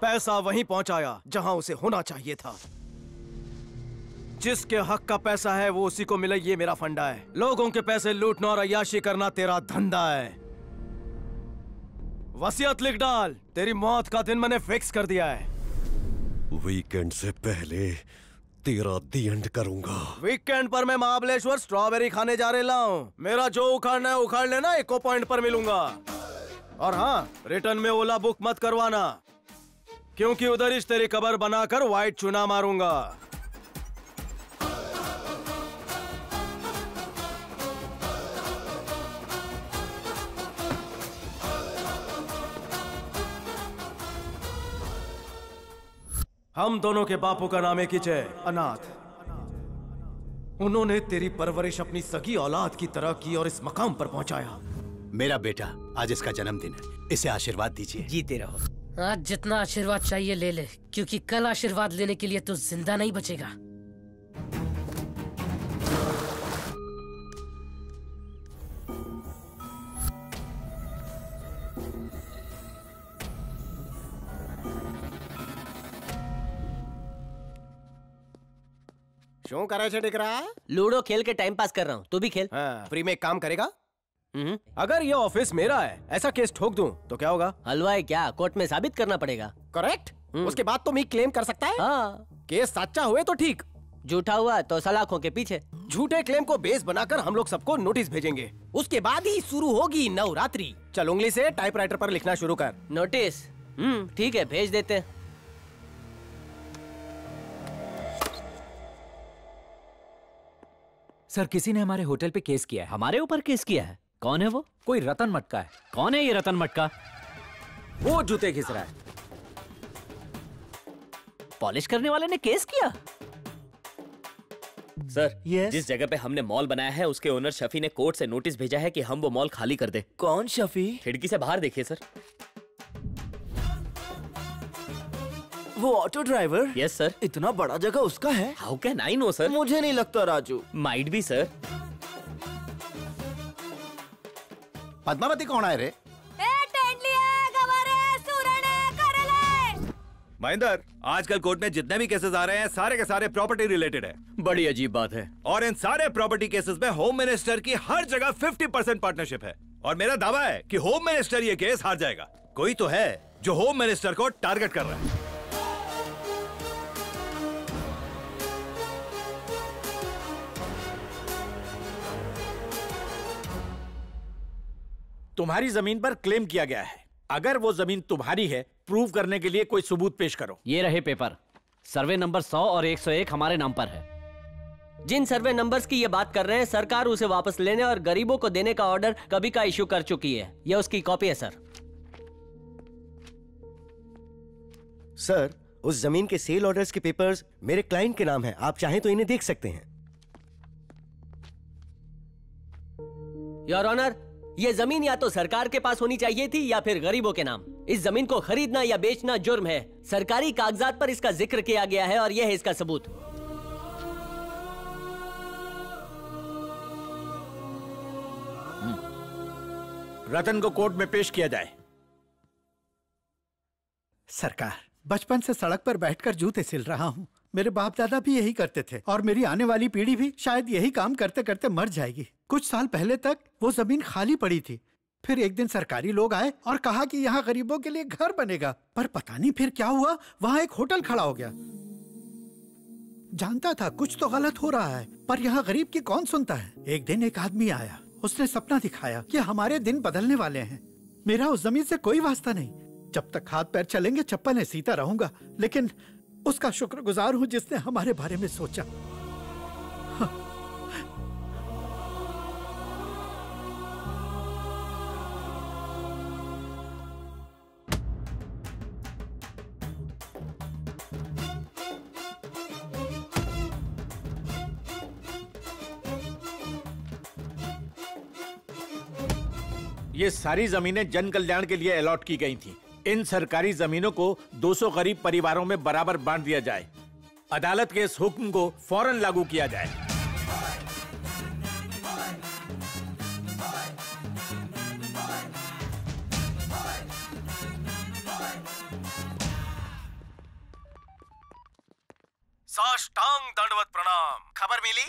पैसा वहीं पहुंचाया जहां उसे होना चाहिए था। जिसके हक का पैसा है वो उसी को मिले, ये मेरा फंडा है। लोगों के पैसे लूटना और अय्याशी करना तेरा धंधा है। वसीयत लिख डाल, तेरी मौत का दिन मैंने फिक्स कर दिया है। वीकेंड से पहले तेरा दी एंड करूंगा। वीकेंड पर मैं महाबलेश्वर स्ट्रॉबेरी खाने जा रहा हूँ। मेरा जो उखाड़ना है उखाड़ लेना, एको पॉइंट पर मिलूंगा। और हाँ, रिटर्न में ओला बुक मत करवाना क्योंकि उधर इस तेरी कबर बनाकर व्हाइट चूना मारूंगा। हम दोनों के बापू का नाम एक ही है, अनाथ। उन्होंने तेरी परवरिश अपनी सगी औलाद की तरह की और इस मकाम पर पहुंचाया। मेरा बेटा, आज इसका जन्मदिन है, इसे आशीर्वाद दीजिए। जीते रहो। आज जितना आशीर्वाद चाहिए ले ले, क्योंकि कल आशीर्वाद लेने के लिए तू जिंदा नहीं बचेगा। शो करा छे टिकरा? लूडो खेल के टाइम पास कर रहा हूँ, तू भी खेल। हाँ। फ्री में एक काम करेगा? अगर ये ऑफिस मेरा है, ऐसा केस ठोक दूं तो क्या होगा? हलवा है क्या? कोर्ट में साबित करना पड़ेगा। करेक्ट। उसके बाद तो मैं क्लेम कर सकता है। हाँ। केस सच्चा हुए तो ठीक, झूठा हुआ तो सलाखों के पीछे। झूठे क्लेम को बेस बनाकर हम लोग सबको नोटिस भेजेंगे, उसके बाद ही शुरू होगी नवरात्रि। चल उंगली से टाइपराइटर पर लिखना शुरू कर। नोटिस? ठीक है, भेज देते। सर, किसी ने हमारे होटल पे केस किया है। हमारे ऊपर केस किया है? कौन है वो? कोई रतन मटका है। कौन है ये रतन मटका? वो जूते घिस रहा है। पॉलिश करने वाले ने केस किया? सर, जिस जगह पे हमने मॉल बनाया है उसके ओनर शफी ने कोर्ट से नोटिस भेजा है कि हम वो मॉल खाली कर दे। कौन शफी? खिड़की से बाहर देखिए सर। वो ऑटो ड्राइवर? Yes sir. इतना बड़ा जगह उसका है? How can I know sir? मुझे नहीं लगता राजू। माइट भी सर। पद्मावती कौन आए रे? महिंदर, आजकल कोर्ट में जितने भी केसेस आ रहे हैं सारे के सारे प्रॉपर्टी रिलेटेड है। बड़ी अजीब बात है। और इन सारे प्रॉपर्टी केसेस में होम मिनिस्टर की हर जगह 50% पार्टनरशिप है और मेरा दावा है कि होम मिनिस्टर ये केस हार जाएगा। कोई तो है जो होम मिनिस्टर को टारगेट कर रहा है। तुम्हारी जमीन पर क्लेम किया गया है, अगर वो जमीन तुम्हारी है प्रूव करने के लिए कोई सबूत पेश करो। ये रहे पेपर, सर्वे नंबर 100 और 101 हमारे नाम पर है। जिन सर्वे नंबर्स की ये बात कर रहे हैं, सरकार उसे वापस लेने और गरीबों को देने का ऑर्डर कभी का इश्यू कर चुकी है। यह उसकी कॉपी है सर। सर, उस जमीन के सेल ऑर्डर्स के पेपर्स मेरे क्लाइंट के नाम है, आप चाहें तो इन्हें देख सकते हैं। योर ऑनर, ये जमीन या तो सरकार के पास होनी चाहिए थी या फिर गरीबों के नाम। इस जमीन को खरीदना या बेचना जुर्म है। सरकारी कागजात पर इसका जिक्र किया गया है और यह है इसका सबूत। रतन को कोर्ट में पेश किया जाए। सरकार, बचपन से सड़क पर बैठकर जूते सिल रहा हूँ। मेरे बाप दादा भी यही करते थे और मेरी आने वाली पीढ़ी भी शायद यही काम करते करते मर जाएगी। कुछ साल पहले तक वो जमीन खाली पड़ी थी, फिर एक दिन सरकारी लोग आए और कहा कि यहाँ गरीबों के लिए घर बनेगा, पर पता नहीं फिर क्या हुआ, वहाँ एक होटल खड़ा हो गया। जानता था कुछ तो गलत हो रहा है, पर यहाँ गरीब की कौन सुनता है। एक दिन एक आदमी आया, उसने सपना दिखाया कि हमारे दिन बदलने वाले हैं। मेरा उस जमीन से कोई वास्ता नहीं, जब तक हाथ पैर चलेंगे चप्पल सीता रहूंगा, लेकिन उसका शुक्रगुजार हूँ जिसने हमारे बारे में सोचा। ये सारी जमीनें जन कल्याण के लिए अलॉट की गई थी। इन सरकारी जमीनों को 200 गरीब परिवारों में बराबर बांट दिया जाए। अदालत के इस हुक्म को फौरन लागू किया जाए। साष्टांग दंडवत प्रणाम। खबर मिली?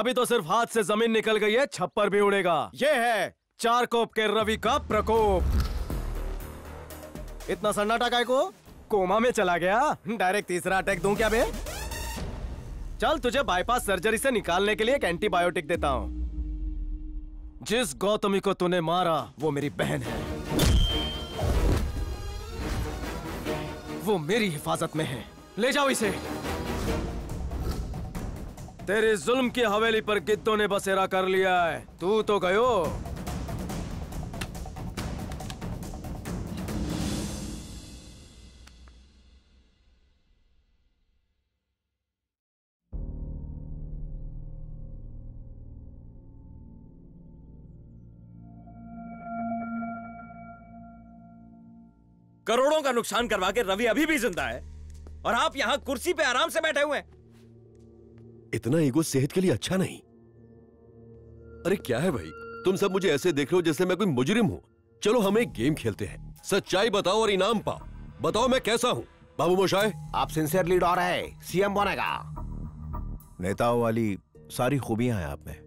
अभी तो सिर्फ हाथ से जमीन निकल गई है, छप्पर भी उड़ेगा। ये है चार कोप के रवि का प्रकोप। इतना सन्नाटा काय को? कोमा में चला गया? डायरेक्ट तीसरा अटैक दूं क्या बे? चल, तुझे बाईपास सर्जरी से निकालने के लिए एक एंटीबायोटिक देता हूं। जिस गौतमी को तूने मारा वो मेरी बहन है, वो मेरी हिफाजत में है। ले जाओ इसे। तेरे जुल्म की हवेली पर गिद्धों ने बसेरा कर लिया है। तू तो गयो। करोड़ों का नुकसान करवा के रवि अभी भी जिंदा है और आप यहाँ कुर्सी पे आराम से बैठे हुए हैं। इतना ईगो सेहत के लिए अच्छा नहीं। अरे क्या है भाई, तुम सब मुझे ऐसे देख रहे हो जैसे मैं कोई मुजरिम हूँ। चलो हम एक गेम खेलते हैं, सच्चाई बताओ और इनाम पाओ। बताओ मैं कैसा हूँ? बाबू मोशाय, आप सिंसियर लीडर है, सीएम बनेगा। नेताओं वाली सारी खूबियां हैं आप में।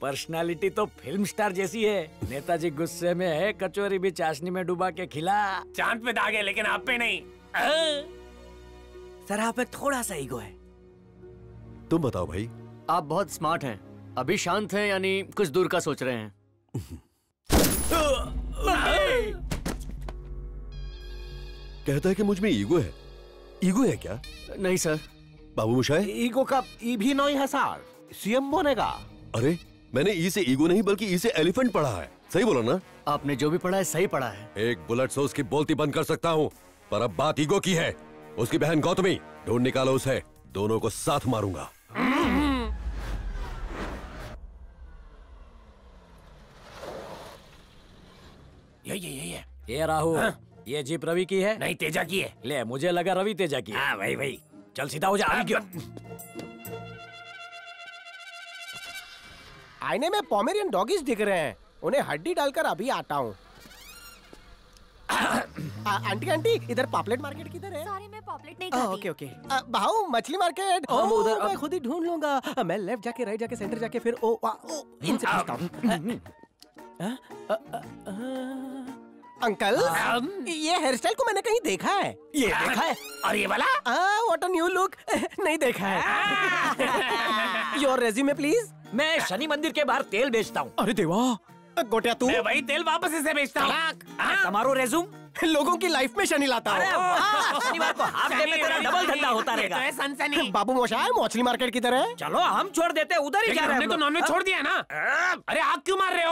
पर्सनालिटी तो फिल्म स्टार जैसी है। नेताजी गुस्से में है, कचौरी भी चाशनी में डुबा के खिला। चांद पे दाग है लेकिन आप पे नहीं। सर आप पे थोड़ा सा ईगो है। तुम बताओ भाई। आप बहुत स्मार्ट हैं, अभी शांत हैं, यानी कुछ दूर का सोच रहे हैं। कहता है कि मुझ में ईगो है। ईगो है क्या? नहीं सर। बाबू मुशाय, ईगो का ई भी नहीं है सर, सीएम बनेगा। अरे मैंने ई से ईगो नहीं बल्कि ई से एलिफेंट पढ़ा है। सही बोला ना? आपने जो भी पढ़ा है सही पढ़ा है। एक बुलेट से उसकी बोलती बंद कर सकता हूँ, पर अब बात ईगो की है। उसकी बहन गौतमी ढूंढ निकालो उसे, दोनों को साथ मारूंगा। ये राहुल, ये जीप रवि की है? नहीं, तेजा की है। ले, मुझे लगा रवि तेजा की। हाँ भाई भाई, चल सीधा हो जा। आईने में पोमेरियन डॉगीज दिख रहे हैं, उन्हें हड्डी डालकर अभी आता हूँ। आंटी आंटी, इधर पॉपलेट मार्केट किधर है? सॉरी मैं पॉपलेट नहीं खाती। Okay okay. भाऊ मछली मार्केट। उधर मैं खुद ही ढूंढ लूंगा। मैं लेफ्ट जाके, राइट जाके, सेंटर जाके, फिर ओ इनसे पूछता हूँ। अंकल, ये हेयर स्टाइल को मैंने कहीं देखा है। ये देखा है? और ये वाला? What a new look. नहीं देखा है। Your resume please. मैं शनि मंदिर के बाहर तेल बेचता हूँ। अरे देवा, गोटिया तू। मैं वही तेल वापस इसे बेचता हूँ। तुम्हारो रेज्यूमे लोगों की लाइफ में शनि लाता है। शनिवार को हाफ डे में तेरा डबल धंधा होता रहेगा। बाबू मोशाय, मछली मार्केट किधर है? चलो हम छोड़ देते, उधर ही जा रहे हैं। हमने तो नॉनवेज छोड़ दिया ना। अरे आग क्यों मार रहे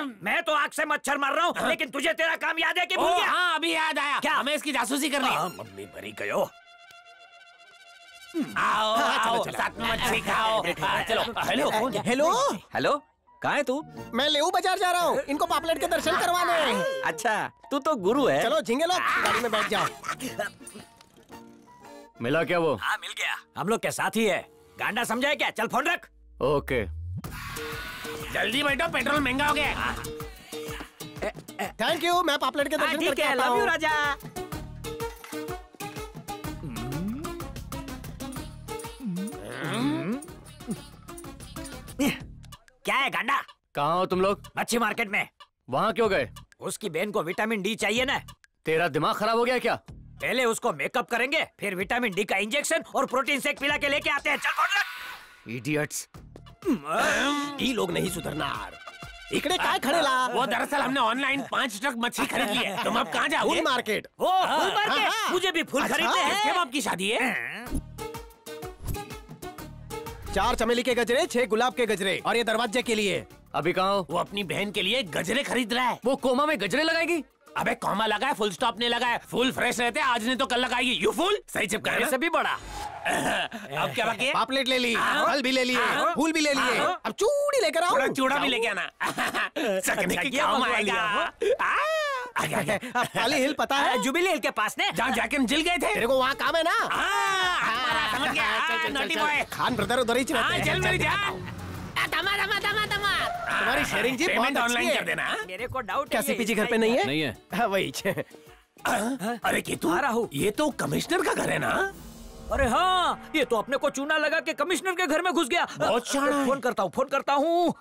हो? मैं तो आग से मच्छर मार रहा हूँ, लेकिन तुझे तेरा काम याद है कि भूल गया? हाँ अभी याद आया। क्या हमें इसकी जासूसी करनी है? मम्मी भरी गयो। आओ आओ, साथ में मछली खाओ। चलो। हेलो हेलो हेलो, कहाँ है तू? मैं लेऊ बाजार जा रहा हूँ, इनको पापलेट के दर्शन करवाने। अच्छा, तू तो गुरु है। चलो झिंगे लोग, गाड़ी में बैठ जाओ। मिला क्या वो? हाँ मिल गया, हम लोग के साथ ही है। गांडा समझाए क्या? चल फोन रख। ओके, जल्दी बैठो, पेट्रोल महंगा हो गया। थैंक यू, मैं पापलेट के दर्शन करके आता हूं। Love you Raja. क्या है गांडा? कहाँ हो तुम लोग? मच्छी मार्केट में। वहाँ क्यों गए? उसकी बहन को विटामिन डी चाहिए ना। तेरा दिमाग खराब हो गया क्या? पहले उसको मेकअप करेंगे, फिर विटामिन डी का इंजेक्शन और प्रोटीन शेक पिला के लेके आते हैं। चल इडियट्स, ये लोग नहीं सुधरनार। इकड़े काय खड़ेला? वो दरअसल हमने ऑनलाइन 5 ट्रक मच्छी खरीदी है। तुम अब कहाँ जाओ? फूल मार्केट। वो फूल मार्केट, मुझे भी फूल खरीदने हैं। इसके बाप की शादी है। 4 चमेली के गजरे, 6 गुलाब के गजरे और ये दरवाजे के लिए। अभी कहाँ? वो अपनी बहन के लिए गजरे खरीद रहा है। वो कोमा में गजरे लगाएगी? अबे कोमा लगाए, फुल स्टॉप नहीं लगाए। फुल फ्रेश रहते, आज नहीं तो कल लगाएगी। यू फूल, सही चिपका है ना? भी बड़ा। अब क्या बाकी है? पापलेट ले ली, फल भी ले लिए, फूल भी ले लिए। अब चूड़ी लेकर आओ, चूड़ा भी लेके आना। काली हिल पता है? जुबिली हिल के पास ने, जहाँ जाके हम जिल गए थे। तेरे को वहाँ काम है ना? समझ गया। खान ब्रदर उधर ही चलते। तुम्हारी शेयरिंग जी बहुत ऑनलाइन कर देना। मेरे को डाउट है क्या सीपीजी घर पे नहीं है? नहीं है वही। अरे केतु आ रहा हूँ। ये तो कमिश्नर का घर है ना? अरे हाँ, ये तो अपने को चूना लगा के कमिश्नर के घर में घुस गया। बहुत शानदार। फोन करता हूँ।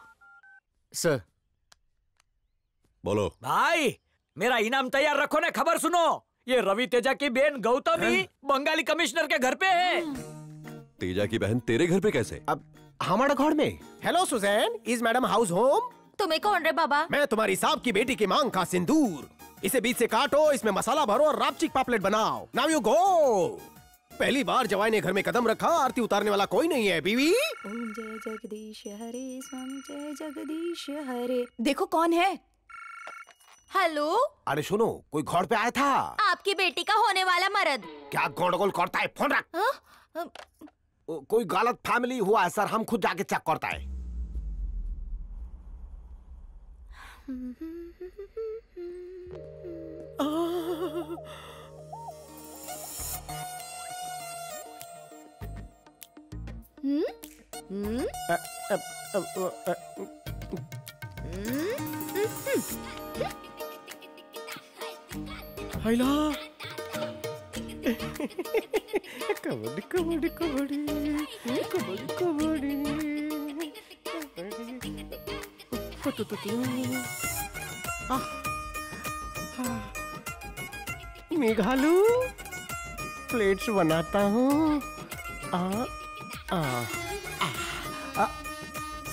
सर बोलो। भाई मेरा इनाम तैयार रखो ना। खबर सुनो, ये रवि तेजा की बहन गौतमी बंगाली कमिश्नर के घर पे है। तेजा की बहन तेरे घर पे कैसे? अब हमारा घर में। Hello Suzanne, is madam house home? तुम्हें कौन रे बाबा? मैं तुम्हारी साहब की बेटी की मांग का सिंदूर। इसे बीच से काटो, इसमें मसाला भरो और रापचिक पापलेट बनाओ। Now you go. पहली बार जवाई ने घर में कदम रखा, आरती उतारने वाला कोई नहीं है। बीवी ओम जय जगदीश हरे, स्वामी जय जगदीश हरे। देखो कौन है। हेलो। अरे सुनो, कोई घोड़ पे आया था। आपकी बेटी का होने वाला मर्द। क्या घोड़ गोल करता है? फोन रख। कोई गलत फैमिली हुआ है सर, हम खुद जाके चेक करता है। कबड्डी कबड्डी कबड्डी कबड्डी कबड्डी कबड्डी। मेघालू प्लेट्स बनाता हूँ।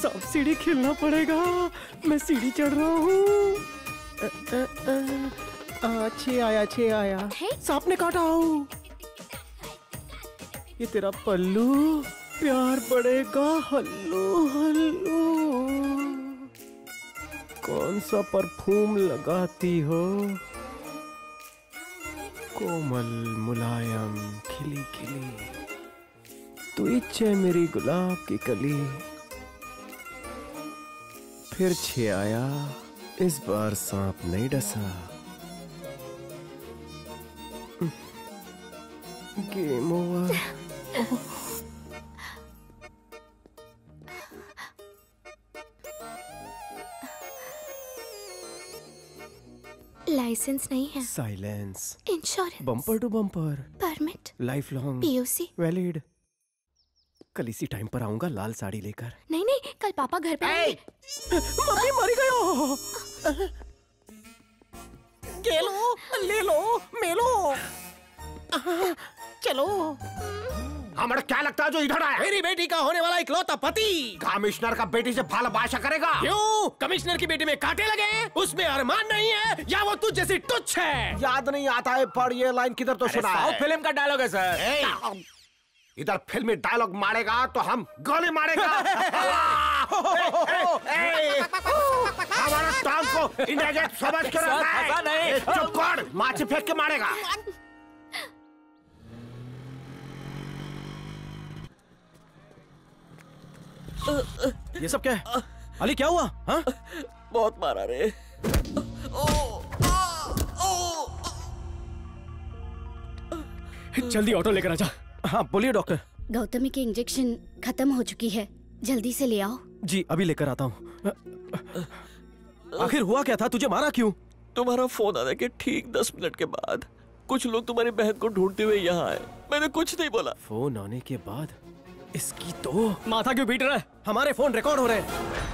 सब सीढ़ी खेलना पड़ेगा। मैं सीढ़ी चढ़ रहा हूँ। छे आया। सांप ने काटा हूँ। ये तेरा पल्लू प्यार बढ़ेगा। हल्लो हल्लो कौन सा परफ्यूम लगाती हो? कोमल मुलायम खिली खिली, तू इच्छे मेरी गुलाब की कली। फिर 6 आया, इस बार सांप नहीं डसा। Game over. लाइसेंस नहीं है। Silence. Insurance. Bumper to bumper. Permit. Life long. POC. Valid. कल इसी टाइम पर आऊंगा लाल साड़ी लेकर। नहीं, कल पापा घर पे। मम्मी मर गए। ले लो। चलो। हमारा क्या लगता है जो इधर आया? मेरी बेटी का होने वाला इकलौता पति। कमिश्नर का बेटी से भाला बाशा करेगा। क्यों? कमिश्नर की बेटी में कांटे लगे, उसमें अरमान नहीं है, या वो तुझ जैसी तुच्छ है। याद नहीं आता है पर ये लाइन किधर तो सुना है। फिल्म का डायलॉग है सर। इधर फिल्मी डायलॉग मारेगा तो हम गोली मारेगा। हमारा टांग को इंटरजेक्ट समझ कर रखा है। चुप कर, माची फेंक के मारेगा। ये सब क्या है? अली क्या हुआ? हाँ? बहुत मारा रे। जल्दी ऑटो लेकर आजा। हाँ बोलिए डॉक्टर। गौतमी की इंजेक्शन खत्म हो चुकी है, जल्दी से ले आओ। जी अभी लेकर आता हूँ। आखिर हुआ क्या था? तुझे मारा क्यों? तुम्हारा फोन आने के ठीक 10 मिनट के बाद कुछ लोग तुम्हारी बहन को ढूंढते हुए यहाँ आए। मैंने कुछ नहीं बोला। फोन आने के बाद इसकी तो माथा क्यों पीट रहा है? हमारे फोन रिकॉर्ड हो रहे हैं।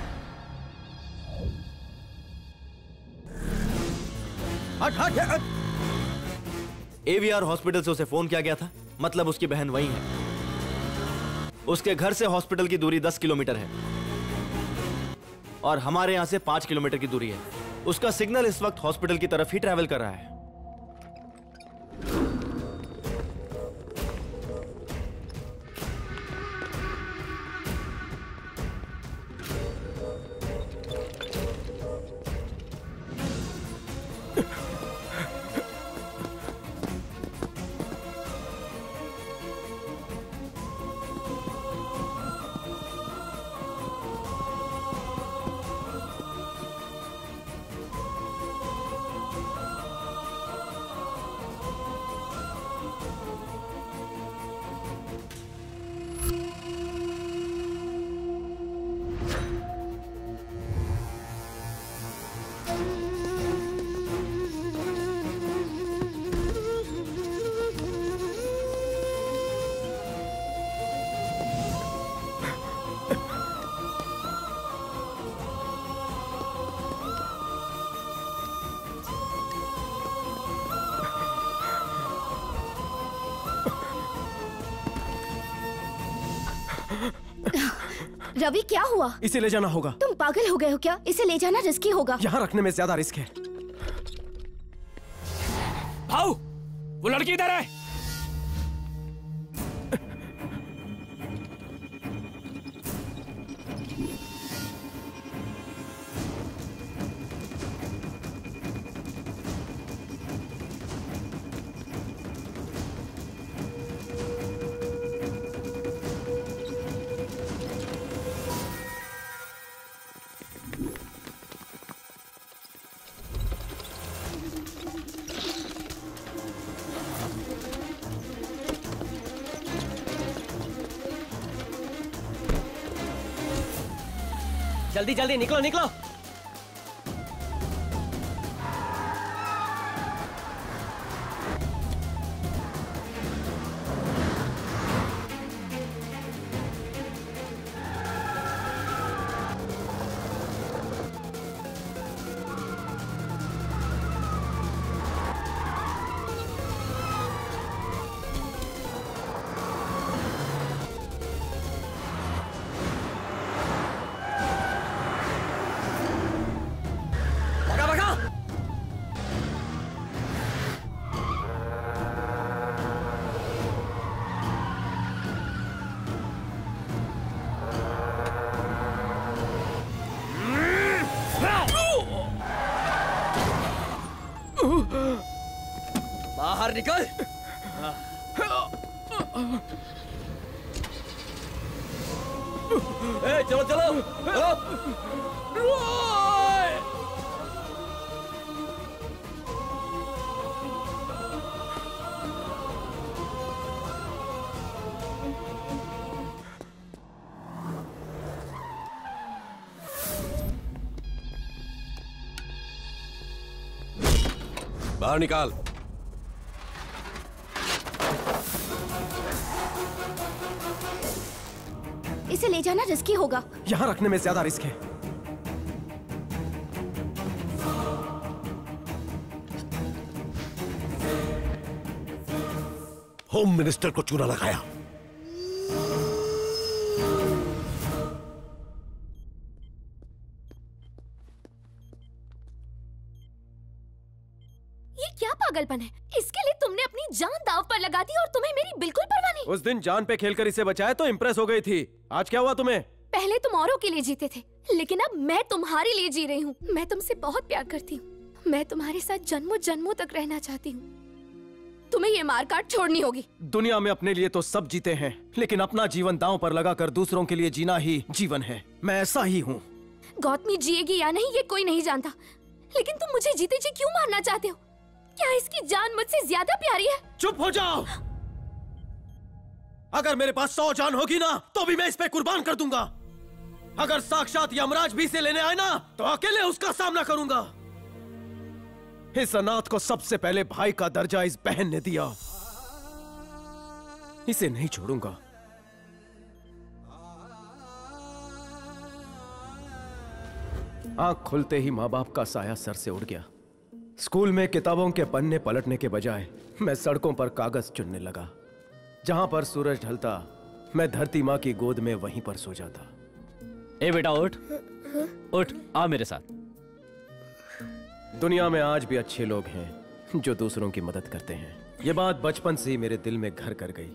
एवीआर हॉस्पिटल से उसे फोन किया गया था, मतलब उसकी बहन वहीं है। उसके घर से हॉस्पिटल की दूरी 10 किलोमीटर है और हमारे यहां से 5 किलोमीटर की दूरी है। उसका सिग्नल इस वक्त हॉस्पिटल की तरफ ही ट्रैवल कर रहा है। रवि क्या हुआ? इसे ले जाना होगा। तुम पागल हो गए हो क्या? इसे ले जाना रिस्की होगा। यहाँ रखने में ज्यादा रिस्क है। भाऊ, वो लड़की इधर है। जल्दी जल्दी निकलो निकलो। निकल। ए, चलो चलो चलो। बाहर निकाल। इसे ले जाना रिस्की होगा। यहाँ रखने में ज्यादा रिस्क है। होम मिनिस्टर को चूना लगाया। ये क्या पागलपन है? इसके लिए तुमने अपनी जान दांव पर लगा दी और तुम्हें मेरी बिल्कुल परवाह नहीं। उस दिन जान पे खेलकर इसे बचाया तो इंप्रेस हो गई थी। आज क्या हुआ तुम्हें? पहले तुम औरों के लिए जीते थे, लेकिन अब मैं तुम्हारे लिए जी रही हूँ। मैं तुमसे बहुत प्यार करती हूँ। मैं तुम्हारे साथ जन्मों जन्मों तक रहना चाहती हूँ। तुम्हें ये मारकाट छोड़नी होगी। दुनिया में अपने लिए तो सब जीते हैं, लेकिन अपना जीवन दांव पर लगाकर दूसरों के लिए जीना ही जीवन है। मैं ऐसा ही हूँ। गौतमी जिएगी या नहीं ये कोई नहीं जानता, लेकिन तुम मुझे जीते जी क्यों मारना चाहते हो? क्या इसकी जान मुझसे ज्यादा प्यारी है? चुप हो जाओ। अगर मेरे पास 100 जान होगी ना तो भी मैं इस पे कुर्बान कर दूंगा। अगर साक्षात यमराज भी इसे लेने आए ना तो अकेले उसका सामना करूंगा। इस अनाथ को सबसे पहले भाई का दर्जा इस बहन ने दिया, इसे नहीं छोड़ूंगा। आंख खुलते ही माँ बाप का साया सर से उड़ गया। स्कूल में किताबों के पन्ने पलटने के बजाय मैं सड़कों पर कागज चुनने लगा। जहां पर सूरज ढलता मैं धरती माँ की गोद में वहीं पर सो जाता। ए बेटा उठ उठ, आ मेरे साथ। दुनिया में आज भी अच्छे लोग हैं जो दूसरों की मदद करते हैं। ये बात बचपन से ही मेरे दिल में घर कर गई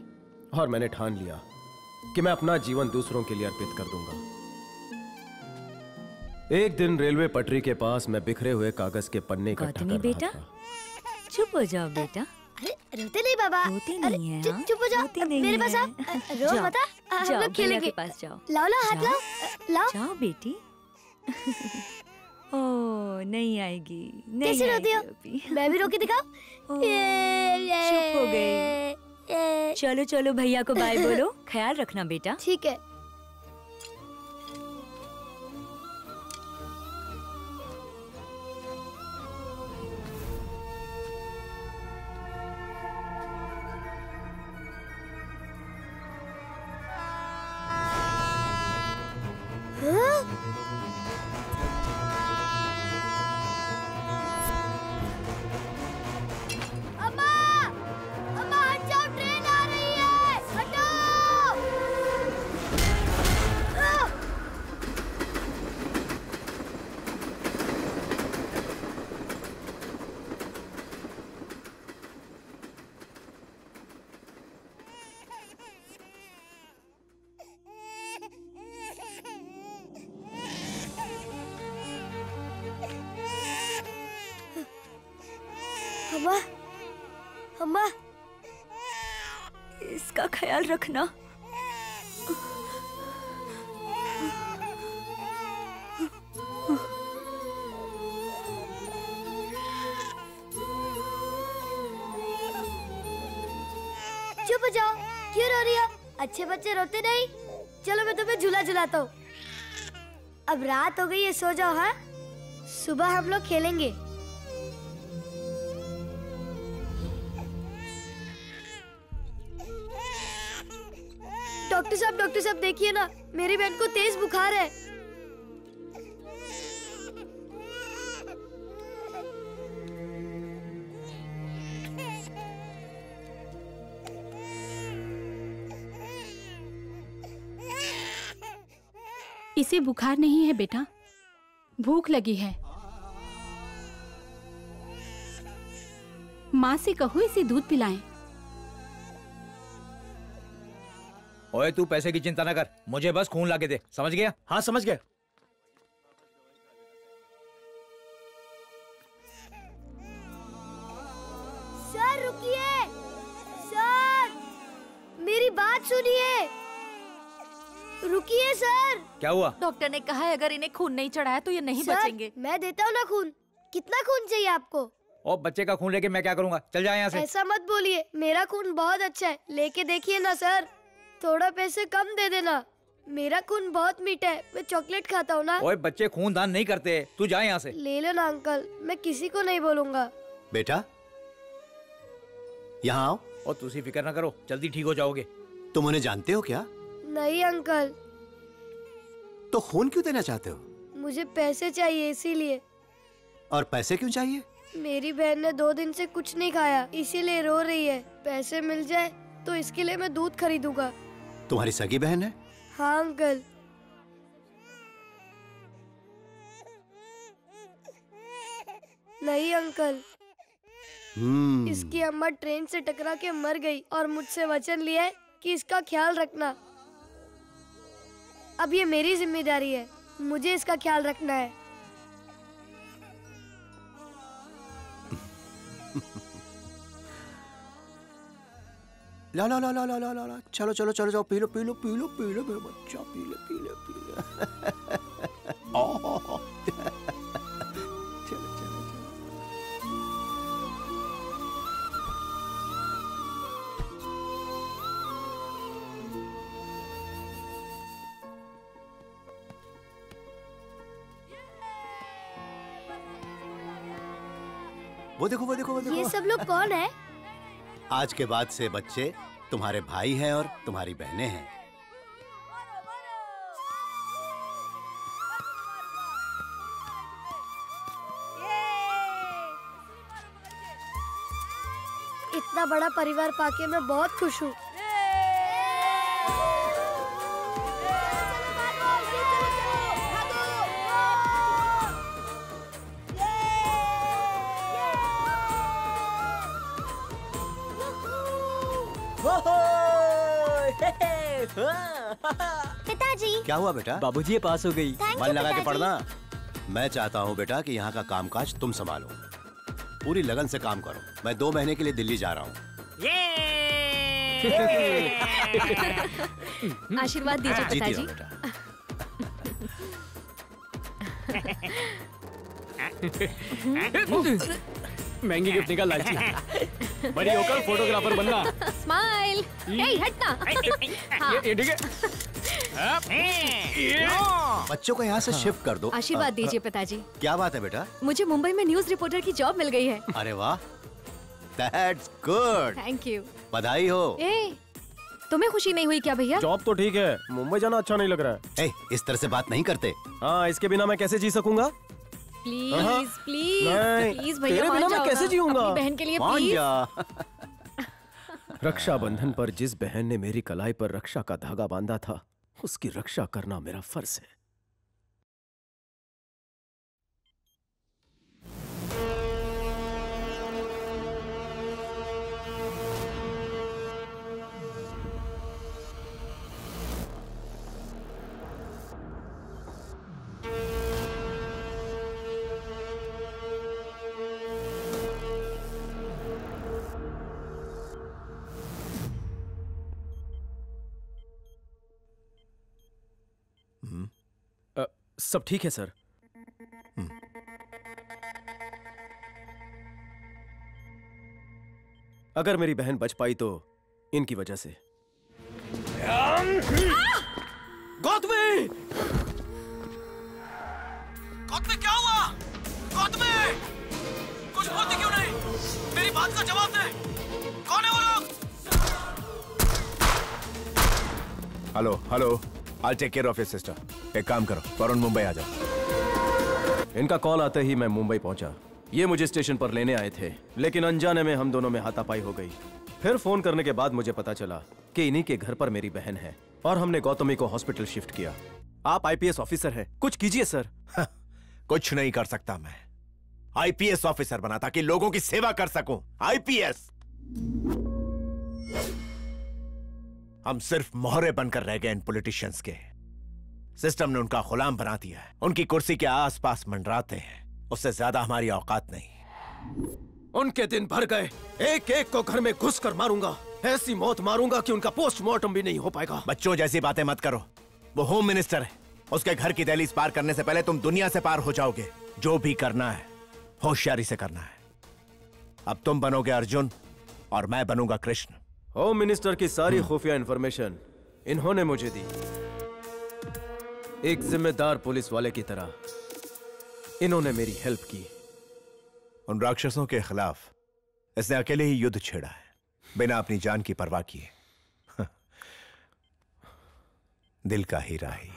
और मैंने ठान लिया कि मैं अपना जीवन दूसरों के लिए अर्पित कर दूंगा। एक दिन रेलवे पटरी के पास मैं बिखरे हुए कागज के पन्ने इकट्ठा कर रहा था। बेटा चुप हो जाओ बेटा। अरे रोते नहीं बाबा, रोते नहीं है। चुप हो जाओ, मेरे पास आओ। रो मत, हम लोग खेलेंगे। के पास जाओ, लाओ लाओ हाथ लाओ लाओ। जाओ बेटी। ओ नहीं आएगी, नहीं कैसे रोती हो? मैं भी रोके दिखाओ। चुप हो गए। चलो चलो भैया को बाय बोलो। ख्याल रखना बेटा। ठीक है। ख्याल रखना। चुप हो जाओ, क्यों रो रही हो? अच्छे बच्चे रोते नहीं। चलो मैं तुम्हें झूला झुलाता हूँ। अब रात हो गई है, सो जाओ। हाँ सुबह हम लोग खेलेंगे। डॉक्टर साहब देखिए ना, मेरी बहन को तेज बुखार है। इसे बुखार नहीं है बेटा, भूख लगी है। माँ से कहो इसे दूध पिलाएं। ओए तू पैसे की चिंता ना कर, मुझे बस खून लाके दे, समझ गया? हाँ समझ गया। सर रुकिए, सर मेरी बात सुनिए, रुकिए सर। क्या हुआ? डॉक्टर ने कहा है अगर इन्हें खून नहीं चढ़ाया तो ये नहीं बचेंगे। मैं देता हूँ ना खून, कितना खून चाहिए आपको? और बच्चे का खून लेके मैं क्या करूँगा, चल जाए यहाँ से। ऐसा मत बोलिए, मेरा खून बहुत अच्छा है, लेके देखिए ना सर। थोड़ा पैसे कम दे देना, मेरा खून बहुत मीठा है, मैं चॉकलेट खाता हूँ ना। ओए बच्चे खून दान नहीं करते, तू जा यहाँ से। ले लो ना अंकल, मैं किसी को नहीं बोलूँगा। बेटा यहाँ आओ। और तुसी फिक्र ना करो, जल्दी ठीक हो जाओगे। तुम उन्हें जानते हो क्या? नहीं अंकल। तो खून क्यों देना चाहते हो? मुझे पैसे चाहिए इसीलिए। और पैसे क्यों चाहिए? मेरी बहन ने 2 दिन से कुछ नहीं खाया, इसीलिए रो रही है। पैसे मिल जाए तो इसके लिए मैं दूध खरीदूंगा। तुम्हारी सगी बहन है? हाँ अंकल। नहीं अंकल। इसकी अम्मा ट्रेन से टकरा के मर गई और मुझसे वचन लिया है कि इसका ख्याल रखना। अब ये मेरी जिम्मेदारी है, मुझे इसका ख्याल रखना है। ला ला ला ला ला ला ला, चलो चलो चलो जाओ, पी लो पी लो पी लो पी लो मेरा बच्चा, पी ले पी ले पी ले। चलो चलो चलो। वो देखो। ये सब लोग कौन है? आज के बाद से बच्चे तुम्हारे भाई हैं और तुम्हारी बहनें हैं। इतना बड़ा परिवार पाके मैं बहुत खुश हूँ। पिताजी। क्या हुआ बेटा? बाबूजी पास हो गई। मन लगा के पढ़ना। मैं चाहता हूँ बेटा कि यहाँ का कामकाज तुम संभालो, पूरी लगन से काम करो। मैं 2 महीने के लिए दिल्ली जा रहा हूँ। आशीर्वाद दीजिए पिताजी। महंगी गिफ्ट का लालची। बड़ी होकर फोटोग्राफर बनना। स्माइल। हटना। हाँ। ये ठीक है। बच्चों को यहाँ से शिफ्ट कर दो। आशीर्वाद दीजिए पिताजी। क्या बात है बेटा? मुझे मुंबई में न्यूज़ रिपोर्टर की जॉब मिल गई है। अरे वाह, दैट्स गुड। Thank you. बधाई हो। तुम्हें खुशी नहीं हुई क्या भैया? जॉब तो ठीक है, मुंबई जाना अच्छा नहीं लग रहा है। इस तरह से बात नहीं करते। हाँ, इसके बिना मैं कैसे जी सकूंगा? प्लीज प्लीज प्लीज भैया, तेरे बिना मैं कैसे जीऊंगा? अपनी बहन के लिए प्लीज। रक्षाबंधन पर जिस बहन ने मेरी कलाई पर रक्षा का धागा बांधा था, उसकी रक्षा करना मेरा फर्ज है। सब ठीक है सर। अगर मेरी बहन बच पाई तो इनकी वजह से। गौतमी! गौतमी क्या हुआ? गौतमी! कुछ बोलती क्यों नहीं? मेरी बात का जवाब दे। कौन है वो लोग? Hello hello, I'll take care of your sister. एक काम करो, फौरन मुंबई आ जाओ। इनका कॉल आते ही मैं मुंबई पहुंचा। ये मुझे स्टेशन पर लेने आए थे, लेकिन अनजाने में हम दोनों में हाथापाई हो गई। फिर फोन करने के बाद मुझे पता चला कि इन्हीं के घर पर मेरी बहन है और हमने गौतमी को हॉस्पिटल शिफ्ट किया। आप आईपीएस ऑफिसर हैं, कुछ कीजिए सर। कुछ नहीं कर सकता मैं। आईपीएस ऑफिसर बना ताकि लोगों की सेवा कर सकूं। आईपीएस। हम सिर्फ मोहरे बनकर रह गए इन पॉलिटिशियंस के। सिस्टम ने उनका गुलाम बना दिया है। उनकी कुर्सी के आसपास मंडराते हैं, उससे ज्यादा हमारी औकात नहीं। उनके दिन भर गए, एक एक को घर में घुस कर मारूंगा। ऐसी मौत मारूंगा कि उनका पोस्टमार्टम भी नहीं हो पाएगा। बच्चों जैसी बातें मत करो, वो होम मिनिस्टर है। उसके घर की दहलीज पार करने से पहले तुम दुनिया से पार हो जाओगे। जो भी करना है होशियारी से करना है। अब तुम बनोगे अर्जुन और मैं बनूंगा कृष्ण। होम मिनिस्टर की सारी खुफिया इंफॉर्मेशन इन्होंने मुझे दी। एक जिम्मेदार पुलिस वाले की तरह इन्होंने मेरी हेल्प की। उन राक्षसों के खिलाफ इसने अकेले ही युद्ध छेड़ा है, बिना अपनी जान की परवाह किए। दिल का ही राही।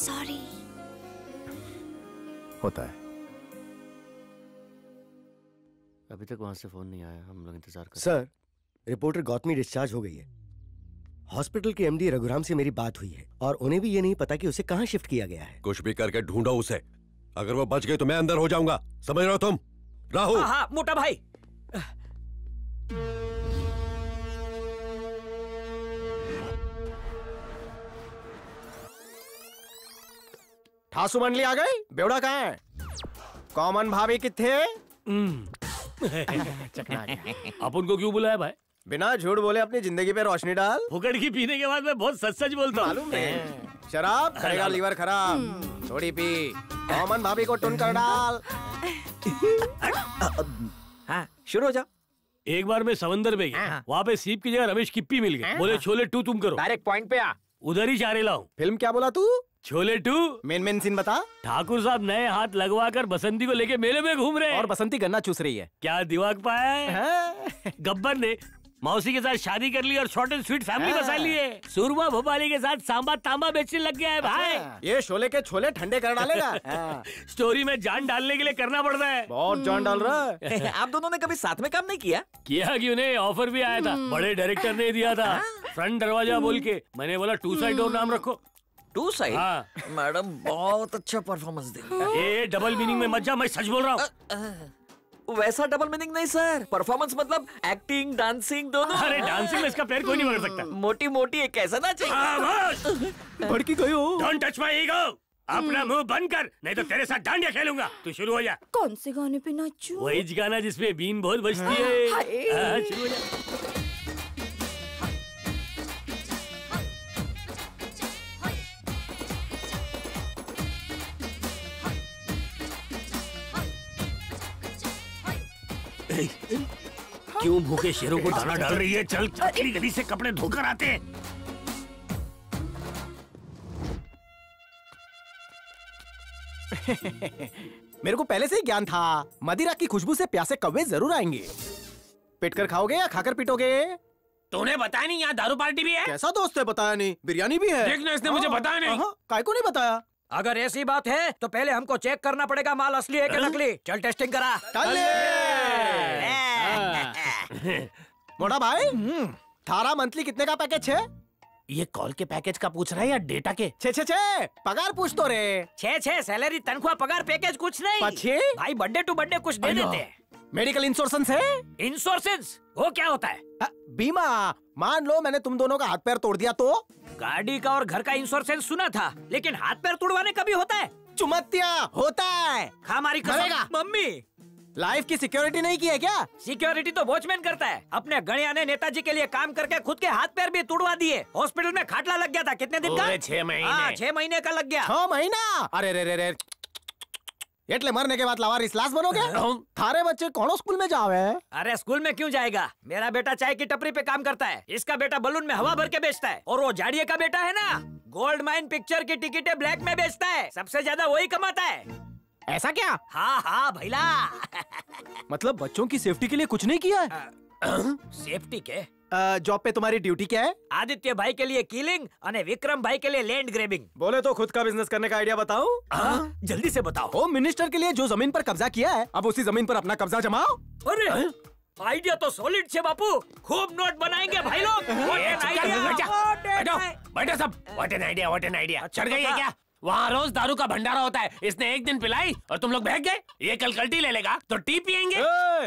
सॉरी। होता है। अभी तक वहां से फोन नहीं आया, हम लोग इंतजार कर रहे हैं। सर, रिपोर्टर गौतमी डिस्चार्ज हो गई है। हॉस्पिटल के एमडी रघुराम से मेरी बात हुई है और उन्हें भी ये नहीं पता कि उसे कहां शिफ्ट किया गया है। कुछ भी करके ढूंढो उसे। अगर वो बच गई तो मैं अंदर हो जाऊंगा, समझ रहे हो तुम? राहुल। हाँ, मोटा भाई। ठासु मंडली आ गई। बेवड़ा कहाँ है? कॉमन भाभी किथे? आप उनको क्यों बुलाया भाई? बिना झूठ बोले अपनी जिंदगी पे रोशनी डाल। फुकड़ की पीने के बाद मैं बहुत सच सच बोलता हूँ। मालूम है, शराब करेगा लीवर खराब। थोड़ी पी, कॉमन भाभी को टुन कर डाल। हाँ, शुरू हो जा। एक बार मैं समंदर में गया, वहाँ पे सीप की जगह रमेश किप्पी मिल गई। बोले छोले टू तुम करो, डायरेक्ट पॉइंट पे आ, उधर ही चारे लाओ। फिल्म क्या बोला तू? छोले टू। मेन सीन बता। ठाकुर साहब नए हाथ लगवा कर बसंती को लेके मेले में घूम रहे हैं और बसंती गन्ना चूस रही है। क्या दिमाग पाया। गब्बर ने मौसी के साथ शादी कर ली और शॉर्ट एंड स्वीट फैमिली बसा ली है। सूरमा भोपाली के साथ सांबा तांबा बेचने लग गया है भाई। ये शोले के छोले ठंडे कर डालेगा। स्टोरी में जान डालने के लिए करना पड़ता है। बहुत जान डाल रहा है। आप दोनों ने कभी साथ में काम नहीं किया? किया क्यों नहीं, ऑफर भी आया था, बड़े डायरेक्टर ने दिया था। फ्रंट दरवाजा बोल के मैंने बोला टू साइड डोर नाम रखो। To side? हाँ। मैडम बहुत अच्छा परफॉर्मेंस देंगे। ये डबल मीनिंग में मत जा, मैं सच बोल रहा हूँ। वैसा डबल मीनिंग नहीं सर, परफॉर्मेंस मतलब एक्टिंग डांसिंग दोनों। अरे डांसिंग में इसका पैर कोई नहीं पकड़ सकता। मोटी मोटी एक ऐसा ना चाहिए। भड़की गई हो। Don't touch my ego. अपना मुंह बंद कर, नहीं तो तेरे साथ डांडिया खेलूंगा। तू शुरू हो जा। कौन से गाने पे नाचूं? वही गाना जिसमे बीन बहुत बजती है। क्यों भूखे शेरों को दाना डाल रही है? चल चल, गली से कपड़े धोकर आते हैं। मेरे को पहले से ही ज्ञान था मदिरा की खुशबू से प्यासे कौवे जरूर आएंगे। पिटकर खाओगे या खाकर पिटोगे? तूने बताया नहीं यहाँ दारू पार्टी भी है। कैसा दोस्त है, बताया नहीं। बिरयानी भी है। देखना इसने मुझे बताया नहीं। काय को नहीं बताया? अगर ऐसी बात है तो पहले हमको चेक करना पड़ेगा माल असली है कि नकली। चल टेस्टिंग करा। मोटा भाई, थारा मंथली कितने का पैकेज है? ये कॉल के पैकेज का पूछ रहा है या डेटा के? छे पगार पूछ तो रे। छे सैलरी तनख्वाह पगार पैकेज कुछ नहीं। पछे भाई बर्थडे टू बर्थडे कुछ दे देते हैं। मेडिकल इंश्योरेंस है? इंश्योरेंस वो क्या होता है? बीमा। मान लो मैंने तुम दोनों का हाथ पैर तोड़ दिया तो? गाड़ी का और घर का इंश्योरेंस सुना था, लेकिन हाथ पैर तोड़वाने का भी होता है? चुमत्तिया होता है। हमारी मम्मी लाइफ की सिक्योरिटी नहीं की है क्या? सिक्योरिटी तो वॉचमैन करता है। अपने गणिया ने नेताजी के लिए काम करके खुद के हाथ पैर भी तोड़वा दिए। हॉस्पिटल में खाटला लग गया था। कितने दिन का? 6 महीने का लग गया। 6 महीना? अरे रे एटले मरने के बाद लावारिस लाश बनोगे? थारे बच्चे कौनो स्कूल में जावे? अरे स्कूल में क्यों जाएगा? मेरा बेटा चाय की टपरी पे काम करता है, इसका बेटा बलून में हवा भर के बेचता है, और वो झाड़िये का बेटा है ना गोल्ड माइन पिक्चर की टिकटें ब्लैक में बेचता है। सबसे ज्यादा वही कमाता है। ऐसा क्या? हाँ हाँ भैला। मतलब बच्चों की सेफ्टी के लिए कुछ नहीं किया है। सेफ्टी के जॉब पे तुम्हारी ड्यूटी क्या है? आदित्य भाई के लिए कीलिंग और विक्रम भाई के लिए लैंड ग्रेबिंग। बोले तो खुद का बिजनेस करने का आइडिया बताओ। जल्दी से बताओ। होम मिनिस्टर के लिए जो जमीन पर कब्जा किया है, अब उसी जमीन पर अपना कब्जा जमाओ। अरे आइडिया तो सॉलिड है बापू, खूब नोट बनाएंगे भाई लोग। बैठो सब। What an idea, what an idea. चढ़ गई है क्या? वहाँ रोज दारू का भंडारा होता है, इसने एक दिन पिलाई और तुम लोग बहक गए। ये कल कल्टी ले लेगा तो टी पियेंगे।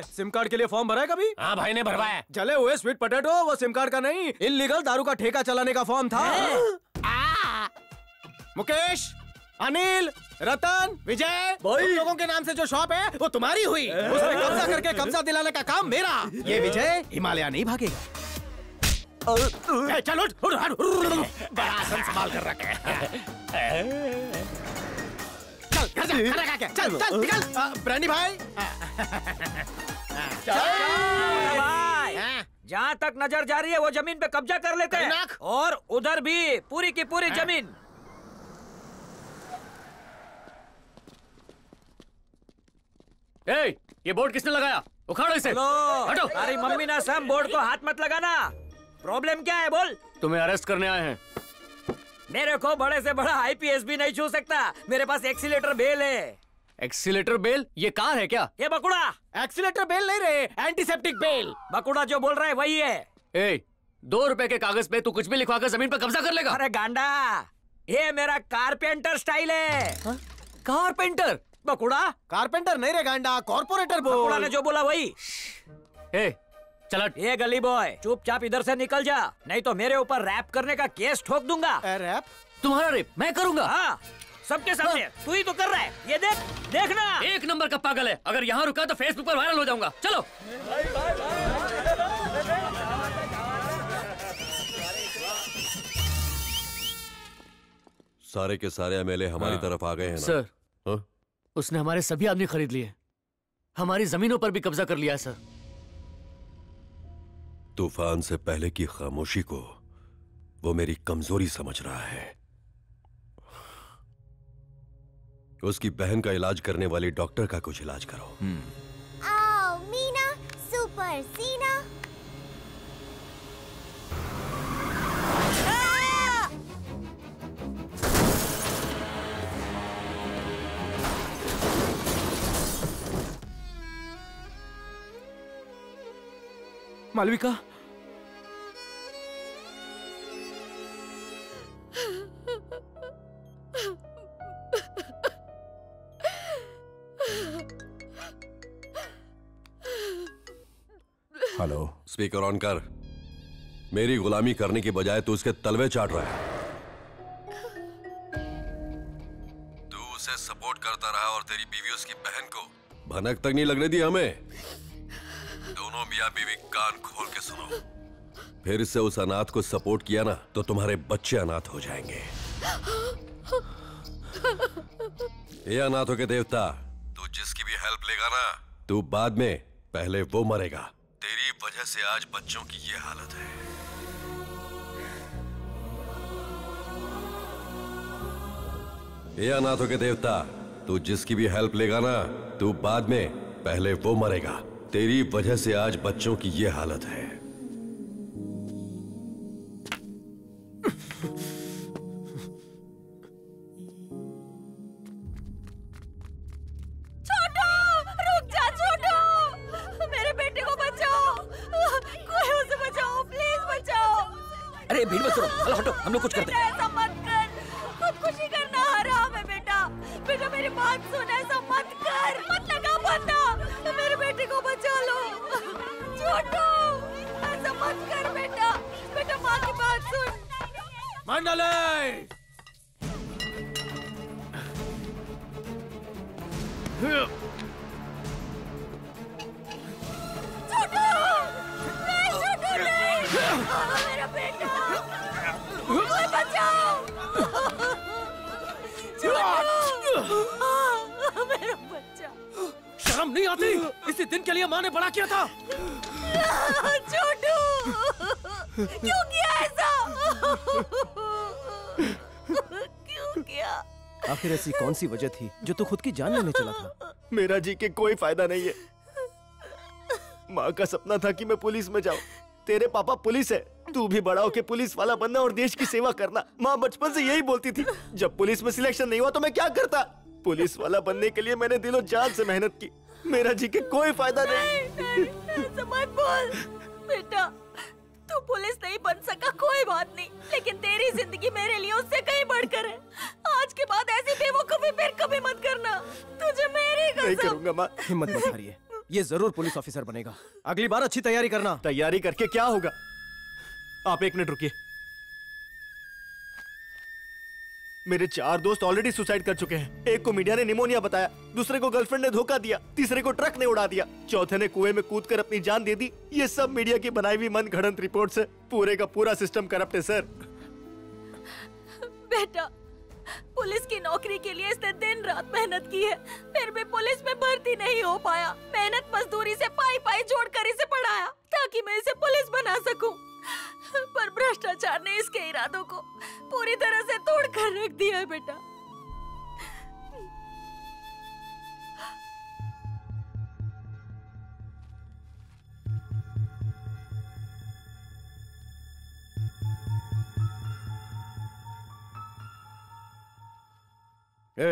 सिम कार्ड के लिए फॉर्म भरा है कभी? हाँ भाई ने भरवाया। जले हुए स्वीट पोटैटो, वो सिम कार्ड का नहीं, इल्लीगल दारू का ठेका चलाने का फॉर्म था। मुकेश, अनिल, रतन, विजय, उन लोगों के नाम से जो शॉप है वो तुम्हारी हुई, उसमें कब्जा करके कब्जा दिलाने का काम मेरा। ये विजय हिमालय नहीं भागेगा। चलो बड़ा आसन संभाल कर रखा है। चल घर जा, क्या चल चल निकल। ब्रांडी भाई जहाँ तक नजर जा रही है वो जमीन पे कब्जा कर लेते हैं, और उधर भी पूरी की पूरी जमीन। ये बोर्ड किसने लगाया? उखाड़ो इसे। हटो। अरे मम्मी ना सम, बोर्ड को हाथ मत लगाना। प्रॉब्लम क्या है बोल? तुम्हें अरेस्ट करने आए हैं। मेरे को बड़े से बड़ा आईपीएस भी नहीं छू सकता, मेरे पास एक्सीलेटर बेल है। Accelerator bell? ये कार है क्या? ये बकुड़ा। एक्सीलेटर बेल नहीं रहे, एंटीसेप्टिक बेल। बकुड़ा जो बोल रहा है वही है। ए, 2 रुपए के कागज पे तू कुछ भी लिखवा कर जमीन पर कब्जा कर लेगा। अरे गांडा, ये मेरा कारपेंटर स्टाइल है। कारपेंटर? बकुड़ा कारपेंटर नहीं रे गांडा, कॉर्पोरेटर बोल। बकुड़ा ने जो बोला वही। चल ये गली बॉय, चुपचाप इधर से निकल जा, नहीं तो मेरे ऊपर रैप करने का केस ठोक दूंगा। रैप? तुम्हारा रैप मैं करूंगा। हाँ, सबके सामने। हाँ। तू ही तो कर रहा है, ये देख, देखना। 1 नंबर का पागल है, अगर यहाँ रुका तो फेसबुक पर वायरल हो जाऊंगा। चलो भाई, भाई, भाई। सारे के सारे एमएलए हमारी तरफ आ गए हैं सर। हा? उसने हमारे सभी आदमी खरीद लिए, हमारी जमीनों पर भी कब्जा कर लिया सर। तूफान से पहले की खामोशी को वो मेरी कमजोरी समझ रहा है। उसकी बहन का इलाज करने वाले डॉक्टर का कुछ इलाज करो। आओ मीना, सुपर सीना। मालविका, हेलो। स्पीकर ऑन कर। मेरी गुलामी करने के बजाय तू उसके तलवे चाट रहा है। तू उसे सपोर्ट करता रहा और तेरी बीवी उसकी बहन को भनक तक नहीं लगने दी हमें। दोनों मियां बीवी कान खोल के सुनो। फिर से उस अनाथ को सपोर्ट किया ना तो तुम्हारे बच्चे अनाथ हो जाएंगे। ये अनाथों के देवता, तू जिसकी भी हेल्प लेगा ना, तू बाद में पहले वो मरेगा। तेरी वजह से आज बच्चों की ये हालत है। ये अनाथों के देवता, तू जिसकी भी हेल्प लेगा ना, तू बाद में पहले वो मरेगा। तेरी वजह से आज बच्चों की ये हालत है। कौन सी वजह थी जो तू खुद की जान लेने चला था? मेरा जी के कोई फायदा नहीं है। माँ का सपना था कि मैं पुलिस में जाऊं। तेरे पापा पुलिस है, तू भी बड़ा होकर पुलिस वाला बनना और देश की सेवा करना। माँ बचपन से यही बोलती थी। जब पुलिस में सिलेक्शन नहीं हुआ तो मैं क्या करता? पुलिस वाला बनने के लिए मैंने दिलो जान से मेहनत की। मेरा जी के कोई फायदा नहीं। तू पुलिस नहीं बन सका, कोई बात नहीं, लेकिन तेरी जिंदगी मेरे लिए उससे कहीं बढ़कर है। आज के बाद ऐसी बेवकूफी फिर कभी मत करना। तुझे मेरी कसम। नहीं करूंगा माँ। हिम्मत मत हारिए, ये जरूर पुलिस ऑफिसर बनेगा। अगली बार अच्छी तैयारी करना। तैयारी करके क्या होगा? आप एक मिनट रुकिए। मेरे 4 दोस्त ऑलरेडी सुसाइड कर चुके हैं। एक को मीडिया ने निमोनिया बताया, दूसरे को गर्लफ्रेंड ने धोखा दिया, तीसरे को ट्रक ने उड़ा दिया, चौथे ने कुएं में कूदकर अपनी जान दे दी। ये सब मीडिया की बनाई हुई मनगढ़ंत रिपोर्ट से। पूरे का पूरा सिस्टम करप्ट है सर। बेटा, पुलिस की नौकरी के लिए इसने दिन रात मेहनत की है, फिर भी पुलिस में भर्ती नहीं हो पाया। मेहनत मजदूरी से पाई पाई जोड़कर इसे पढ़ाया ताकि मैं इसे पुलिस बना सकूं, पर भ्रष्टाचार ने इसके इरादों को पूरी तरह से तोड़कर रख दिया है। बेटा, ए,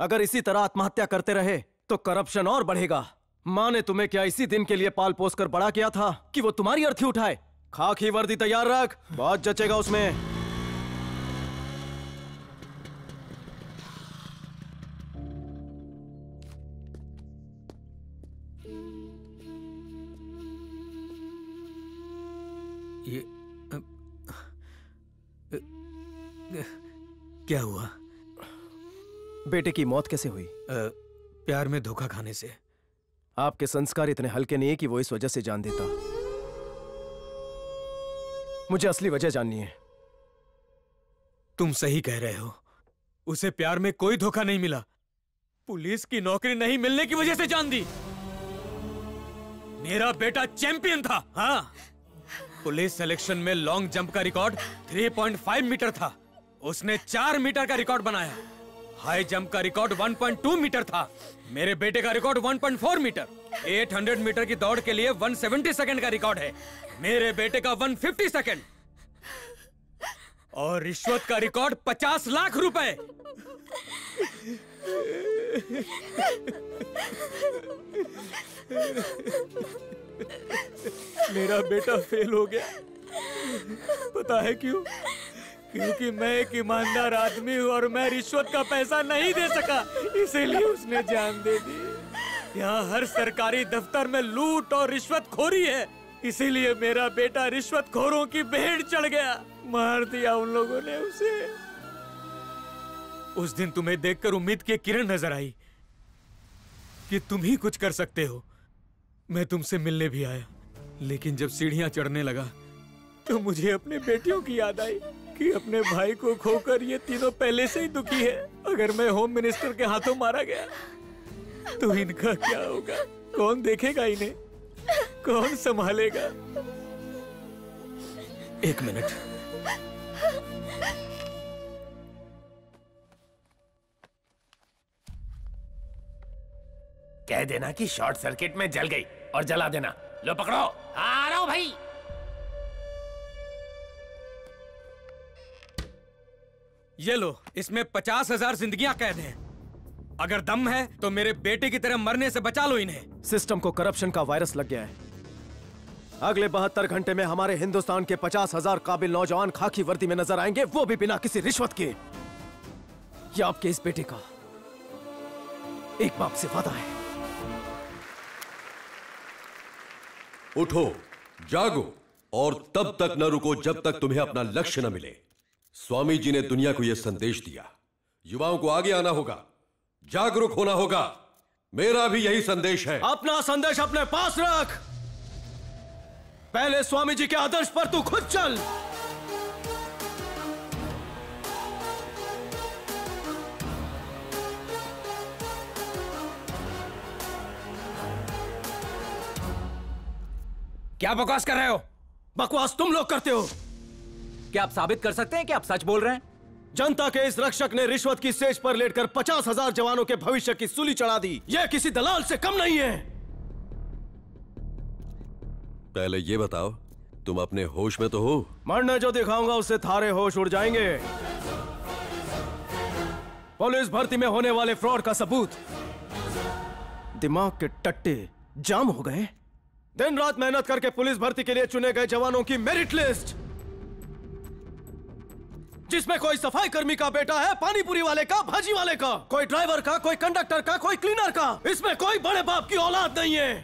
अगर इसी तरह आत्महत्या करते रहे तो करप्शन और बढ़ेगा। माँ ने तुम्हें क्या इसी दिन के लिए पाल पोस कर बड़ा किया था कि वो तुम्हारी अर्थी उठाए? खाकी वर्दी तैयार रख, बहुत जचेगा उसमें। ये क्या हुआ? बेटे की मौत कैसे हुई? प्यार में धोखा खाने से। आपके संस्कार इतने हल्के नहीं है कि वो इस वजह से जान देता। मुझे असली वजह जाननी है। तुम सही कह रहे हो, उसे प्यार में कोई धोखा नहीं मिला। पुलिस की नौकरी नहीं मिलने की वजह से जान दी। मेरा बेटा चैंपियन था। हाँ, पुलिस सिलेक्शन में लॉन्ग जंप का रिकॉर्ड 3.5 मीटर था, उसने 4 मीटर का रिकॉर्ड बनाया। हाई जंप का रिकॉर्ड 1.2 मीटर था, मेरे बेटे का रिकॉर्ड 1.4 मीटर। 800 मीटर की दौड़ के लिए 170 सेकंड का रिकॉर्ड है, मेरे बेटे का 150 सेकंड। और रिश्वत का रिकॉर्ड 50 लाख रुपए। मेरा बेटा फेल हो गया, पता है क्यों? क्योंकि मैं एक ईमानदार आदमी हूँ और मैं रिश्वत का पैसा नहीं दे सका, इसीलिए उसने जान दे दी। यहाँ हर सरकारी दफ्तर में लूट और रिश्वतखोरी है, इसीलिए मेरा बेटा रिश्वतखोरों की भेंट चढ़ गया। मार दिया उन लोगों ने उसे। उस दिन तुम्हें देखकर उम्मीद की किरण नजर आई कि तुम ही कुछ कर सकते हो। मैं तुमसे मिलने भी आया, लेकिन जब सीढ़ियां चढ़ने लगा तो मुझे अपने बेटियों की याद आई कि अपने भाई को खोकर ये तीनों पहले से ही दुखी है। अगर मैं होम मिनिस्टर के हाथों मारा गया तो इनका क्या होगा? कौन देखेगा इन्हें? कौन संभालेगा? एक मिनट। कह देना कि शॉर्ट सर्किट में जल गई और जला देना। लो पकड़ो। आ रहा हूं भाई। ये लो, इसमें 50,000 जिंदगियां कैद हैं। अगर दम है तो मेरे बेटे की तरह मरने से बचा लो इन्हें। सिस्टम को करप्शन का वायरस लग गया है। अगले 72 घंटे में हमारे हिंदुस्तान के 50,000 काबिल नौजवान खाकी वर्दी में नजर आएंगे, वो भी बिना किसी रिश्वत के। ये आपके इस बेटे का एक बाप से वादा है। उठो, जागो और तब तक न रुको जब तक तुम्हें अपना लक्ष्य न मिले। स्वामी जी ने दुनिया को यह संदेश दिया, युवाओं को आगे आना होगा, जागरूक होना होगा। मेरा भी यही संदेश है। अपना संदेश अपने पास रख, पहले स्वामी जी के आदर्श पर तू खुद चल। क्या बकवास कर रहे हो? बकवास तुम लोग करते हो। क्या आप साबित कर सकते हैं कि आप सच बोल रहे हैं? जनता के इस रक्षक ने रिश्वत की सेज पर लेटकर 50,000 जवानों के भविष्य की सूली चढ़ा दी। यह किसी दलाल से कम नहीं है। पहले ये बताओ, तुम अपने होश में तो हो? मरने जो दिखाऊंगा उससे थारे होश उड़ जाएंगे। पुलिस भर्ती में होने वाले फ्रॉड का सबूत। दिमाग के टट्टे जाम हो गए। दिन रात मेहनत करके पुलिस भर्ती के लिए चुने गए जवानों की मेरिट लिस्ट, जिसमें कोई सफाई कर्मी का बेटा है, पानी पूरी वाले का, भाजी वाले का, कोई ड्राइवर का, कोई कंडक्टर का, कोई क्लीनर का। इसमें कोई बड़े बाप की औलाद नहीं है।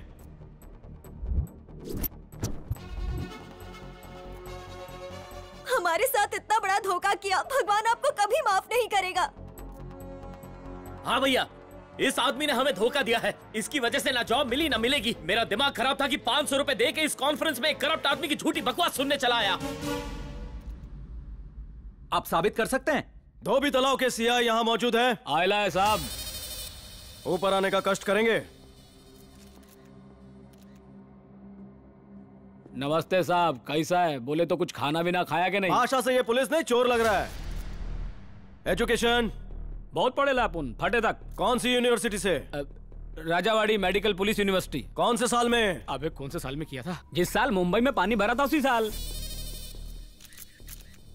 हमारे साथ इतना बड़ा धोखा किया, भगवान आपको कभी माफ नहीं करेगा। हाँ भैया, इस आदमी ने हमें धोखा दिया है, इसकी वजह से ना जॉब मिली ना मिलेगी। मेरा दिमाग खराब था कि 500 रुपए दे के इस कॉन्फ्रेंस में एक करप्ट आदमी की झूठी बकवास सुनने चला आया। आप साबित कर सकते हैं? धोबी दलाव के सीआई यहाँ मौजूद है। आयला है साहब, ऊपर आने का कष्ट करेंगे। नमस्ते साहब, कैसा है? बोले तो कुछ खाना भी ना खाया कि नहीं? आशा से ये पुलिस नहीं चोर लग रहा है। एजुकेशन बहुत पढ़े लापुन फटे तक। कौन सी यूनिवर्सिटी से? Rajawadi medical police university. कौन से साल में? अबे कौन से साल में किया था? जिस साल मुंबई में पानी भरा था उसी साल।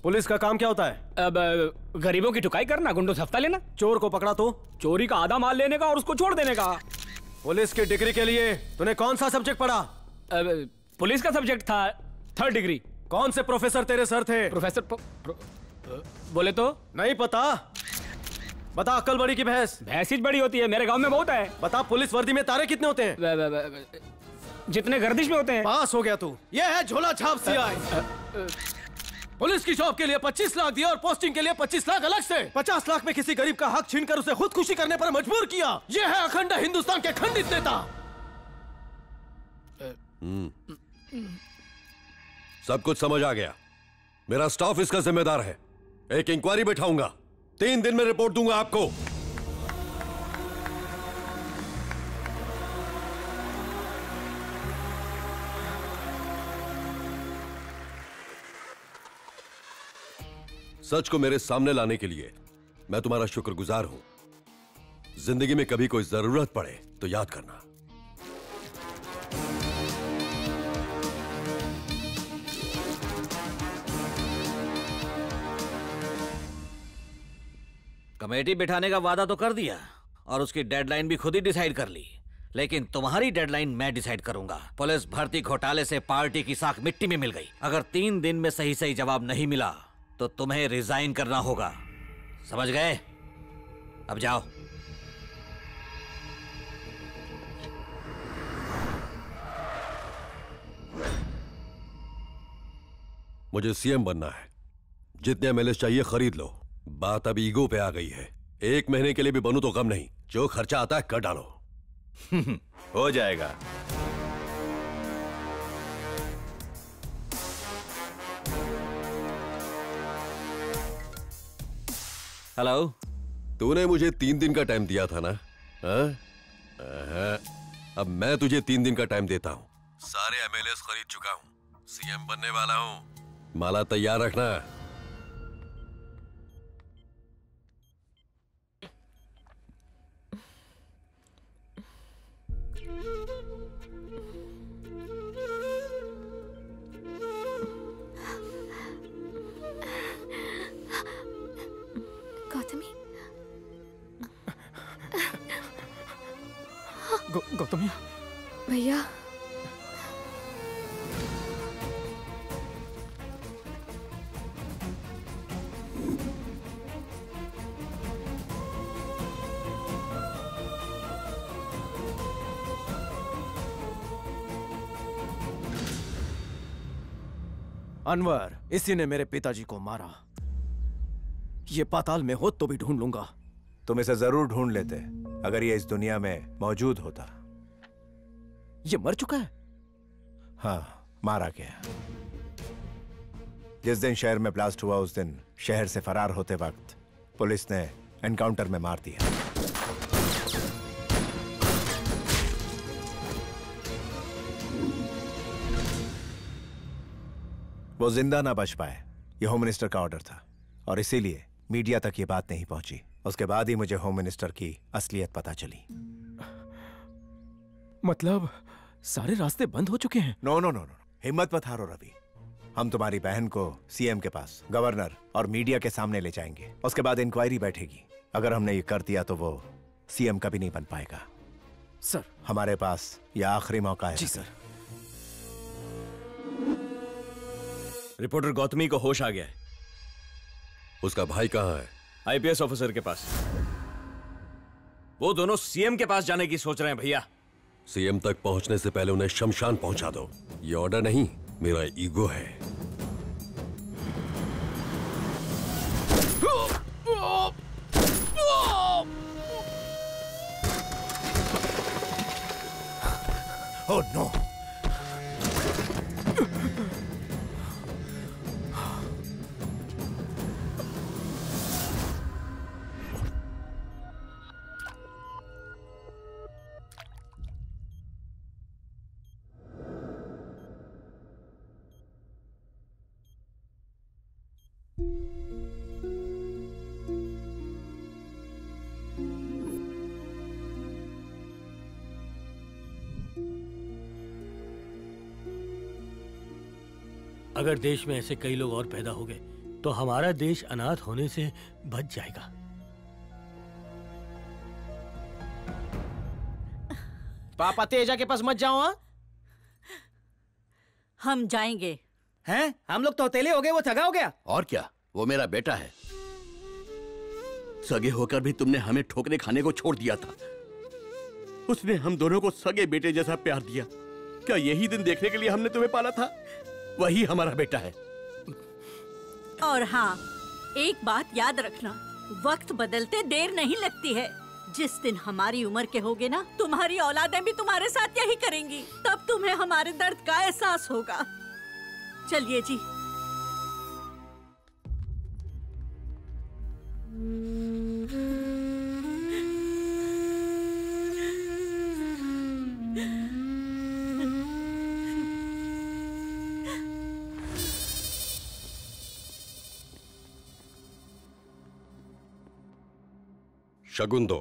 पुलिस का काम क्या होता है? अब गरीबों की ठुकाई करना, गुंडों से हफ्ता लेना। चोर को पकड़ा तो चोरी का आधा माल लेने का और उसको छोड़ देने का। पुलिस की डिग्री के लिए तूने कौन सा सब्जेक्ट पढ़ा? पुलिस का सब्जेक्ट था, 3rd डिग्री। कौन से प्रोफेसर तेरे सर थे? प्रोफेसर बोले तो नहीं पता। बता, अक्कल बड़ी की भैंस? भैंस ही बड़ी होती है, मेरे गांव में बहुत है। बता, पुलिस वर्दी में तारे कितने होते हैं? जितने गर्दिश में होते हैं। पास हो गया तू। ये है झोला छाप सीआई। पुलिस की जॉब के लिए 25 लाख दिया और पोस्टिंग के लिए 25 लाख अलग से। 50 लाख में किसी गरीब का हक छीनकर उसे खुदकुशी करने पर मजबूर किया। यह है अखंड हिंदुस्तान के खंडित नेता। सब कुछ समझ आ गया। मेरा स्टाफ इसका जिम्मेदार है। एक इंक्वायरी बैठाऊंगा, 3 दिन में रिपोर्ट दूंगा आपको। सच को मेरे सामने लाने के लिए मैं तुम्हारा शुक्रगुजार हूं। जिंदगी में कभी कोई जरूरत पड़े तो याद करना। कमेटी बिठाने का वादा तो कर दिया और उसकी डेडलाइन भी खुद ही डिसाइड कर ली, लेकिन तुम्हारी डेडलाइन मैं डिसाइड करूंगा। पुलिस भर्ती घोटाले से पार्टी की साख मिट्टी में मिल गई। अगर 3 दिन में सही सही जवाब नहीं मिला तो तुम्हें रिजाइन करना होगा। समझ गए? अब जाओ। मुझे सीएम बनना है। जितने एमएलए चाहिए खरीद लो। बात अब ईगो पे आ गई है। 1 महीने के लिए भी बनू तो कम नहीं। जो खर्चा आता है कर डालो। हो जाएगा। हेलो, तूने मुझे 3 दिन का टाइम दिया था ना? अब मैं तुझे 3 दिन का टाइम देता हूँ। सारे एमएलए खरीद चुका हूँ। सीएम बनने वाला हूँ। माला तैयार रखना। गौतमी भैया, अनवर, इसी ने मेरे पिताजी को मारा। ये पाताल में हो तो भी ढूंढ लूंगा। तुम इसे जरूर ढूंढ लेते अगर ये इस दुनिया में मौजूद होता। ये मर चुका है? हाँ, मारा गया। जिस दिन शहर में ब्लास्ट हुआ उस दिन शहर से फरार होते वक्त पुलिस ने एनकाउंटर में मार दिया। वो जिंदा ना बच पाए, ये होम मिनिस्टर का ऑर्डर था और इसीलिए मीडिया तक ये बात नहीं पहुंची। उसके बाद ही मुझे होम मिनिस्टर की असलियत पता चली। मतलब सारे रास्ते बंद हो चुके हैं? नो, हिम्मत मत हारो रवि। हम तुम्हारी बहन को सीएम के पास, गवर्नर और मीडिया के सामने ले जाएंगे। उसके बाद इंक्वायरी बैठेगी। अगर हमने ये कर दिया तो वो सीएम कभी नहीं बन पाएगा। सर, हमारे पास यह आखिरी मौका है। जी सर। रिपोर्टर गौतमी को होश आ गया है। उसका भाई कहाँ है? आईपीएस ऑफिसर के पास। वो दोनों सीएम के पास जाने की सोच रहे हैं भैया। सीएम तक पहुंचने से पहले उन्हें शमशान पहुंचा दो। ये ऑर्डर नहीं, मेरा ईगो है। Oh no! अगर देश में ऐसे कई लोग और पैदा हो गए तो हमारा देश अनाथ होने से बच जाएगा। पापा तेजा के पास मत जाओ। हम जाएंगे। हैं? हम लोग तोतेले हो गए, वो ठगा हो गया। और क्या, वो मेरा बेटा है। सगे होकर भी तुमने हमें ठोकरे खाने को छोड़ दिया था। उसने हम दोनों को सगे बेटे जैसा प्यार दिया। क्या यही दिन देखने के लिए हमने तुम्हें पाला था? वही हमारा बेटा है। और हाँ, एक बात याद रखना, वक्त बदलते देर नहीं लगती है। जिस दिन हमारी उम्र के होगे ना, तुम्हारी औलादें भी तुम्हारे साथ यही करेंगी। तब तुम्हें हमारे दर्द का एहसास होगा। चलिए जी। शगुन दो।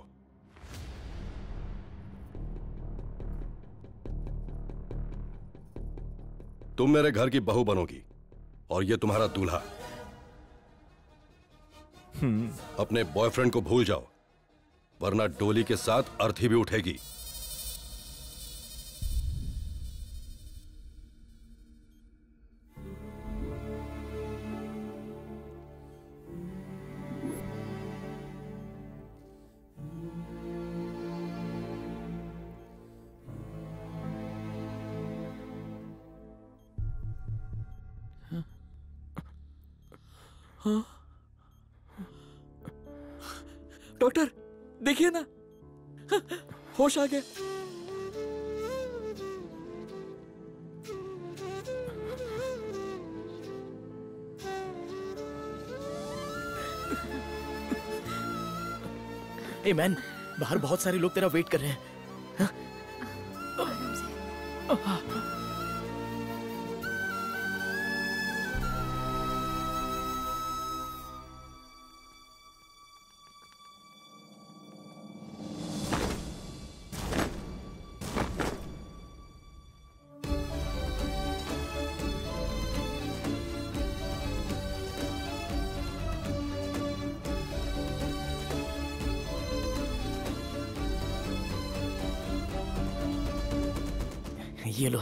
तुम मेरे घर की बहू बनोगी और ये तुम्हारा दूल्हा। अपने बॉयफ्रेंड को भूल जाओ वरना डोली के साथ अर्थी भी उठेगी। डॉक्टर देखिए ना, होश आ गया। ए मैन, बाहर बहुत सारे लोग तेरा वेट कर रहे हैं। ये लो,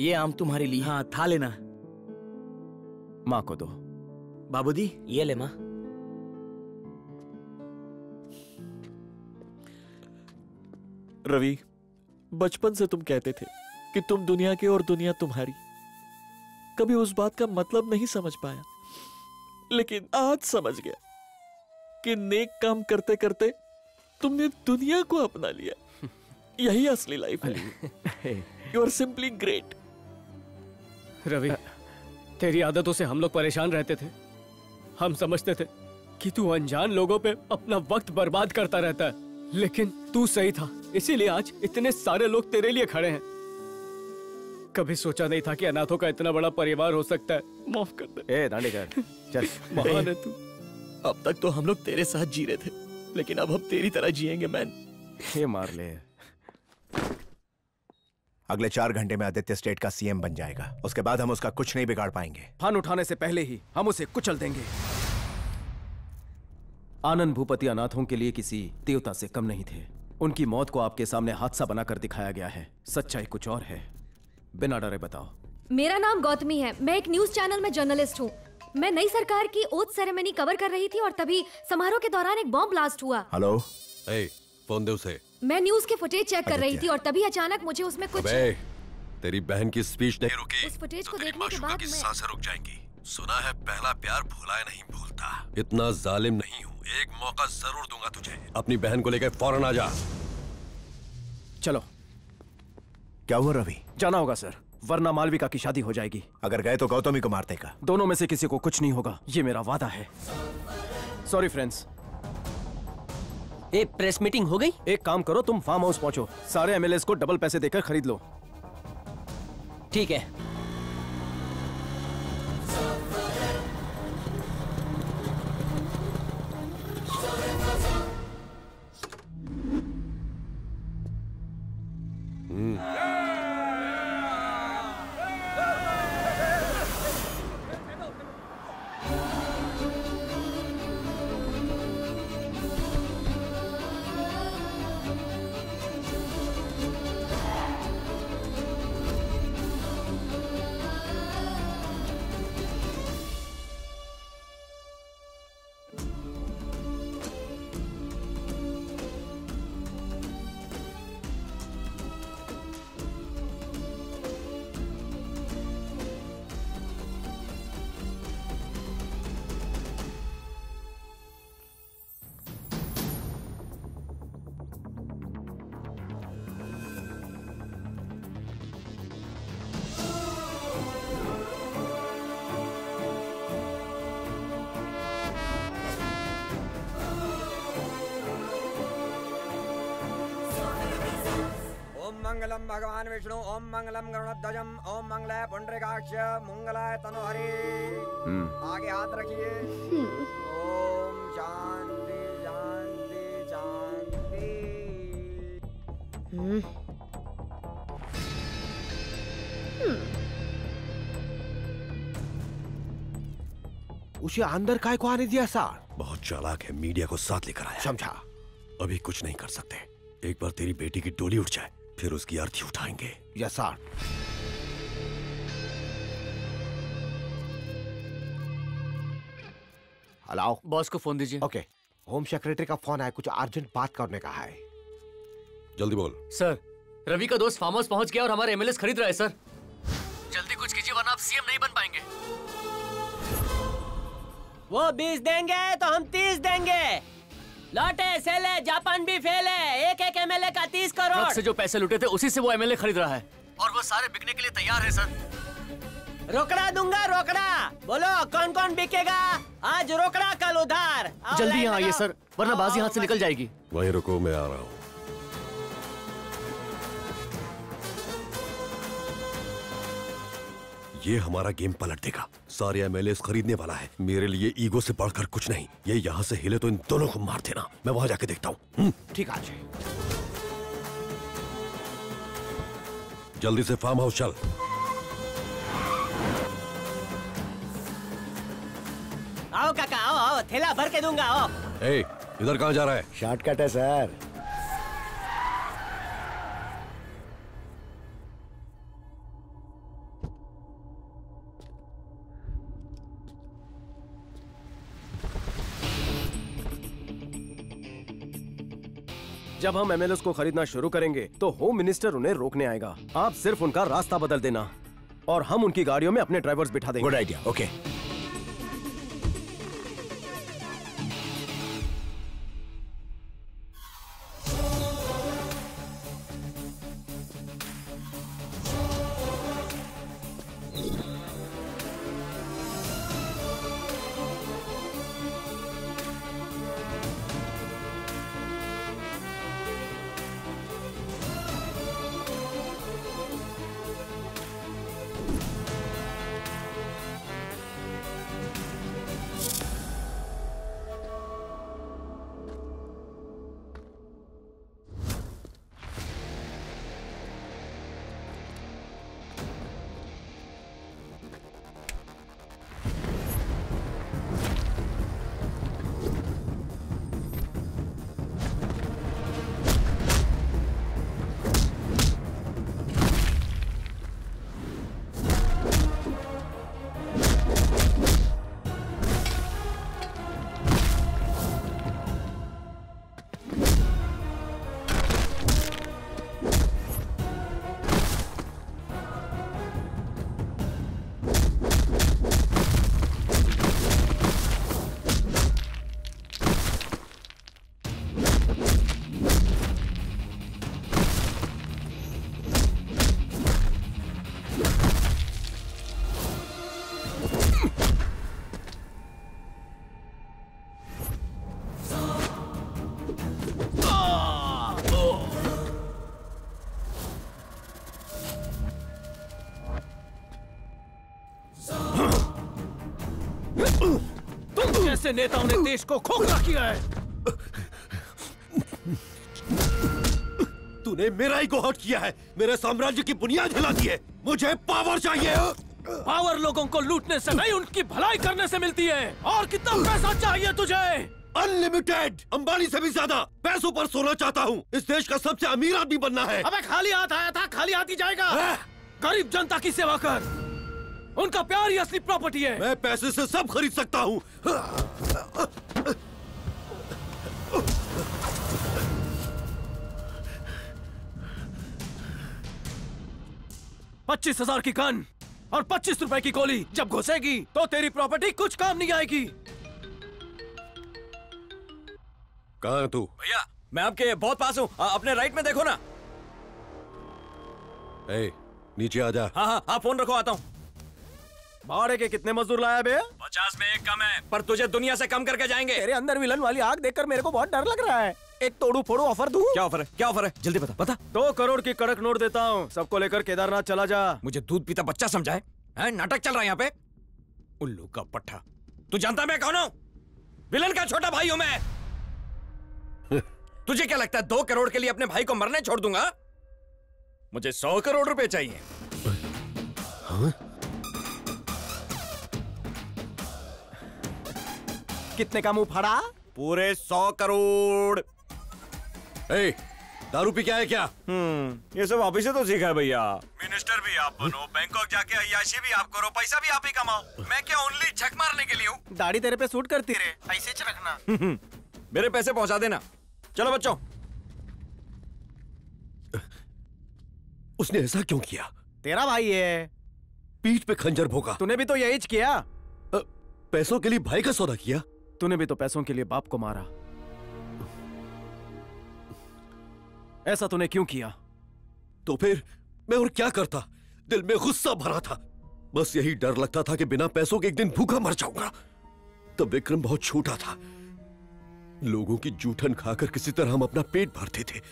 ये आम तुम्हारे लिए। हाँ, था लेना। माँ को दो। बाबूजी ये ले माँ। रवि, बचपन से तुम कहते थे कि तुम दुनिया के और दुनिया तुम्हारी। कभी उस बात का मतलब नहीं समझ पाया, लेकिन आज समझ गया कि नेक काम करते करते तुमने दुनिया को अपना लिया। यही असली लाइफ है। You are simply great. Ravi, तेरी आदतों से हम लोग परेशान रहते थे। हम समझते थे कि तू अनजान लोगों पे अपना वक्त बर्बाद करता रहता है, लेकिन तू सही था। इसीलिए आज इतने सारे लोग तेरे लिए खड़े हैं। कभी सोचा नहीं था कि अनाथों का इतना बड़ा परिवार हो सकता है। माफ कर दे। ए दांडेकर, चल। महान है तू। अब तक तो हम लोग तेरे साथ जी रहे थे, लेकिन अब हम तेरी तरह जिएंगे मैन। ये मार ले। अगले 4 घंटे में आदित्य स्टेट का सीएम बन जाएगा। उसके बाद हम उसका कुछ नहीं बिगाड़ पाएंगे। फान उठाने से पहले ही हम उसे कुचल देंगे। आनंद भूपति अनाथों के लिए किसी देवता से कम नहीं थे। उनकी मौत को आपके सामने हादसा बनाकर दिखाया गया है। सच्चाई कुछ और है। बिना डरे बताओ। मेरा नाम गौतमी है। मैं एक न्यूज चैनल में जर्नलिस्ट हूँ। मैं नई सरकार की ओथ सेरेमनी कवर कर रही थी और तभी समारोह के दौरान एक बॉम्ब ब्लास्ट हुआ। हेलो, फोन दे उसे। मैं न्यूज के फुटेज चेक कर रही थी और तभी अचानक मुझे उसमें कुछ। अबे, तेरी बहन की स्पीच नहीं रुकी। उस फुटेज को देखने के बाद सांसें रुक जाएंगी। सुना है पहला प्यार भुलाए नहीं भूलता। इतना जालिम नहीं हूँ, एक मौका जरूर दूंगा तुझे। अपनी बहन को लेकर फौरन आ जा। चलो। क्या हुआ रवि? जाना होगा सर, वरना मालविका की शादी हो जाएगी। अगर गए तो गौतमी को मार देगा। दोनों में से किसी को कुछ नहीं होगा, ये मेरा वादा है। Sorry friends. ए, प्रेस मीटिंग हो गई। एक काम करो, तुम फार्म हाउस पहुंचो, सारे एमएलएस को डबल पैसे देकर खरीद लो। ठीक है। मंगलम भगवान विष्णु ओम मंगलम गरुणध्वजम ओम मंगलाय पुंडरीकाक्ष मंगलाय तनोहरि। आगे हाथ रखिए। ओम शांति शांति उसे अंदर काय को आने दिया सार? बहुत चालाक है, मीडिया को साथ लेकर आया। समझा। अभी कुछ नहीं कर सकते, एक बार तेरी बेटी की डोली उठ जाए फिर उसकी अर्थी उठाएंगे। Yes sir. अलाओ, बॉस को फोन दीजिए। ओके, होम सेक्रेटरी का फोन आया, कुछ अर्जेंट बात करने का है। जल्दी बोल। सर, रवि का दोस्त फार्म हाउस पहुंच गया और हमारे एमएलएस खरीद रहा है सर। जल्दी कुछ कीजिए वरना आप सीएम नहीं बन पाएंगे। वो 20 देंगे तो हम 30 देंगे। लौटे सेल है, जापान भी फेल है। एक एक एमएलए का 30 करोड़ से जो पैसे लुटे थे उसी से वो एमएलए खरीद रहा है और वो सारे बिकने के लिए तैयार है सर। रोकड़ा दूंगा, रोकड़ा। बोलो कौन कौन बिकेगा? आज रोकड़ा कल उधार। जल्दी यहाँ आइए सर, वरना बाजी हाथ से निकल जाएगी। वहीं रुको, मैं आ रहा हूँ। ये हमारा गेम पलट देगा। सारे एमएलए खरीदने वाला है। मेरे लिए ईगो से बढ़कर कुछ नहीं। ये यहाँ से हिले तो इन दोनों को मार देना। मैं वहाँ जाके देखता हूँ। ठीक है, जल्दी से फार्म हाउस चल। आओ काका, आओ आओ, थैला भर के दूंगा। आओ। ए, इधर कहाँ जा रहा है? शॉर्टकट है सर। जब हम एमएलए को खरीदना शुरू करेंगे तो होम मिनिस्टर उन्हें रोकने आएगा। आप सिर्फ उनका रास्ता बदल देना और हम उनकी गाड़ियों में अपने ड्राइवर्स बिठा देंगे। Good idea. ओके। नेताओं ने देश को खोखला किया है। तूने मेरा ही गोहट किया है, मेरे साम्राज्य की बुनियाद हिला दी है। मुझे पावर चाहिए। पावर लोगों को लूटने से नहीं, उनकी भलाई करने से मिलती है। और कितना पैसा चाहिए तुझे? अनलिमिटेड। अंबानी से भी ज्यादा पैसों पर सोना चाहता हूँ। इस देश का सबसे अमीर आदमी बनना है। अबे खाली हाथ आया था, खाली हाथ ही जाएगा। गरीब जनता की सेवा कर, उनका प्यार ही असली प्रॉपर्टी है। मैं पैसे से सब खरीद सकता हूँ। $25,000 की गन और ₹25 की गोली जब घुसेगी तो तेरी प्रॉपर्टी कुछ काम नहीं आएगी। कहाँ है तू? भैया मैं आपके बहुत पास हूँ, अपने राइट में देखो ना। ए, नीचे आ जा। हाँ, फोन रखो, आता हूँ। भाड़े के कितने मजदूर लाया बे? 50 में एक कम है, पर तुझे दुनिया से कम करके जाएंगे। तेरे अंदर विलन वाली आग देखकर मेरे को बहुत डर लग रहा है। एक तोड़ू फोड़ू ऑफर दूं? क्या ऑफर है? क्या ऑफर है? जल्दी बता बता। 2 करोड़ की कड़क नोट देता हूँ, सबको लेकर केदारनाथ चला जा। मुझे दूध पीता बच्चा समझाए? नाटक चल रहा है यहाँ पे, उल्लू का पट्टा। तू जानता मैं कौन हूँ? विलन का छोटा भाई हूँ मैं। तुझे क्या लगता है 2 करोड़ के लिए अपने भाई को मरने छोड़ दूंगा? मुझे 100 करोड़ रुपए चाहिए। कितने का मुंह फाड़ा? पूरे 100 करोड़। ए, दारू पी क्या है क्या? ये सब आप ही से तो सीखा है भैया। मिनिस्टर भी आप बनो, बैंकॉक जाके अय्याशी भी आप करो, पैसा भी आप ही कमाओ। मैं क्या ओनली झक मारने के लिए हूँ? दाढ़ी तेरे पे सूट करती रे, ऐसे ही रखना। मेरे पैसे पहुँचा देना। चलो बच्चों। उसने ऐसा क्यों किया? तेरा भाई है, पीठ पे खंजर भोंका। तूने भी तो यही किया, पैसों के लिए भाई का सौदा किया। तूने भी तो पैसों के लिए बाप को मारा। ऐसा तूने क्यों किया? तो फिर मैं और क्या करता? दिल में गुस्सा भरा था, बस यही डर लगता था कि बिना पैसों के एक दिन भूखा मर जाऊंगा। तब विक्रम बहुत छोटा था, लोगों की जूठन खाकर किसी तरह हम अपना पेट भरते थे।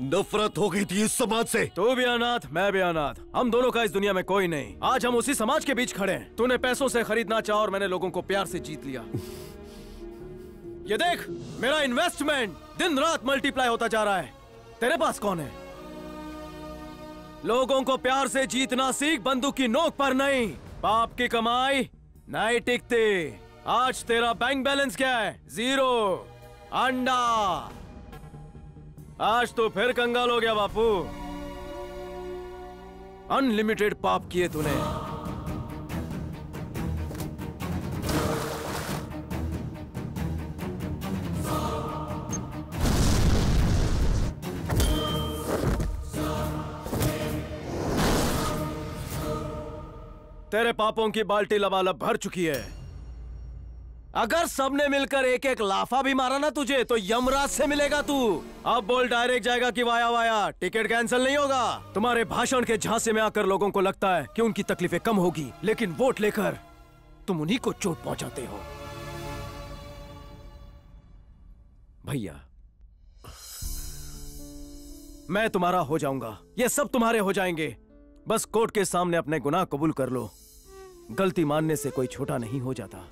नफरत हो गई थी इस समाज से। तू भी अनाथ, मैं भी अनाथ, हम दोनों का इस दुनिया में कोई नहीं। आज हम उसी समाज के बीच खड़े हैं। तूने पैसों से खरीदना चाहा और मैंने लोगों को प्यार से जीत लिया। ये देख, मेरा इन्वेस्टमेंट दिन रात मल्टीप्लाई होता जा रहा है। तेरे पास कौन है? लोगों को प्यार से जीतना सीख, बंदूक की नोक पर नहीं। बाप की कमाई नहीं टिकती। आज तेरा बैंक बैलेंस क्या है? 0 अंडा। आज तो फिर कंगाल हो गया बापू। अनलिमिटेड पाप किए तूने। तेरे पापों की बाल्टी लबालब भर चुकी है। अगर सबने मिलकर एक एक लाफा भी मारा ना तुझे, तो यमराज से मिलेगा तू। अब बोल, डायरेक्ट जाएगा कि वाया वाया? टिकट कैंसिल नहीं होगा। तुम्हारे भाषण के झांसे में आकर लोगों को लगता है कि उनकी तकलीफें कम होगी, लेकिन वोट लेकर तुम उन्हीं को चोट पहुंचाते हो। भैया, मैं तुम्हारा हो जाऊंगा, ये सब तुम्हारे हो जाएंगे। बस कोर्ट के सामने अपने गुनाह कबूल कर लो। गलती मानने से कोई छोटा नहीं हो जाता।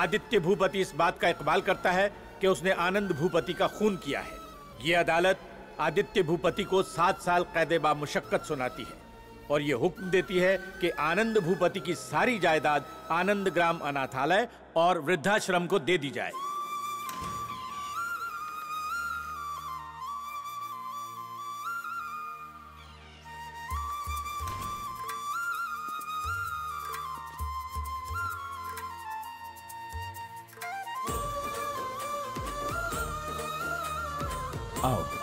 आदित्य भूपति इस बात का इकबाल करता है कि उसने आनंद भूपति का खून किया है। ये अदालत आदित्य भूपति को 7 साल कैद बामुशक्कत सुनाती है और ये हुक्म देती है कि आनंद भूपति की सारी जायदाद आनंद ग्राम अनाथालय और वृद्धाश्रम को दे दी जाए। आओ।